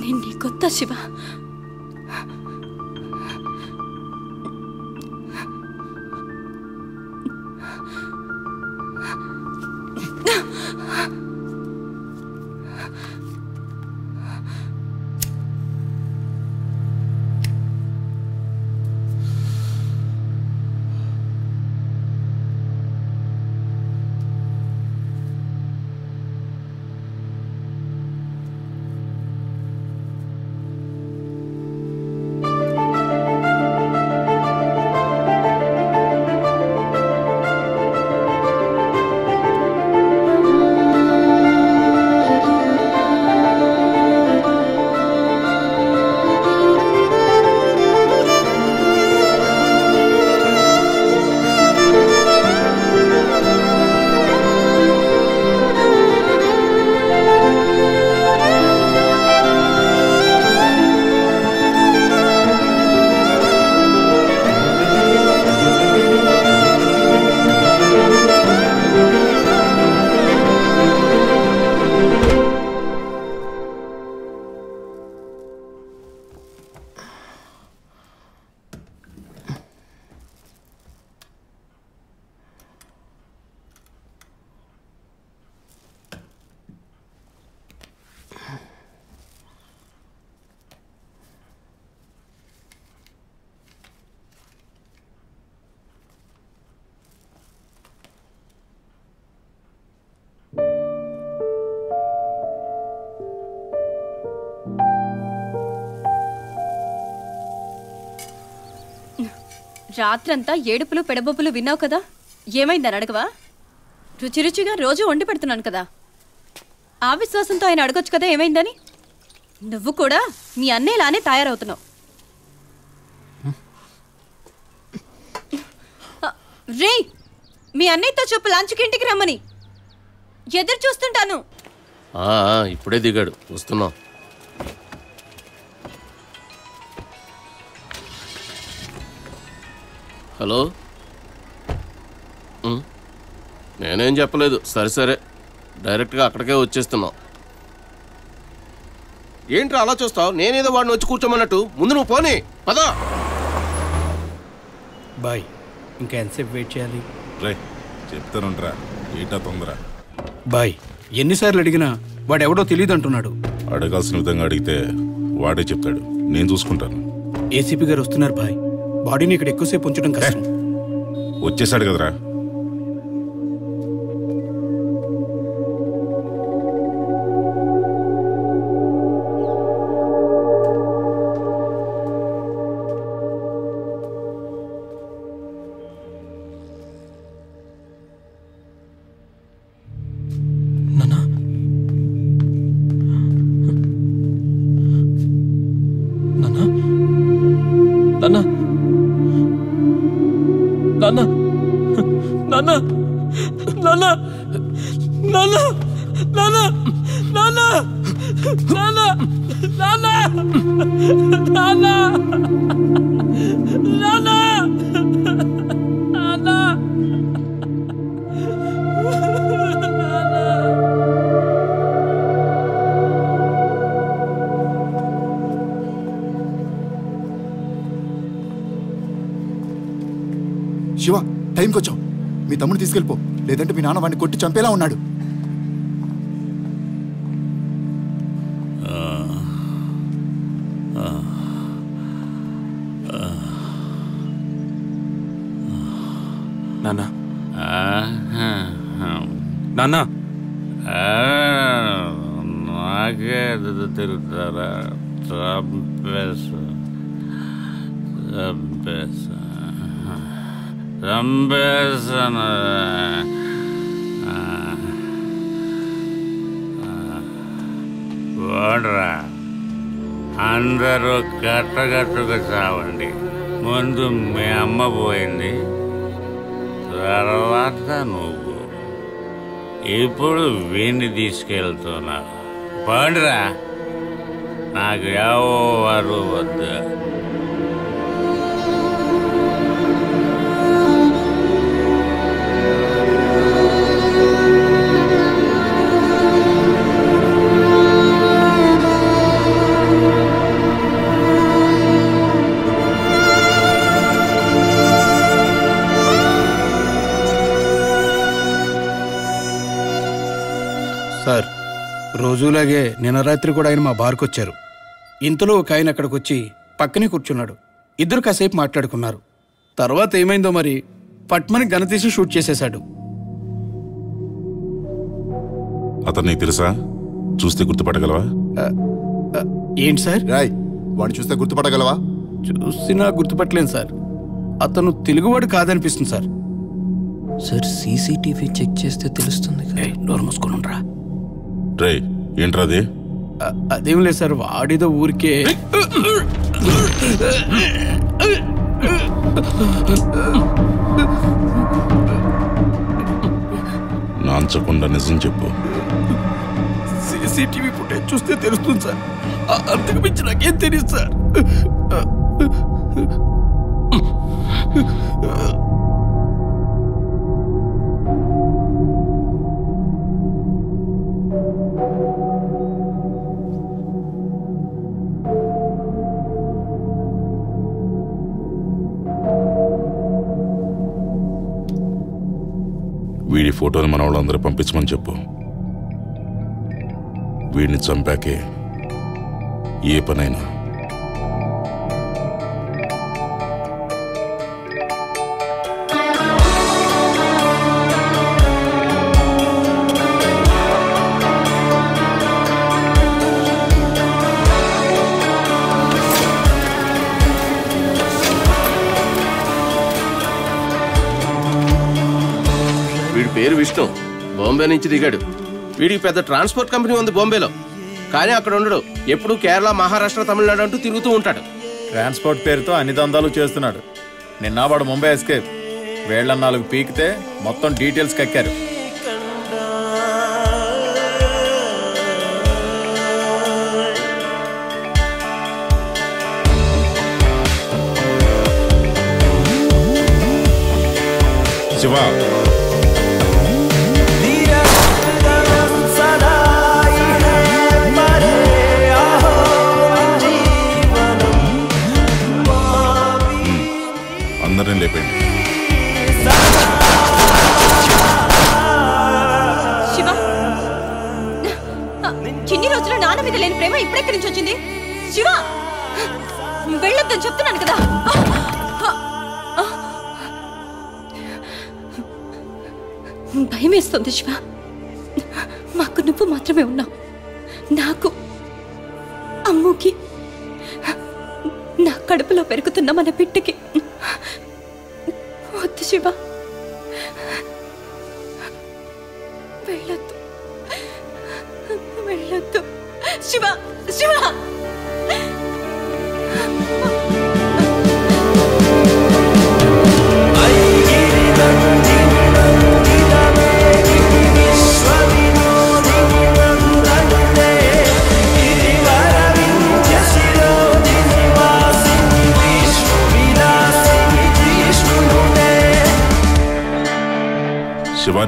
ನಿನ್ನೆ ಗೊತ್ತಾ ಶಿವ, రాత్రంతా ఏడుపులు పెడబొబ్బులు విన్నావు కదా, ఏమైందని అడగవా? రుచి రుచిగా రోజు వండి పెడుతున్నాను కదా, ఆ విశ్వాసంతో ఆయన అడగొచ్చు కదా ఏమైందని. నువ్వు కూడా మీ అన్నయ్యలానే తయారవుతున్నావు. రే, మీ అన్నయ్యతో చెప్పు లంచ్కి ఇంటికి రమ్మని, ఎదురు చూస్తుంటాను. ఇప్పుడే దిగాడు, వస్తున్నా. హలో, నేనేం చెప్పలేదు. సరే సరే, డైరెక్ట్గా అక్కడికే వచ్చేస్తున్నావు. ఏంట్రా అలా చూస్తావు? నేనేదో వాడిని వచ్చి కూర్చోమన్నట్టు. ముందు నువ్వు పోనీ పదా. బాయ్, ఇంకా ఎంతసేపు వెయిట్ చేయాలి? రే చెప్తానుంట్రా, ఏటా తొందర. బాయ్, ఎన్నిసార్లు అడిగినా వాడు ఎవడో తెలియదు అంటున్నాడు. అడగాల్సిన విధంగా అడిగితే వాడే చెప్తాడు, నేను చూసుకుంటాను. ఏసీపీ గారు వస్తున్నారు బాయ్, బాడీని ఇక్కడ ఎక్కువసేపు ఉంచడం కష్టం. వచ్చేసాడు కదరా. శివ, టైంకి వచ్చావు. మీ తమ్ముడు తీసుకెళ్ళిపో, లేదంటే మీ నాన్న వాడిని కొట్టి చంపేలా ఉన్నాడు. నాన్న నాన్న నాకే తిరుగుతారా? రంబేసన వాడరా, అందరూ గట్టగట్టుగా చావండి. ముందు మీ అమ్మ పోయింది, తర్వాత నువ్వు, ఇప్పుడు వీణ్ణి తీసుకెళ్తున్నావు. వాడరా, నాకు ఎవరు వద్దు. రోజులాగే నిన్న రాత్రి కూడా ఆయన మా బార్కొచ్చారు. ఇంతలో ఒక ఆయన అక్కడికి వచ్చి పక్కనే కూర్చున్నాడు. ఇద్దరు కాసేపు మాట్లాడుకున్నారు. తర్వాత ఏమైందో మరి పట్మని గణతీసి షూట్ చేసేశాడు. అతన్ని తెలుసా? చూస్తే గుర్తుపట్టగలవా? ఏంటి సార్? రాయ్, వాడిని చూస్తే గుర్తుపట్టగలవా? చూసినా గుర్తుపట్టలేను సార్. అతను తెలుగువాడు కాదనిపిస్తుంది సార్. సార్ సీసీటీవీ చెక్ చేస్తే తెలుస్తుంది కదా. డోర్ మూసుకొని ఉండరా. రే ఏంట్రా అది? అదేం లేదు సార్, వాడిదో ఊరికే. నాంచకుండా నిజం చెప్పు. సీసీటీవీ ఫుటేజ్ చూస్తే తెలుస్తుంది సార్. అంతకు మించి నాకేం తెలియదు సార్. వీడి ఫోటోని మన వాళ్ళందరూ పంపించమని చెప్పు. వీడిని చంపాకే ఏ పనైనా. పేరు విష్ణు, బాంబే నుంచి దిగాడు. వీడికి పెద్ద ట్రాన్స్పోర్ట్ కంపెనీ ఉంది బాంబేలో. కానీ అక్కడ ఉండడు. ఎప్పుడు కేరళ, మహారాష్ట్ర, తమిళనాడు అంటూ తిరుగుతూ ఉంటాడు. ట్రాన్స్పోర్ట్ పేరుతో అన్ని దందాలు చేస్తున్నాడు. నిన్న వాడు ముంబై ఎస్కేప్. వేళ్ల నాలుగు పీకితే మొత్తం డీటెయిల్స్ కక్కారు. శివా, అందరిని లేపండి. చిన్ని రోజులు నాన్న మీద లేని ప్రేమ ఇప్పుడెక్కడి నుంచి వచ్చింది? శివ, వెళ్ళొద్దని చెప్తున్నాను కదా. భయమేస్తుంది శివ. మాకు నువ్వు మాత్రమే ఉన్నావు. నాకు, అమ్ముకి, నా కడుపులో పెరుగుతున్న మన బిడ్డకి. వద్దు శివ, వెళ్ళొద్దు, వెళ్ళొద్దు శివ. శివ, శివ,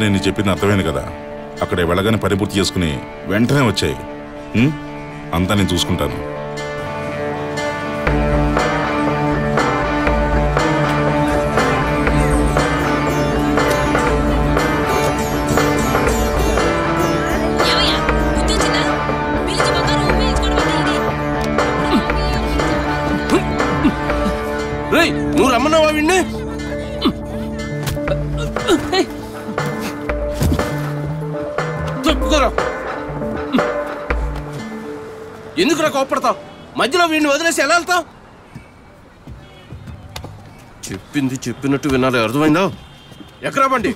నేను చెప్పింది అర్థమైంది కదా. అక్కడ వెళ్ళగానే పని పూర్తి చేసుకుని వెంటనే వచ్చాయి. అంతా నేను చూసుకుంటాను. రేయ్, నువ్వు రమ్మన్నావా వీణ్ణి? ఎందుకు రా కోపడతావు? మధ్యలో వీడిని వదిలేసి ఎలా వెళ్తావు? చెప్పింది చెప్పినట్టు వినాలి, అర్థమైందా? ఎక్కరా బండి?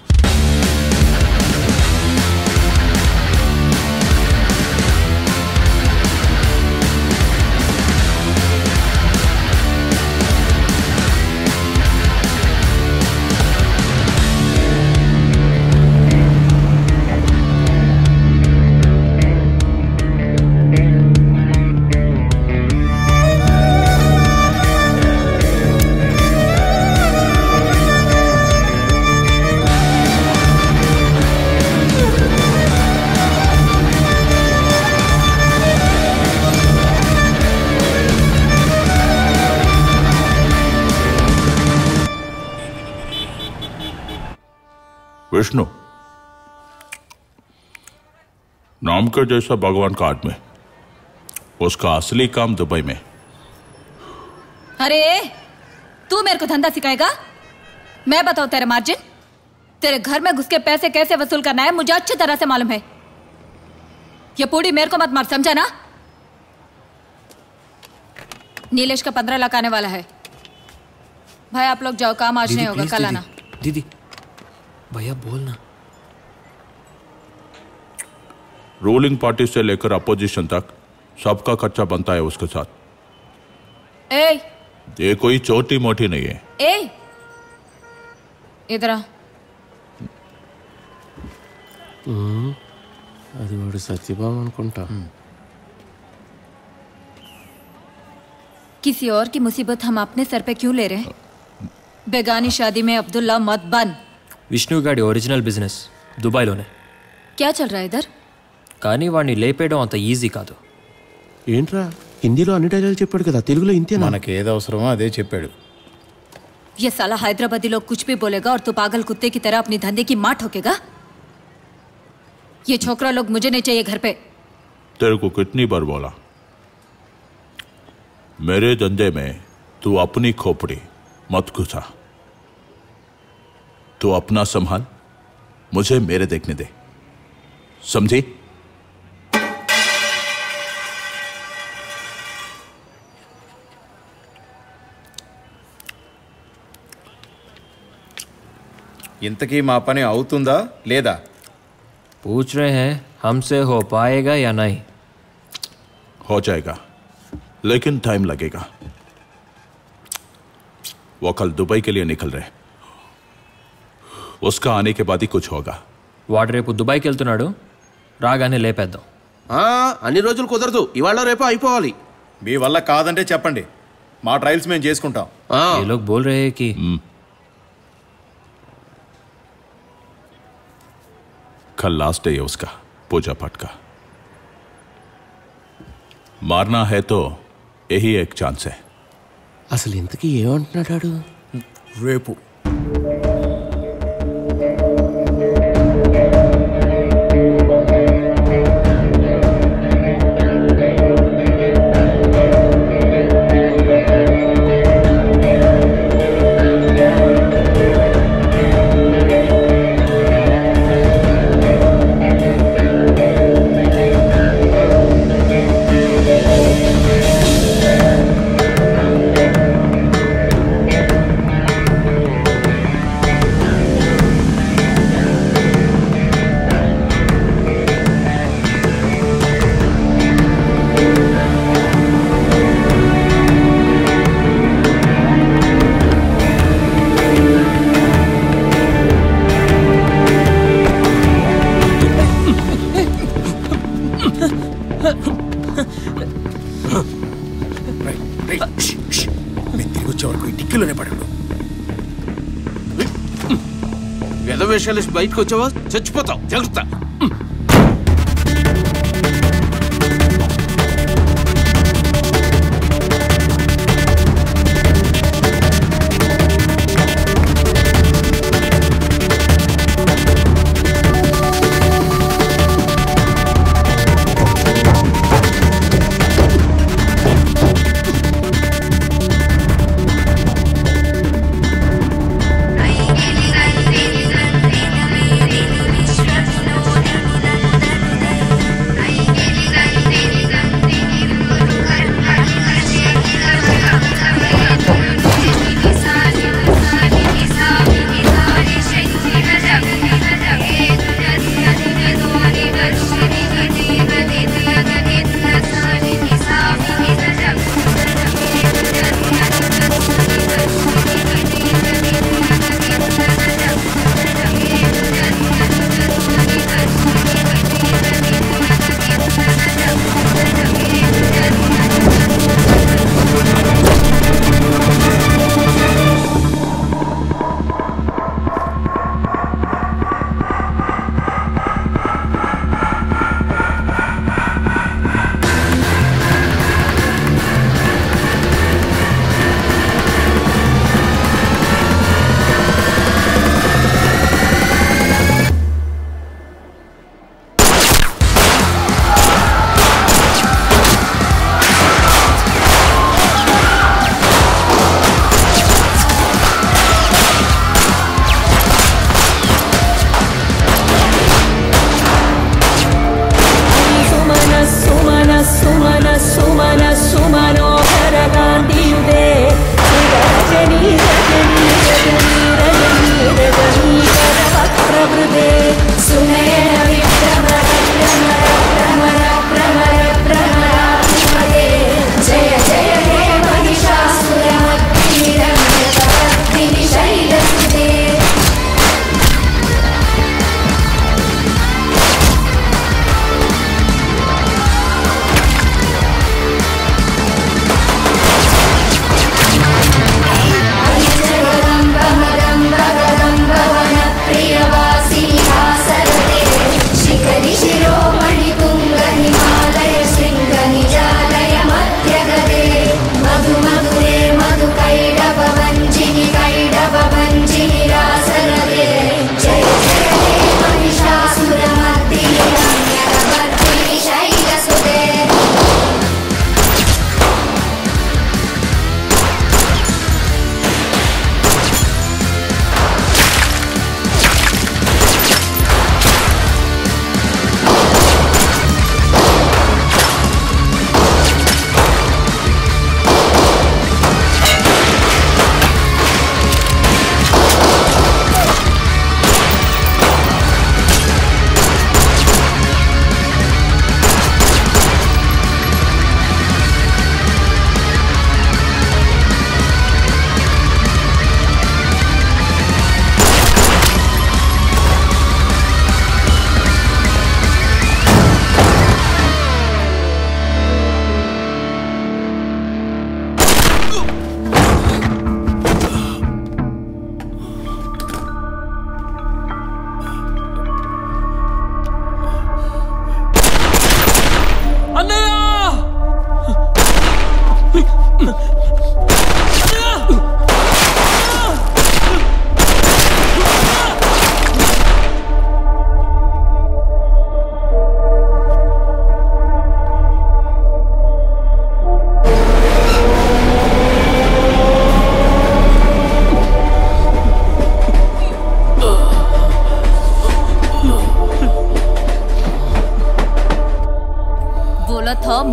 విష్ణు, नाम का जैसा भगवान का आदमी, उसका असली काम दुबई में। अरे तू मेरे को धंधा सिखाएगा? मैं बताऊं तेरा मार्जिन? तेरे घर में घुस के पैसे कैसे वसूल करना है मुझे अच्छी तरह से मालूम है। ये पूरी मेरे को मत मार, समझा ना? नीलेश का पंद्रह लाख आने वाला है। भाई आप लोग जाओ, काम आज नहीं होगा, कल आना। दीदी भैया बोलना। रूलिंग पार्टी से लेकर अपोजिशन तक सबका खर्चा बनता है उसके साथ। ए ये कोई छोटी मोटी नहीं है। ए इधर आ। అది వాడు సత్యభామ అనుకుంటా। किसी और की मुसीबत हम अपने सर पे क्यों ले रहे हैं? बेगानी शादी में अब्दुल्ला मत बन। विष्णु गाड़ी ओरिजिनल बिजनेस दुबई लोने। क्या चल रहा है इधर? కానీ వాడిని లేపేయడం అంత ఈజీ కాదు। ఏంట్రా హిందీలో అన్ని డైలాగులు చెప్పాడు కదా, తెలుగులో ఇంతేనా? మనకి ఏది అవసరమో అదే చెప్పాడు। ये साला हैदराबादी लोग कुछ भी बोलेगा और तू पागल कुत्ते की तरह अपने धंधे की मां ठोकेगा। ये छोकरा लोग मुझे नहीं चाहिए घर पे। तेरे को कितनी बार बोला, मेरे धंधे में तू अपनी खोपड़ी मत घुसा। तू अपना संभाल, मुझे मेरे देखने दे, समझी? ఇంతకీ మా పని అవుతుందా లేదా? पूछ रहे हैं हमसे हो पाएगा या नहीं? हो जाएगा, लेकिन टाइम लगेगा। वो कल दुबई के लिए निकल रहे, उसका आने के बाद ही कुछ होगा। वाड़ रेपु दुबई के వెళ్తున్నాడు, రాగానే లేపేద్దాం। అన్ని రోజులు కుదరదు, ఇవాళ రేపు అయిపోవాలి। మీ వల్ల కాదంటే చెప్పండి, మా ట్రయల్స్ మేము చేసుకుంటాం। ये लोग बोल रहे हैं कि कल लास्ट डे है उसका पूजा पाठ का। मारना है तो यही एक चांस है। असल इंतकी ये अंटनाडाडू रेपु బయటకు వచ్చావా చచ్చిపోతావు, తెలుస్తా।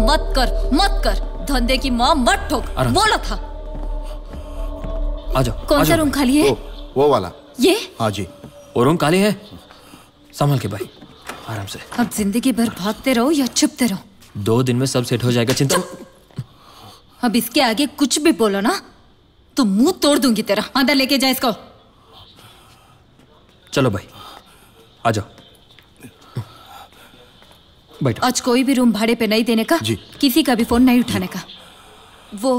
मत कर मत कर धंधे की माँ मत ठोक, बोला था। आजा, कौन सा रूम खाली है? वो, वो वाला। ये? हाँ जी, वो रूम खाली है। संभल के भाई, आराम से। अब जिंदगी भर भागते रहो या छुपते रहो, दो दिन में सब सेट हो जाएगा। चिंता। अब इसके आगे कुछ भी बोलो ना तो मुंह तोड़ दूंगी तेरा। अंदर लेके जाए इसको। चलो भाई, आ जाओ। आज कोई भी रूम भाड़े पे नहीं देने का, किसी का भी फोन नहीं उठाने का। वो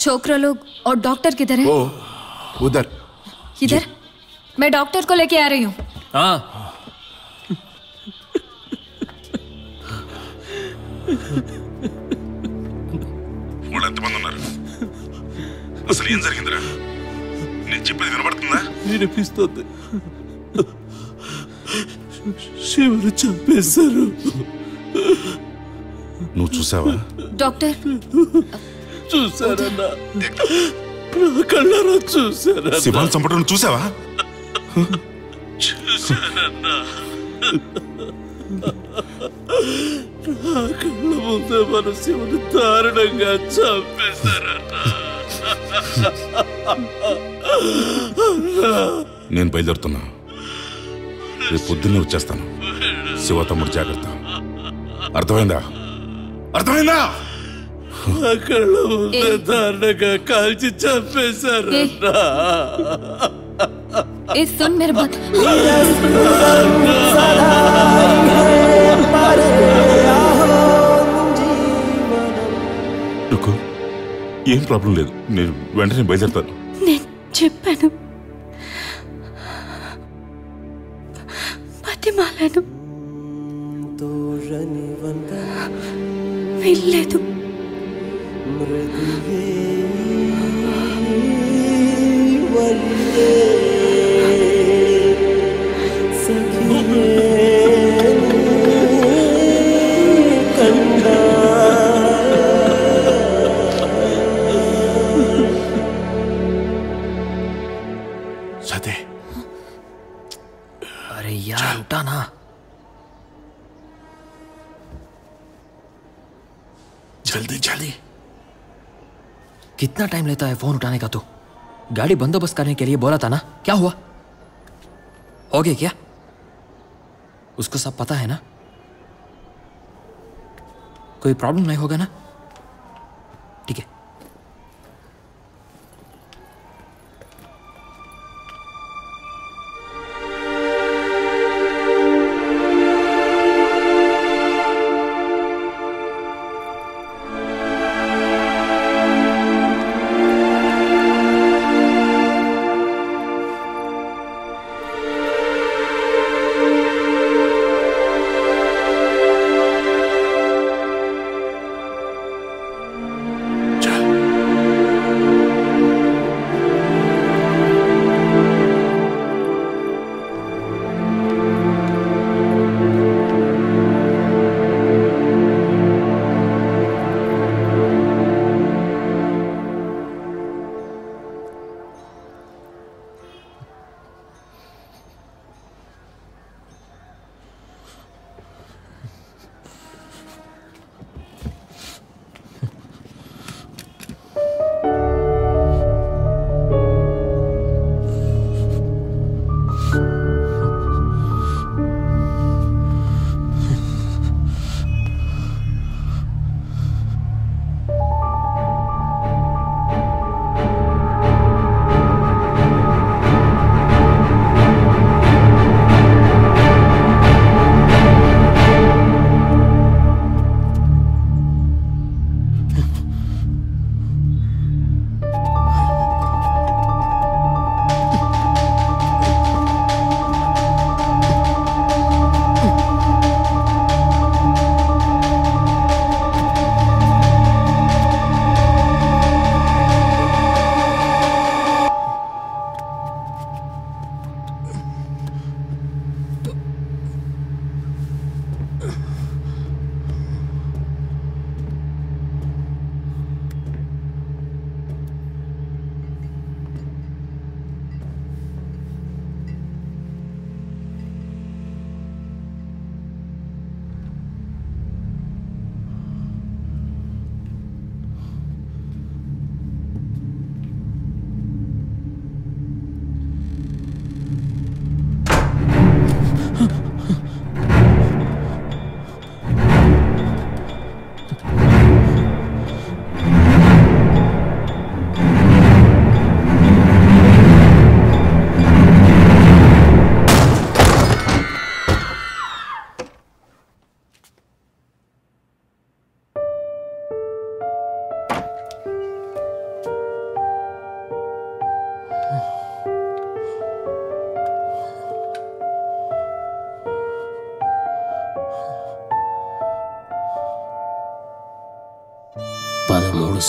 छोकरा लोग और डॉक्टर किधर है? वो उधर। इधर? मैं डॉक्टर को लेके आ रही हूँ। డాక్టర్ చూసారన్నా, నా కళ్ళారా చూసారన్నా, శివాన్ సంపటను చూసావా? చూసారన్నా, నా కళ్ళ ముందే మన శివుని దారుణంగా చంపేశారన్నా. నేను బయలుదేరుతున్నా, రేపు పొద్దున్నే వచ్చేస్తాను. శివ తమ్ముడు జాగ్రత్త, అర్థమైందా? అర్థమైందా? దారుణంగా కాల్చి చంపేశారు. ఏం ప్రాబ్లం లేదు, నేను వెంటనే బయలుదేరుతాను. నేను చెప్పాను, బతిమాలను, వెళ్ళలేదు. सदे, अरे यार उठा ना। जल्दी जल्दी, कितना टाइम लेता है फोन उठाने का तू? गाड़ी बंदोबस्त करने के लिए बोला था ना, क्या हुआ? हो गया क्या? उसको सब पता है ना, कोई प्रॉब्लम नहीं होगा ना? ठीक है,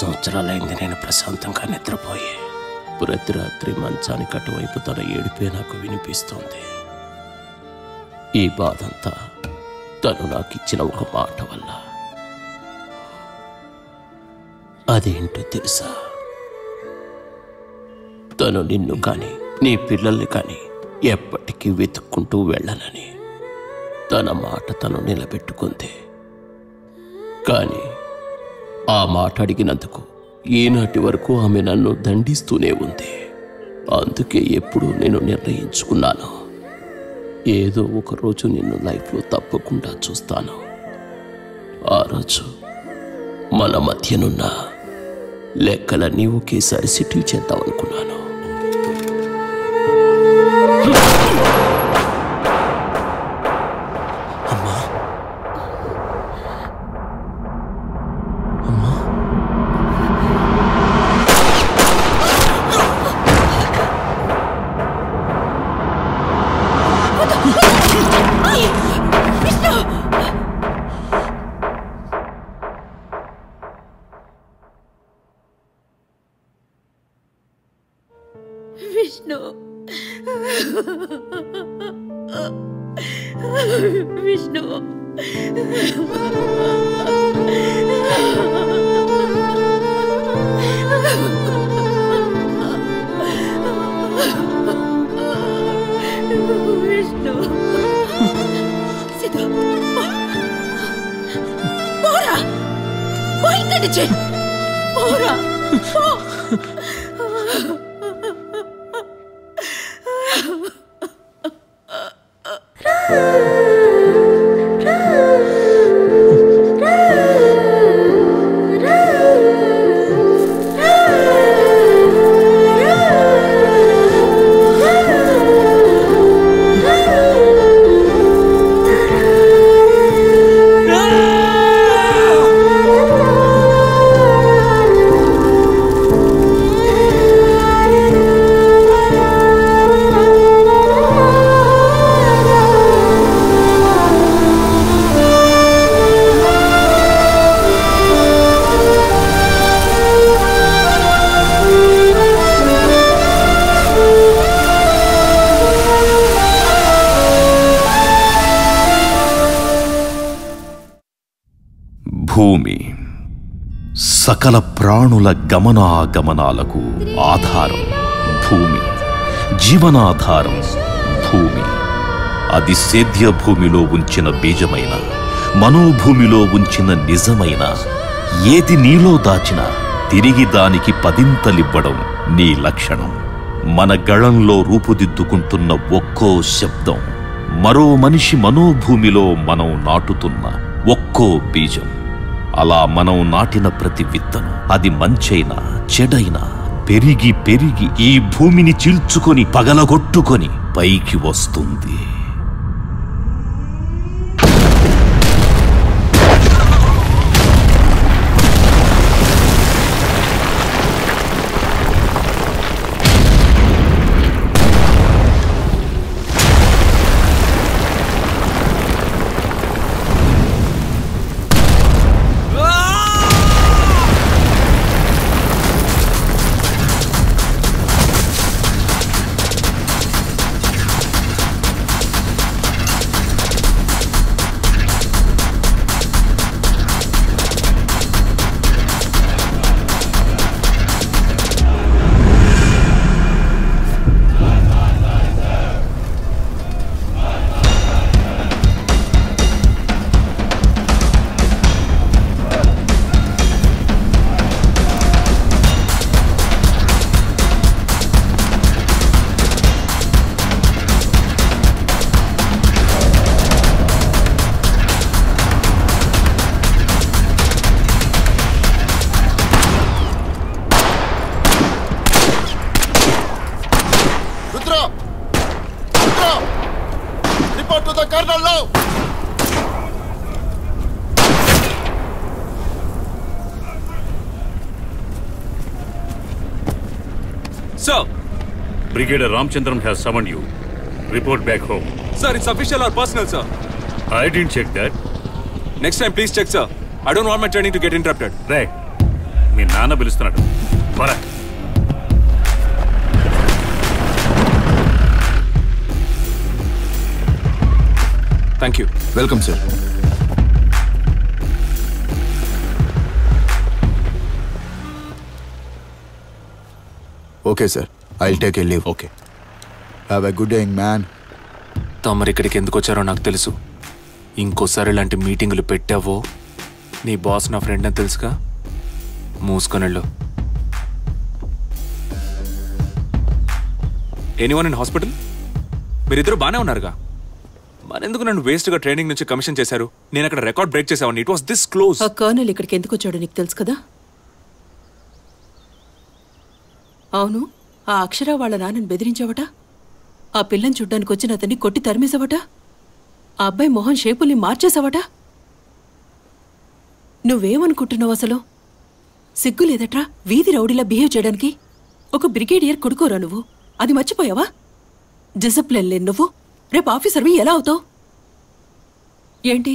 సంవత్సరాలైంది నేను ప్రశాంతంగా నిద్రపోయి. ప్రతి రాత్రి మంచానికి అటువైపు తన ఏడిపే నాకు వినిపిస్తోంది. ఈ బాధంతా తను నాకిచ్చిన ఒక మాట వల్ల. అదేంటో తెలుసా? తను నిన్ను కానీ నీ పిల్లల్ని కానీ ఎప్పటికీ వెతుక్కుంటూ వెళ్ళనని తన మాట తను నిలబెట్టుకుంది. కానీ ఆ మాట అడిగినందుకు ఈనాటి వరకు ఆమె నన్ను దండిస్తూనే ఉంది. అందుకే ఎప్పుడు నేను నిర్ణయించుకున్నాను, ఏదో ఒకరోజు నిన్ను లైఫ్లో తప్పకుండా చూస్తాను. ఆ రోజు మన మధ్యనున్న లెక్కలన్నీ ఒకేసారి సెటిల్ చేద్దామనుకున్నాను. భూమి సకల ప్రాణుల గమనాగమనాలకు ఆధారం భూమి, జీవనాధారం భూమి. అది సేద్య భూమిలో ఉంచిన బీజమైన, మనోభూమిలో ఉంచిన నిజమైన, ఏది నీలో దాచినా తిరిగి దానికి పదింతలివ్వడం నీ లక్షణం. మన గళంలో రూపుదిద్దుకుంటున్న ఒక్కో శబ్దం మరో మనిషి మనోభూమిలో మనం నాటుతున్న ఒక్కో బీజం. అలా మనం నాటిన ప్రతి విత్తనం, అది మంచైనా చెడైనా, పెరిగి పెరిగి ఈ భూమిని చీల్చుకొని పగలగొట్టుకొని పైకి వస్తుంది. Brigadier Ramchandran has summoned you. Report back home. Sir, it's official or personal, sir? I didn't check that. Next time, please check, sir. I don't want my training to get interrupted. Right. మీ నాన్న పిలుస్తున్నాడు. బరా thank you. Welcome sir. Okay sir, I will take a leave. Okay, have a good day man. తమరు ఇక్కడికి ఎందుకు వచ్చారో నాకు తెలుసు. ఇంకోసారి ఇలాంటి మీటింగులు పెట్టావో నీ బాస్ నా ఫ్రెండ్ అని తెలుసుగా, మూసుకొనెళ్ళు. Anyone in hospital? మీరిద్దరూ బాగానే ఉన్నారుగా, మరెందుకు నన్ను వేస్ట్గా ట్రైనింగ్ నుంచి కమిషన్ చేశారు? నేను అక్కడ రికార్డ్ బ్రేక్ చేశాను. It was this close. ఆ కర్నల్ ఇక్కడికి ఎందుకు వచ్చాడో నీకు తెలుసు కదా? అవును, ఆ అక్షర వాళ్ళ నాన్నని బెదిరించావట, ఆ పిల్లని చూడ్డానికి వచ్చిన అతన్ని కొట్టి తరిమేసావట, ఆ అబ్బాయి మోహన్ షేపుల్ని మార్చేసావట. నువ్వేమనుకుంటున్నావు అసలు? సిగ్గు లేదట్రా వీధి రౌడీలా బిహేవ్ చేయడానికి. ఒక బ్రిగేడియర్ కొడుకోరా నువ్వు, అది మర్చిపోయావా? డిసిప్లిన్ లేని నువ్వు రేపు ఆఫీసర్వి ఎలా అవుతావు? ఏంటి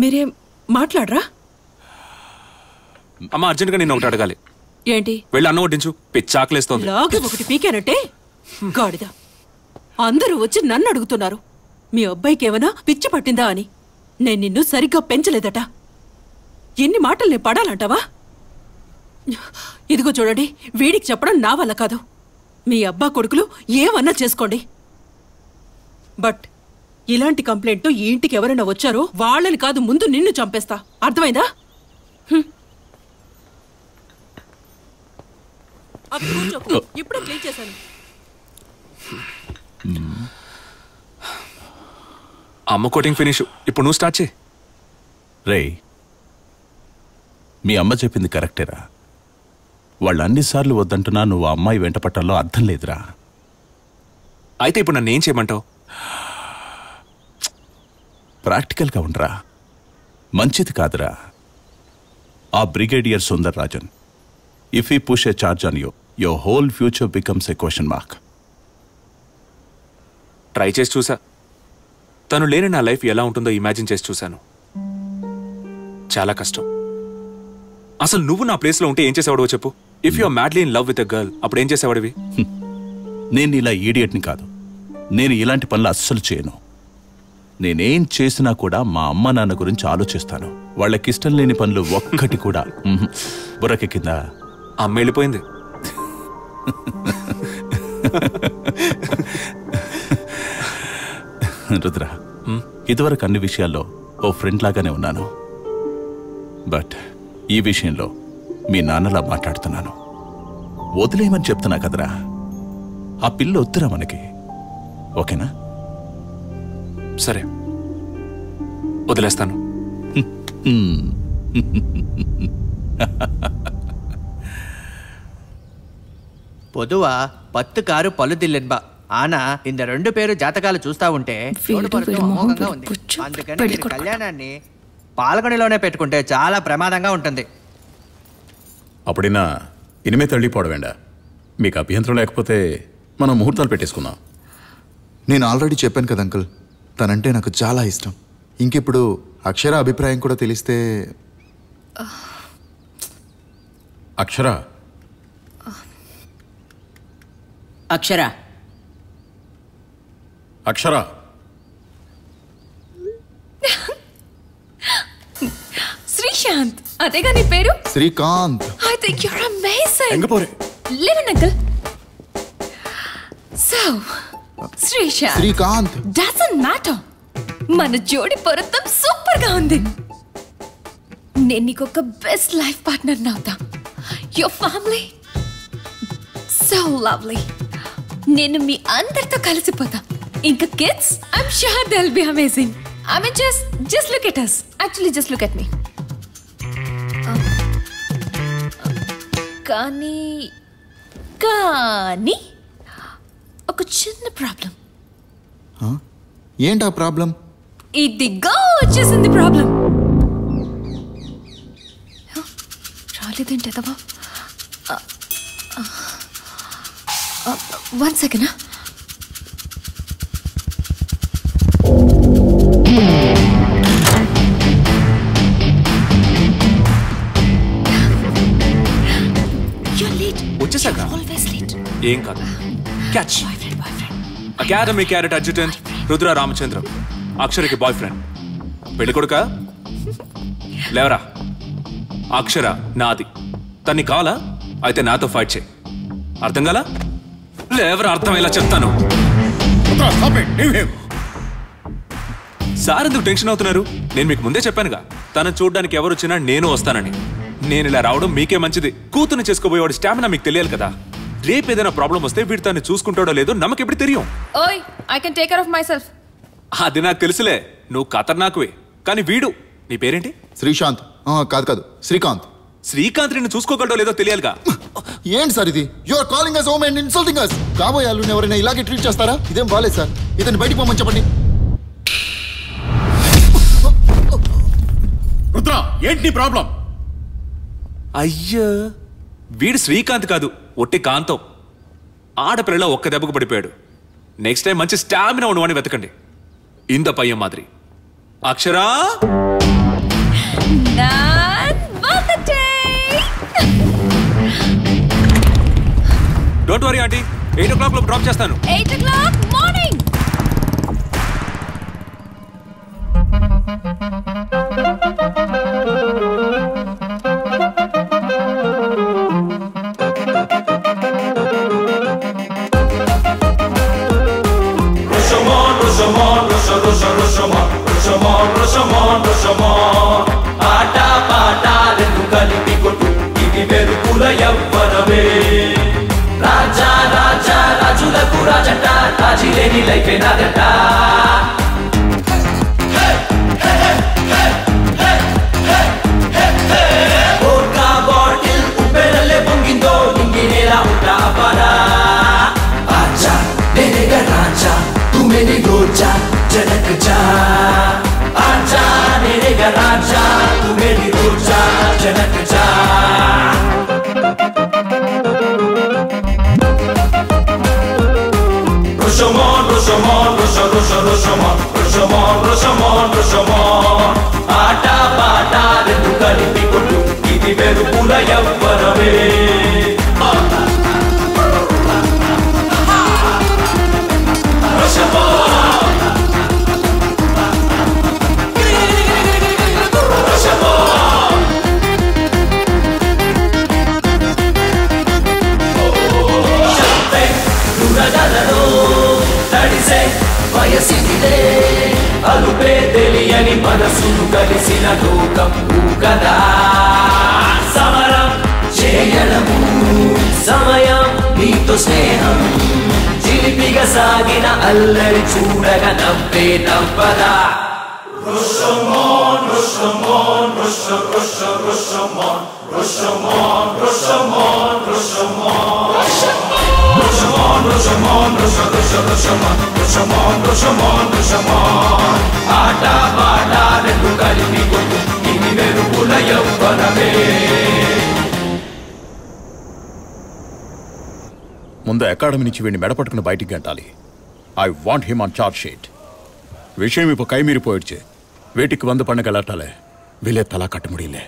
మీరేం మాట్లాడరా? అమ్మ, అర్జెంట్గా నేను ఒకటి అడగాలి. ఏంటి? వెళ్ళి అన్నం వడ్డించు. పిచ్చాకలేస్తోంది. లాగే ఒకటి పీకానంటే గాడిద, అందరూ వచ్చి నన్ను అడుగుతున్నారు మీ అబ్బాయికి ఏమైనా పిచ్చి పట్టిందా అని. నేను నిన్ను సరిగ్గా పెంచలేదట, ఎన్ని మాటలు నేను పడాలంటావా? ఇదిగో చూడండి, వీడికి చెప్పడం నా వల్ల కాదు. మీ అబ్బా కొడుకులు ఏమన్నా చేసుకోండి, బట్ ఇలాంటి కంప్లైంట్తో ఈ ఇంటికి ఎవరైనా వచ్చారో వాళ్ళని కాదు ముందు నిన్ను చంపేస్తా, అర్థమైందా? ఇప్పుడు క్లీన్ చేశాను. అమ్మ కోటింగ్ ఫినిష్. ఇప్పుడు నువ్వు స్టార్ట్ చేయి. రే, మీ అమ్మ చెప్పింది కరెక్టేరా. వాళ్ళు అన్నిసార్లు వద్దంటున్నా నువ్వు అమ్మాయి వెంట పట్టాలో అర్థం లేదురా. అయితే ఇప్పుడు నన్ను ఏం చేయమంటావు? ప్రాక్టికల్గా ఉండరా, మంచిది కాదురా. ఆ brigadier Sundar Rajan, if you push a charge on you, your whole future becomes a question mark. Try చేసి చూసా, తను లేని నా లైఫ్ ఎలా ఉంటుందో ఇమాజిన్ చేసి చూశాను. చాలా కష్టం. అసలు నువ్వు నా ప్లేస్లో ఉంటే ఏం చేసేవాడో చెప్పు. If you are madly in love with a girl, అప్పుడు ఏం చేసేవాడివి? నేను ఇలా ఈడియట్ని కాదు, నేను ఇలాంటి పనులు అస్సలు చేయను. నేనేం చేసినా కూడా మా అమ్మ నాన్న గురించి ఆలోచిస్తాను. వాళ్ళకిష్టం లేని పనులు ఒక్కటి కూడా. బుర్రకి కింద అమ్మ వెళ్ళిపోయింది. రుద్ర, ఇదివరకు అన్ని విషయాల్లో ఓ ఫ్రెండ్ లాగానే ఉన్నాను, బట్ ఈ విషయంలో మీ నాన్నలా మాట్లాడుతున్నాను. వదిలేయమని చెప్తున్నా కదరా, ఆ పిల్ల వద్దురా మనకి, ఓకేనా? సరే, వదిలేస్తాను. பொதுவா பத்து காரு பழுதில்லைன்பா. ஆனா இந்த ரெண்டு பேரும் ஜாதகால చూస్తా ఉంటే అందుకని కళ్యాణాన్ని పాలకొనిలోనే పెట్టుకుంటే చాలా ప్రమాదంగా ఉంటుంది. అప్పుడైనా ఇనిమే తల్లిపోవడమేండా? మీకు అభ్యంతరం లేకపోతే మనం ముహూర్తాలు పెట్టేసుకుందాం. నేను ఆల్రెడీ చెప్పాను కదా అంకుల్, తనంటే నాకు చాలా ఇష్టం. ఇంకెప్పుడు అక్షర అభిప్రాయం కూడా తెలిస్తే. అక్షర అక్షర అక్షర శ్రీశాంత్, అదేగా నీ పేరు? Srikanth. I think you are amazing. ఎంగ పోరే live in uncle. So Sreesanth, Srikanth doesn't matter. మన జోడి పొరతం సూపర్ గా ఉంది. నేను నీకొక బెస్ట్ లైఫ్ పార్ట్నర్ అవుతా. Your family so lovely. నేను మీ అందరితో కలిసిపోతా. ఇంకా kids, I am sure they will be amazing. I mean, just just look at us. Actually, just look at me. కానీ కానీ ఒక చిన్న ప్రాబ్లం. ఏంటా ప్రాబ్లం? ఇదిగో వచ్చేసింది ప్రాబ్లం. రాలేదేంటే తవా, వన్ సెకండ్. వచ్చేసాక ఏం కాదు. Catch. Academy cadet adjutant Rudra Ramachandra, అక్షరకి బాయ్ ఫ్రెండ్. పెళ్లి కొడుకా లేవరా. అక్షర నాది, తన్ని కావాలా అయితే నాతో ఫైట్ చేయి. అర్థం కాలా? లేవరా, అర్థమయ్యేలా చెప్తాను. సార్ ఎందుకు టెన్షన్ అవుతున్నారు? నేను మీకు ముందే చెప్పానుగా, తనను చూడడానికి ఎవరు వచ్చినా నేను వస్తానని. నేను ఇలా రావడం మీకే మంచిది. కూతురు చేసుకోబోయేవాడి స్టామినా మీకు తెలియాలి కదా. రేపు ఏదైనా ప్రాబ్లం వస్తే వీడు తను చూసుకుంటాడో లేదో నమ్మకి ఎప్పుడు తెలియం. అది నాకు తెలుసులే, నువ్వు ఖతర్నాకువే. కానీ వీడు, నీ పేరేంటి? శ్రీశాంత్. కాదు కాదు శ్రీకాంత్. శ్రీకాంత్ నిన్ను చూసుకోగలడో లేదో తెలియాలిగా. ఏంటి సార్ ఇది? You're calling us home and insulting us. కాబోయే అల్లుని ఎవరైనా ఇలాగే ట్రీట్ చేస్తారా? ఇదేం బాలేదు సార్. ఇతన్ని బయటికి పోమని చెప్పండి. రుద్ర, ఏంటి ప్రాబ్లం? అయ్యా, వీడు శ్రీకాంత్ కాదు, ఒట్టి కాంతం. ఆడపిల్లలో ఒక్క దెబ్బకు పడిపోయాడు. నెక్స్ట్ టైం మంచి స్టామినా ఉండవని వెతకండి. ఇంత పయ్యం మాదిరి. Akshara, don't worry aunty, eight o'clock లో డ్రాప్ చేస్తాను. ముందు అకాడమీ నుంచి వీడిని మెడపట్టుకుని బయటికి గంటాలి. I want him on charge sheet. விஷயம் இப்போ கைமீறி போயிடுச்சு. வீட்டுக்கு வந்து பண்ண கலாட்டால விலை தலா கட்ட முடியல.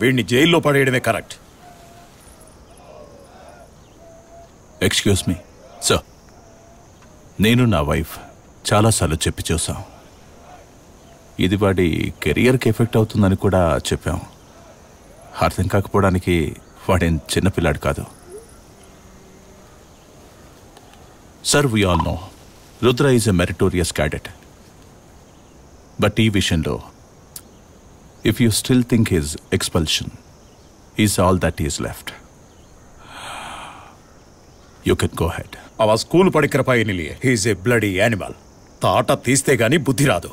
வீணி ஜெயிலில் படையிடவே கரெக்ட். ఎక్స్క్యూజ్ మీ సార్, నేను నా వైఫ్ చాలాసార్లు చెప్పి చూసాం. ఇది వాడి కెరియర్కి ఎఫెక్ట్ అవుతుందని కూడా చెప్పాం. అర్థం కాకపోవడానికి వాడేం చిన్నపిల్లాడు కాదు sir. We all know Rudra is a meritorious cadet. But ఈ విషయంలో if you still think his expulsion is all that is left. You can go ahead. అవ స్కూల్ పడికరపై నిలియే హీఈస్ ఏ బ్లడీ యానిమల్. తాట తీస్తే గానీ బుద్ధి రాదు.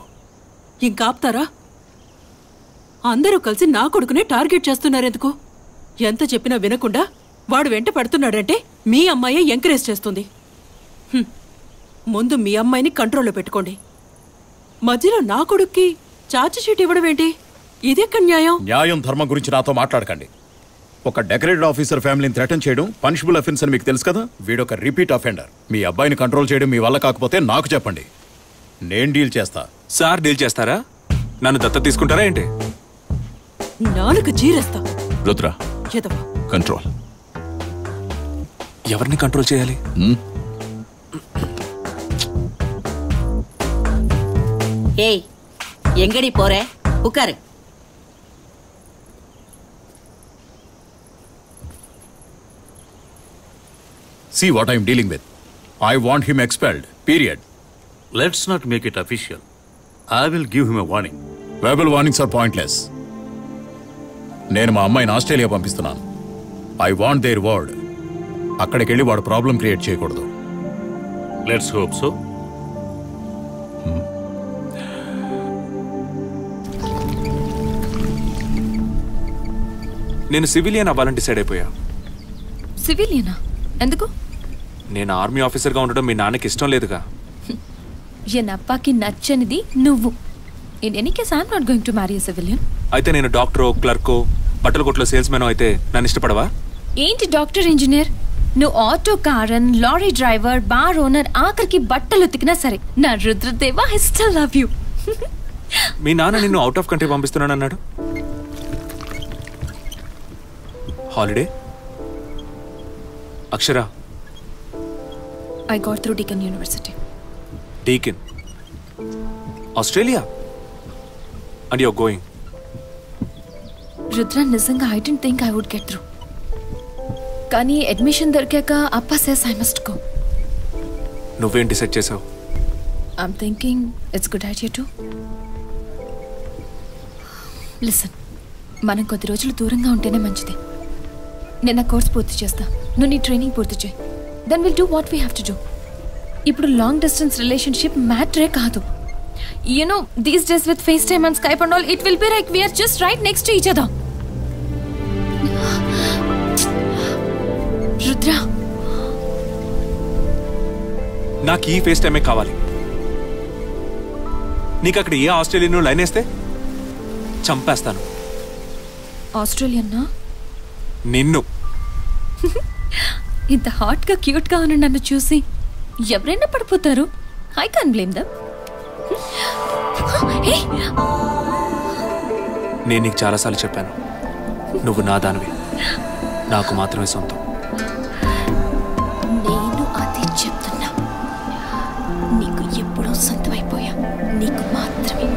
ఇంకాపుతారా? అందరూ కలిసి నా కొడుకునే టార్గెట్ చేస్తున్నారెందుకు? ఎంత చెప్పినా వినకుండా వాడు వెంట పడుతున్నాడంటే మీ అమ్మాయే ఎంకరేజ్ చేస్తుంది. ముందు మీ అమ్మాయిని కంట్రోల్లో పెట్టుకోండి. మధ్యలో నా కొడుక్కి చార్జిషీట్ ఇవ్వడం ఏంటి? ఇదెక్క న్యాయం? న్యాయం ధర్మం గురించి నాతో మాట్లాడకండి. ఒక డెకరేటెడ్ ఆఫీసర్ ఫ్యామిలీని థ్రెటన్ చేయడం పనిషబుల్ అఫెన్స్ అని మీకు తెలుసు కదా. వీడొక రిపీట్ అఫెండర్. మీ అబ్బాయిని కంట్రోల్ చేయడం మీ వల్ల కాకపోతే నాకు చెప్పండి, నేను డీల్ చేస్తా. సార్ డీల్ చేస్తారా? నన్ను దత్త తీసుకుంటారా ఏంటి? నాలుగు జీరేస్తా. రుద్ర కంట్రోల్. ఎవరిని కంట్రోల్ చేయాలి? ஏய் எங்கடி போற? உட்காரு. See what I am dealing with. I want him expelled. Period. Let's not make it official. I will give him a warning. Verbal warnings are pointless. నేను మా అమ్మాయిని ఆస్ట్రేలియా పంపిస్తున్నాను. I want their word. అక్కడికి వెళ్ళి వాడు problem create చేయకూడదు. Let's hope so. నేను civilian అవ్వాలని డిసైడ్ అయిపోయా. సివిలియనా? ఎందుకు? నేను ఆర్మీ ఆఫీసర్గా ఉండడం మీ నాన్నకి ఇష్టం లేదుగా. ఎన్ అప్పాకి నచ్చనిది నువ్వు. In any case I am not going to marry a civilian. అయితే నేను డాక్టరో క్లర్కో బట్టల కొట్లో సేల్స్ మ్యానో అయితే నన్ను ఇష్టపడవా? ఏంటి డాక్టర్ ఇంజనీర్? నువ్వు ఆటో కారన్, లారీ డ్రైవర్, బార్ ఓనర్, ఆఖరికి బట్టలు ఉతికినా సరే నా రుద్రదేవా ఐ స్టిల్ లవ్ యూ. మీ నాన్న నిన్ను అవుట్ ఆఫ్ కంట్రీ పంపిస్తున్నాను అన్నాడు. Holiday Akshara. I got through Deakin University. Deakin? Australia? And you're going? Rudra, nizanga, I didn't think I would get through. Kani admission dorkaka appa says I must go. Nuvvem decide chesav? I'm thinking it's good idea too. Listen, manam koddi rojulu duranga untene manchidi. నేను నా course పూర్తి చేస్తా, నువ్వు నీ training పూర్తి చేయి. Then will do what we have to do. ఇప్పుడు long distance relationship మ్యాటరే కాదు. You know these days with FaceTime and Skype and all it will be like we're just right next to each other. Rudra, నాకు ఈ face టైమే కావాలి. నీకు అక్కడ ఏ Australian line వేస్తే చంపేస్తాను. ఆస్ట్రేలియన్నా? నిన్ను ఇంత హాట్ గా క్యూట్ గా ఉన్న నన్ను చూసి ఎవరైనా పడిపోతారు. I can blame them. నేను నీకు చాలాసార్లు చెప్పాను, నువ్వు నా దానివి, నాకు మాత్రమే సొంతం. నేను అదే చెప్తున్నా, నీకు ఎప్పుడో సొంతమైపోయా, నీకు మాత్రమే.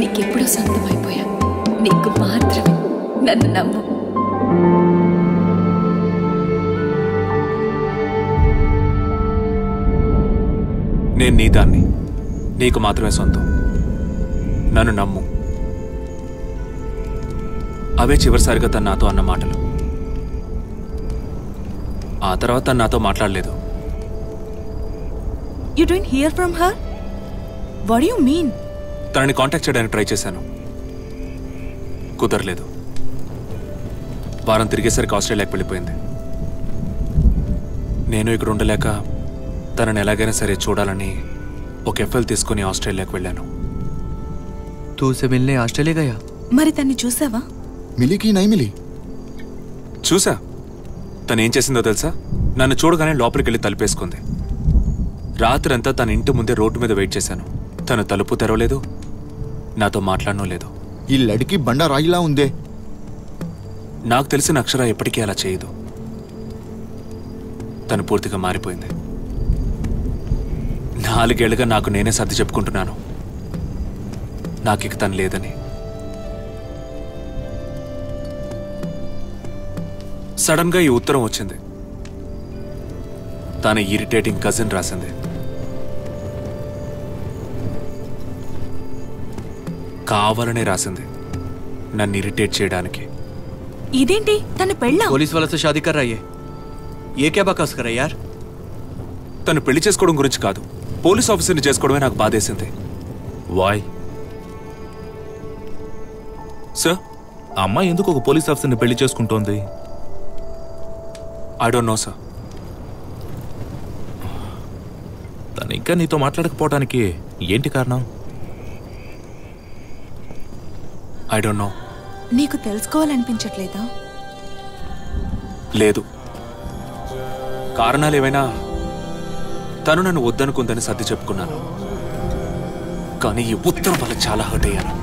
నీకెప్పుడు సొంతమైపోయా, నీకు మాత్రమే. నన్ను నమ్ము. నేను నీ దాన్ని, నీకు మాత్రమే సొంతం. నన్ను నమ్ము. అవే చివరిసారిగా తను నాతో అన్న మాటలు. ఆ తర్వాత తను నాతో మాట్లాడలేదు. You didn't hear from her? What do you mean? తనని కాంటాక్ట్ చేయడానికి ట్రై చేశాను, కుదరలేదు. వారం తిరిగేసరికి ఆస్ట్రేలియాకి వెళ్ళిపోయింది. నేను ఇక్కడ ఉండలేక తనని ఎలాగైనా సరే చూడాలని ఒక ఎఫ్ఎల్ తీసుకుని ఆస్ట్రేలియాకి వెళ్ళాను. తూసెమిల్నే ఆస్ట్రేలియా గయా. మరి తన్ని చూసావా? మిలికి నై మిలి. చూసా. తను ఏం చేసిందో తెలుసా? నన్ను చూడగానే లోపలికి వెళ్ళి తలుపేసుకుంది. రాత్రంతా తన ఇంటి ముందే రోడ్డు మీద వెయిట్ చేశాను. తను తలుపు తెరవలేదు, నాతో మాట్లాడడం లేదు. ఈ లడికి బండరాయిలా ఉందే. నాకు తెలిసిన అక్షర ఎప్పటికీ అలా చేయదు. తను పూర్తిగా మారిపోయింది. నాలుగేళ్లుగా నాకు నేనే సర్ది చెప్పుకుంటున్నాను, నాకు ఇక తను లేదని. సడన్గా ఈ ఉత్తరం వచ్చింది. తన ఇరిటేటింగ్ కజిన్ రాసింది. కావాలనే రాసింది, నన్ను ఇరిటేట్ చేయడానికి. ఇదేంటి? తన పెళ్ళా? పోలీస్ వాళ్ళతో షాదీ కర్రా అయ్యే ఏ క్యాబా కాస్కరా యార్. తను పెళ్లి చేసుకోవడం గురించి కాదు, పోలీస్ ఆఫీసర్ని చేసుకోవడమే నాకు బాధేసింది. వాయ్ సార్, ఆ అమ్మాయి ఎందుకు ఒక పోలీస్ ఆఫీసర్ని పెళ్లి చేసుకుంటోంది? I don't know sir. తను ఇంకా నీతో మాట్లాడకపోవడానికి ఏంటి కారణం? I don't know. నీకు తెలుసుకోవాలనిపించట్లేదా? లేదు. కారణాలు ఏమైనా తను నన్ను వద్దనుకుందని సర్ది చెప్పుకున్నాను. కానీ ఈ ఉత్తరం వల్ల చాలా హర్ట్ అయ్యాను.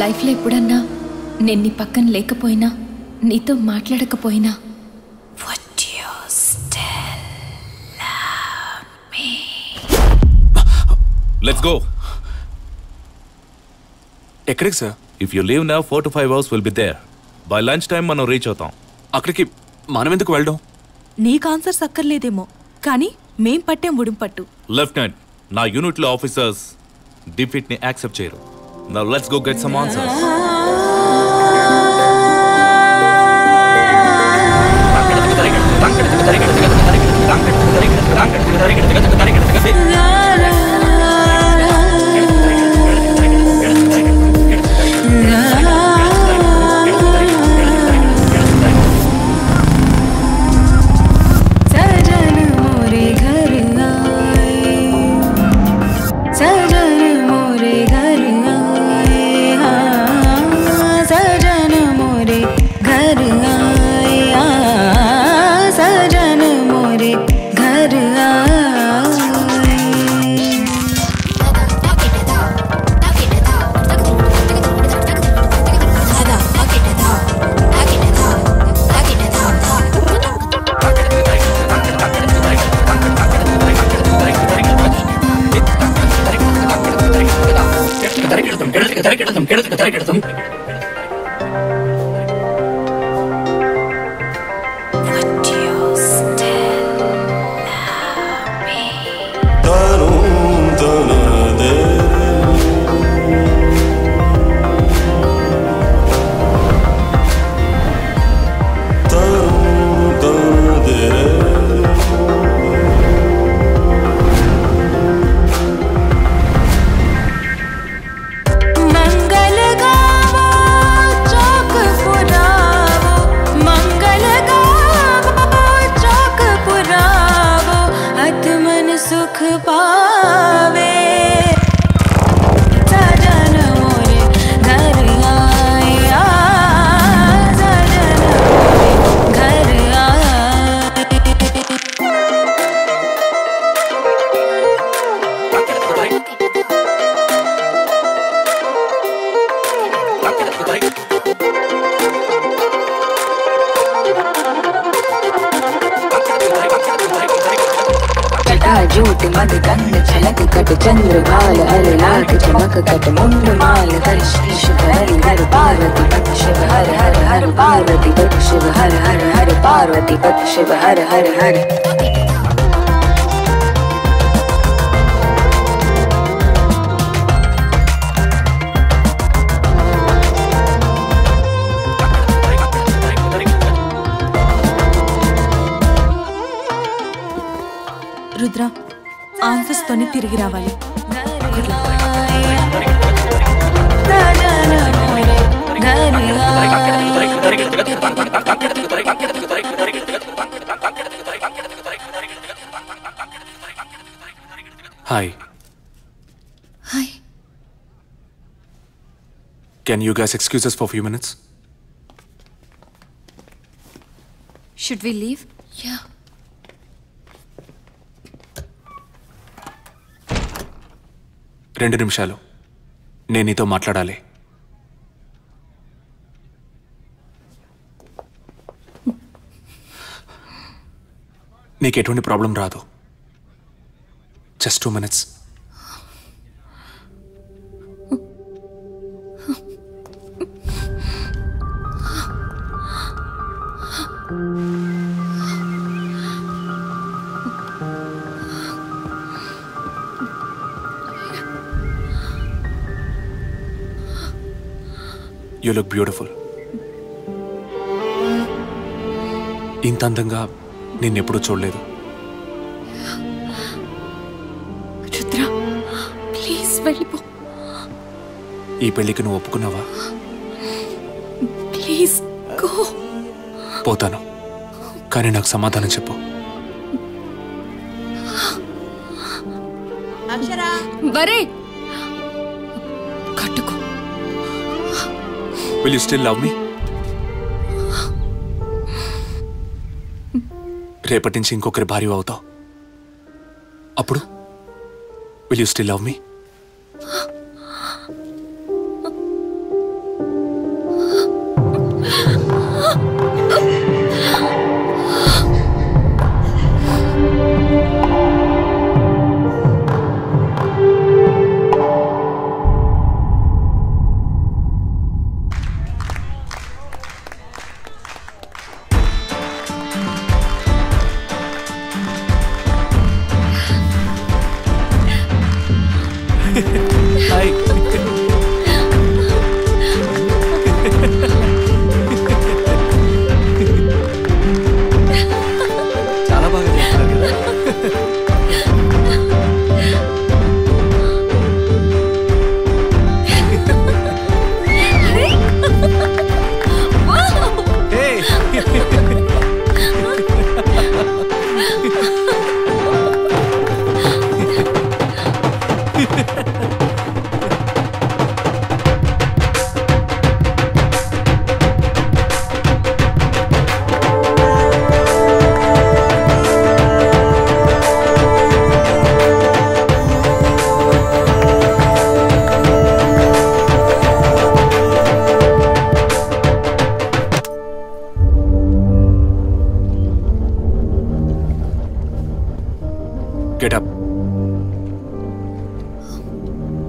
లైఫ్లో ఎప్పుడన్నా నేను నీ పక్కన లేకపోయినా నీతో మాట్లాడకపోయినా ఎక్కడికి sir? If you leave now four to five hours will be there. By lunch time మనం రీచ్ అవుతాం. అక్కడికి మనం ఎందుకు వెళ్ళడం? నీకు ఆన్సర్స్ అక్కర్లేదేమో కానీ మేం పట్టేం ఉడుంపట్టు. లెఫ్టినెంట్, నా యూనిట్లో ఆఫీసర్స్ డిఫీట్ని యాక్సెప్ట్ చేయరు. Now let's go get some answers. Can you guys excuse us for a few minutes? Should we leave? Yeah. రెండు నిమిషాలు నేను నీతో మాట్లాడాలి. నీకు ఎటువంటి ప్రాబ్లం రాదు. Just two minutes. You look beautiful. ఇంత అందంగా నిన్నెప్పుడు చూడలేదు. రుద్ర ప్లీజ్ వెళ్ళిపో. ఈ పెళ్లికి నువ్వు ఒప్పుకున్నావా? Please go. పోతాను, కానీ నాకు సమాధానం చెప్పు. అక్షరా వరే కట్టుకో. Will you still love me? రేపటి నుంచి ఇంకొకరి భార్య అవుతావు, అప్పుడు will you still love me?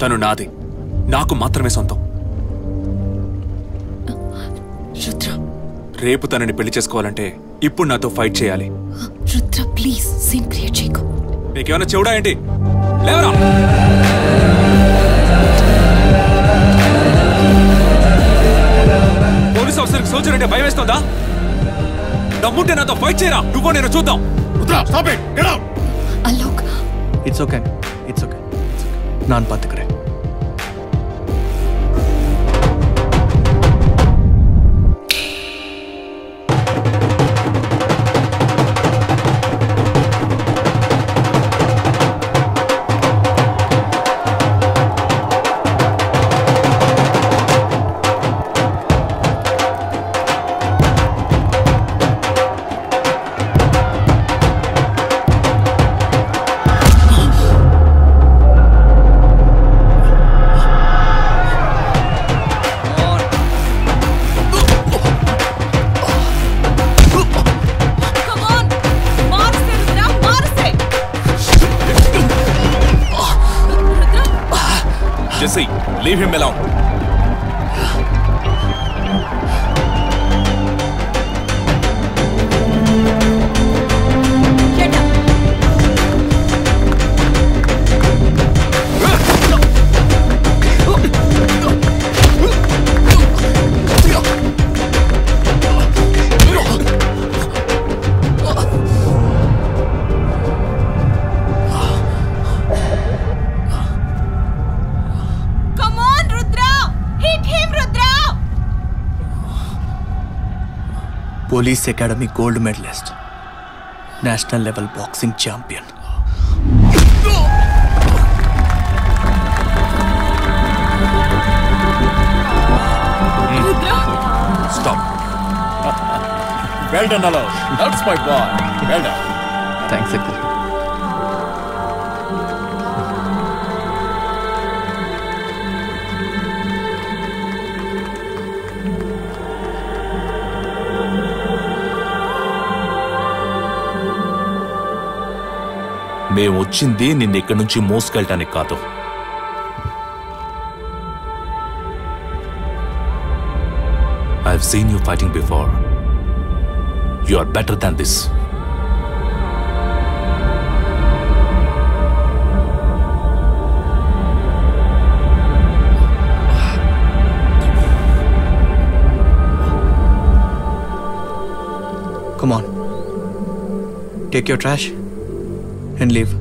తను నాది, నాకు మాత్రమే సొంతం. రుద్ర, రేపు తనని పెళ్లి చేసుకోవాలంటే ఇప్పుడు నాతో ఫైట్ చేయాలి. రుద్ర ప్లీజ్ సీన్ క్రియేట్ చేయకు. నీకేమైనా చెవుడా ఏంటి? లేవరా. పోలీస్ ఆఫీసర్కి సోల్జర్ అంటే భయం వేస్తుందా? డబ్బుంటే నాతో ఫైట్ చేయరా, నువ్వు నేను చూద్దాం. Rudra stop it, get out. Alok it's okay, it's okay, నాన్ పాతుకురే. Leave him alone. Police academy gold medallist, national level boxing champion. Stop. Well done, Alok. That's my boy. Well done. Thanks, Akhil. మేము వచ్చింది నిన్ను ఇక్కడి నుంచి మోసుకెళ్ళటానికి కాదు. I've seen you fighting before. You are better than this. Come on. Take your trash and leave.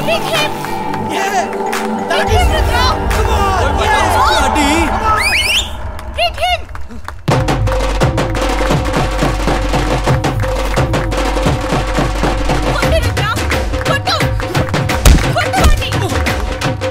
Hit him! Yeah! That hit is... him, Rudra! Come on! But yeah. Come on. Come on. Hit him! What is it now? What the... What the money? What did I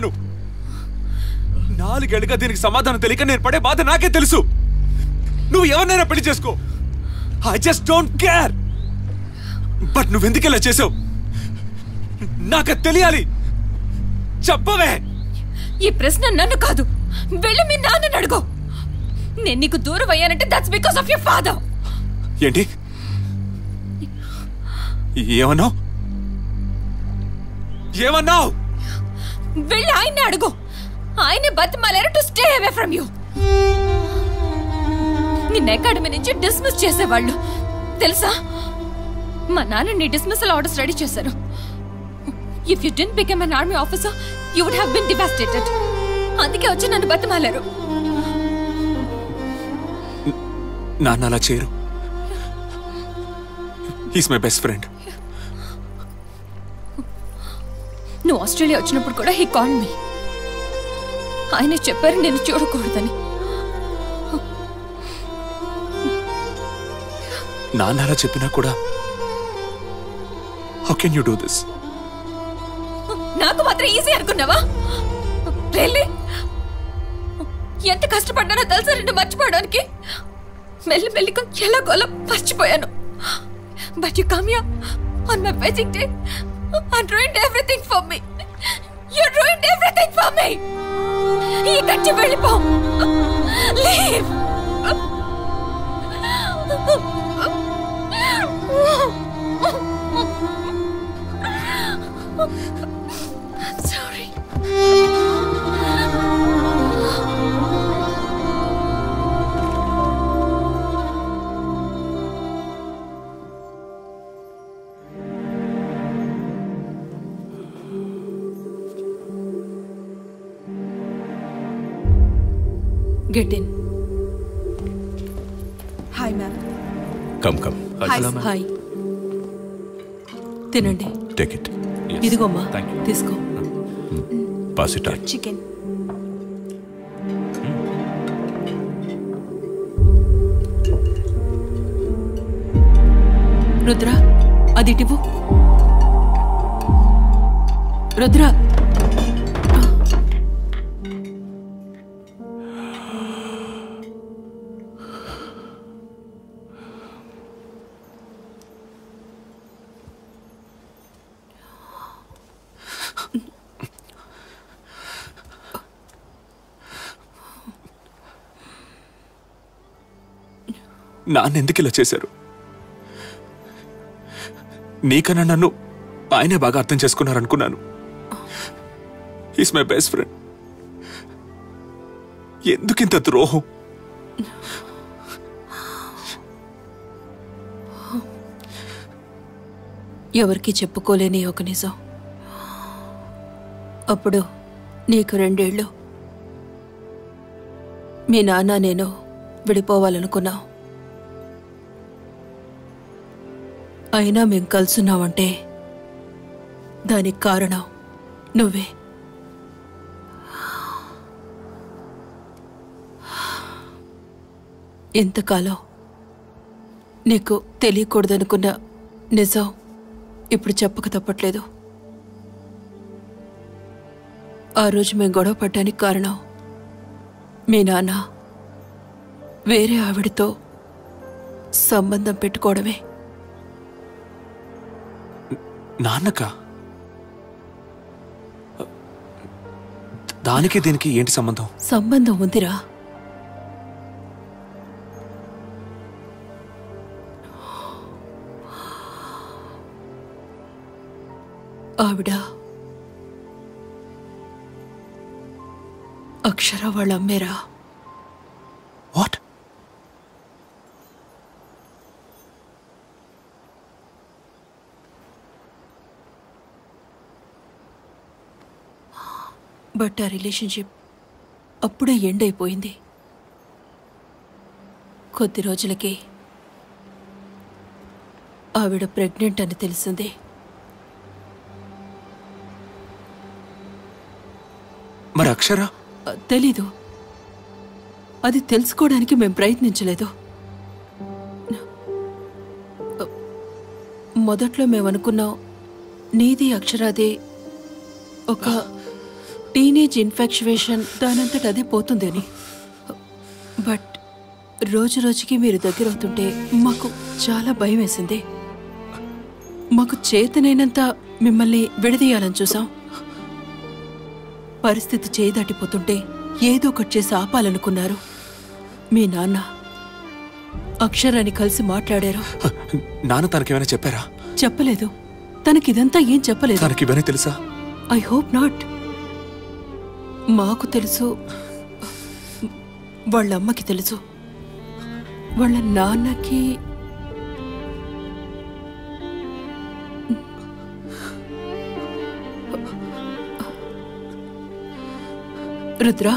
do? What the... దీనికి సమాధానం తెలియక నేను పడే బాధ నాకే తెలుసు. నువ్వు ఎవరినైనా పెళ్లి చేసుకో, I just don't care. But నువ్వెందుకు ఇలా చేసావు నాకు తెలియాలి, చెప్పవే. ఈ ప్రశ్న నన్ను కాదు, వెళ్ళి మీ నాన్నని అడుగు. నేను నీకు దూరం అయ్యానంటే that's because of your father. ఏంటి ఏమన్నావు ఏమన్నావు? వెళ్ళి ఆయన్ని అడుగు. ఆయనే బతిమాలేరు to stay away from you. నిన్న అకాడమీ నుంచి డిస్మిస్ చేసేవాళ్ళు తెలుసా? మా నాన్న నీ డిస్మిసల్ ఆర్డర్స్ రెడీ చేశారు. If you didn't become an army officer you would have been devastated. అందుకే వచ్చి నన్ను బతిమాలేరు. నాన్న అలా చేయరు, హీస్ మై బెస్ట్ ఫ్రెండ్. నువ్వు ఆస్ట్రేలియా వచ్చినప్పుడు కూడా హీ కాల్డ్ మీ. ఆయన చెప్పారు నేను చూడకూడదని. నాన్నలా చెప్పినా కూడా how can you do this? నాకు మాత్రం ఈజీ అనుకున్నావా? ఎంత కష్టపడ్డానో తెలుసా రెండు మర్చిపోవడానికి. మెల్లి మెల్లిగా ఎలాగోలా మర్చిపోయాను. But you come here on my wedding day and ruined everything for me. You ruined everything for me. ఈ కట్టి వెళ్ళిపో. Leave. I'm sorry. Get in. Hi, ma'am. Come, come. Hi, sir. Hi. Tinandi. Take it. Yes. Idigo, ma. Thank you. This go. Mm. Pass it on. Chicken. Mm. Rudra, aditivu. Rudra. నాన్న ఎందుకు ఇలా చేశారు? నీకన్నా నన్ను ఆయనే బాగా అర్థం చేసుకున్నారనుకున్నాను. Is my best friend. ఎందుకింత ద్రోహం? ఎవరికి చెప్పుకోలేని ఒక నిజం. అప్పుడు నీకు రెండేళ్ళు. మీ నాన్న నేను విడిపోవాలనుకున్నావు, అయినా మేం కలుసున్నావంటే దానికి కారణం నువ్వే. ఎంతకాలం నీకు తెలియకూడదనుకున్న నిజం ఇప్పుడు చెప్పక తప్పట్లేదు. ఆ రోజు మేము గొడవ పడ్డానికి కారణం మీ నాన్న వేరే ఆవిడతో సంబంధం పెట్టుకోవడమే. నాన్నకా? దానికి దీనికి ఏంటి సంబంధం? సంబంధం ఉందిరా. ఆవిడ అక్షర వాళ్ళ అమ్మేరా. వాట్? బట్ ఆ రిలేషన్షిప్ అప్పుడే ఎండ్ అయిపోయింది. కొద్ది రోజులకి ఆవిడ ప్రెగ్నెంట్ అని తెలిసింది. మరి అక్షరా? తెలీదు. అది తెలుసుకోవడానికి మేము ప్రయత్నించలేదు. మొదట్లో మేమనుకున్నాం నీది అక్షరాదే ఒక టీనేజ్ ఇన్ఫాక్చుయేషన్, దానంతట అదే పోతుంది అని. బట్ రోజు రోజుకి మీరు దగ్గర అవుతుంటే మాకు చాలా భయం వేసింది. మాకు చేతనైనంత మిమ్మల్ని విడదీయాలని చూసాం. పరిస్థితి చేయి దాటిపోతుంటే ఏదో ఒకటి చేసి ఆపాలనుకున్నారు. మీ నాన్న అక్షరాన్ని కలిసి మాట్లాడారు. నాన్న తనకేమైనా చెప్పారా? చెప్పలేదు. తనకిదంతా ఏం చెప్పలేదు. తనకివన్నీ తెలుసా? I hope not. మాకు తెలుసు, వాళ్ళమ్మకి తెలుసు, వాళ్ళ నాన్నకి రుద్ర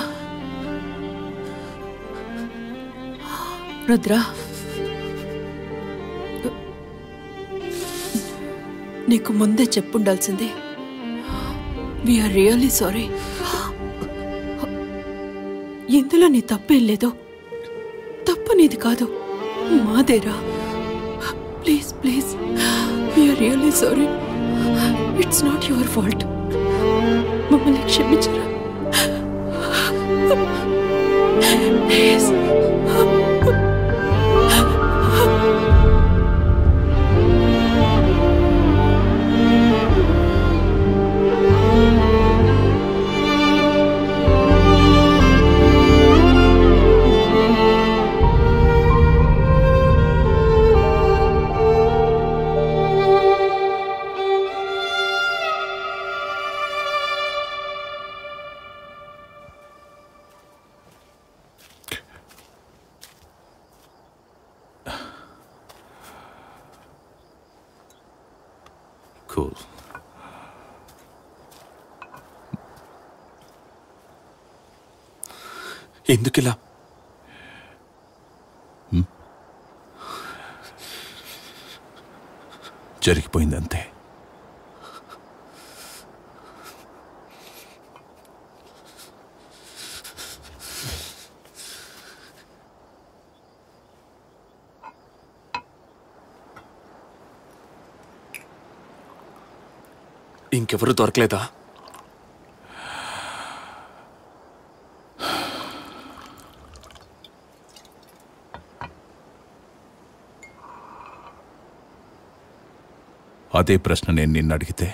రుద్ర నీకు ముందే చెప్పుండాల్సిందే. We are really sorry. ఇందులో నీ తప్పేం లేదు. తప్పు నీది కాదు, మాదేరా. Please please we're really sorry. It's not your fault. మమ్మల్ని క్షమించరా ప్లీజ్. ఎందుకిలా? జరిగిపోయిందంతే. ఇంకెవరు దొరకలేదా? అదే ప్రశ్న నేను నిన్ను అడిగితే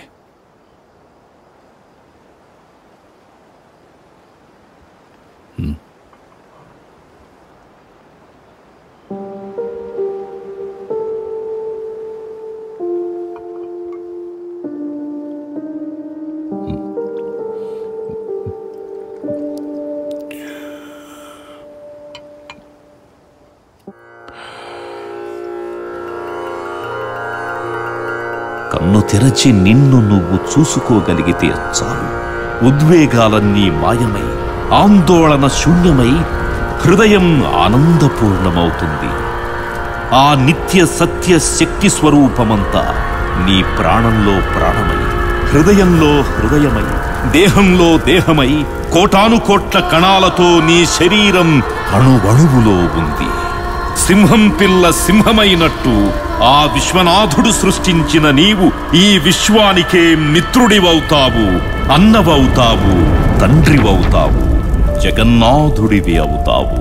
తెరచి నిన్ను నువ్వు చూసుకోగలిగితే చాలు. ఉద్వేగాలన్నీ మాయమై, ఆందోళన శూన్యమై, హృదయం ఆనందపూర్ణమవుతుంది. ఆ నిత్య సత్య శక్తి స్వరూపమంతా నీ ప్రాణంలో ప్రాణమై, హృదయంలో హృదయమై, దేహంలో దేహమై, కోటానుకోట్ల కణాలతో నీ శరీరం అణువణువులో ఉంది. సింహం పిల్ల సింహమైనట్టు ఆ విశ్వనాథుడు సృష్టించిన నీవు ఈ విశ్వానికే మిత్రుడివవుతావు, అన్నవవుతావు, తండ్రివవుతావు, జగన్నాథుడివి అవుతావు.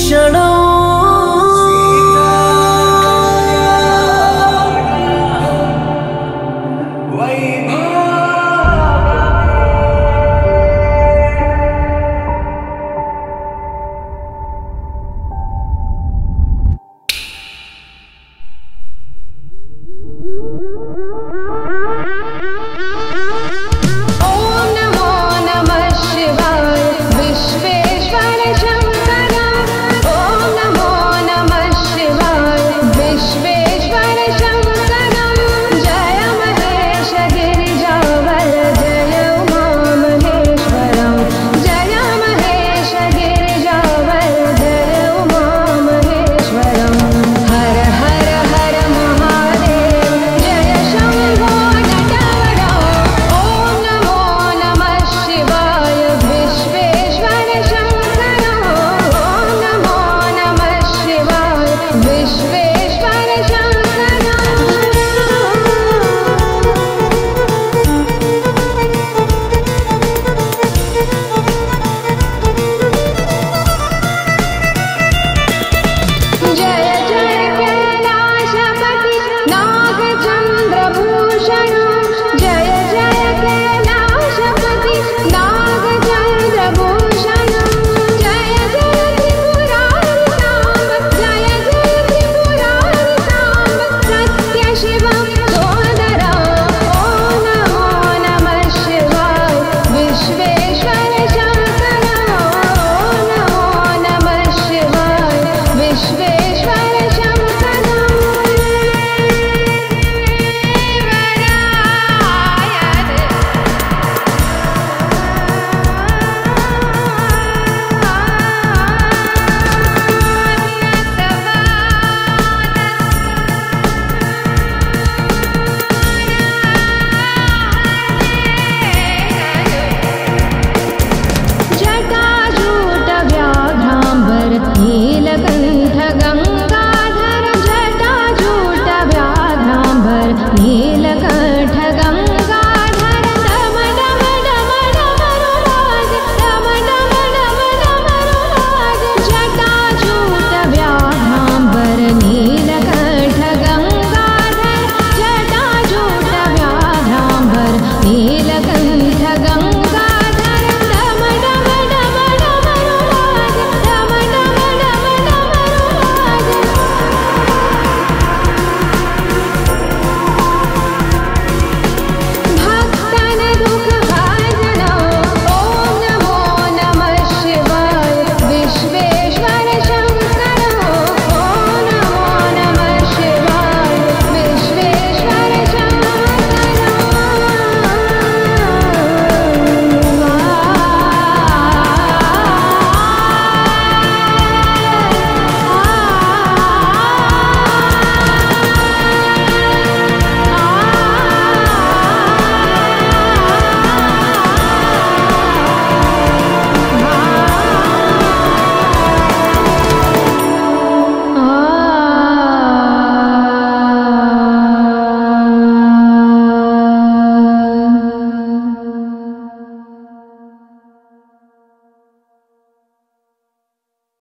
క్షణం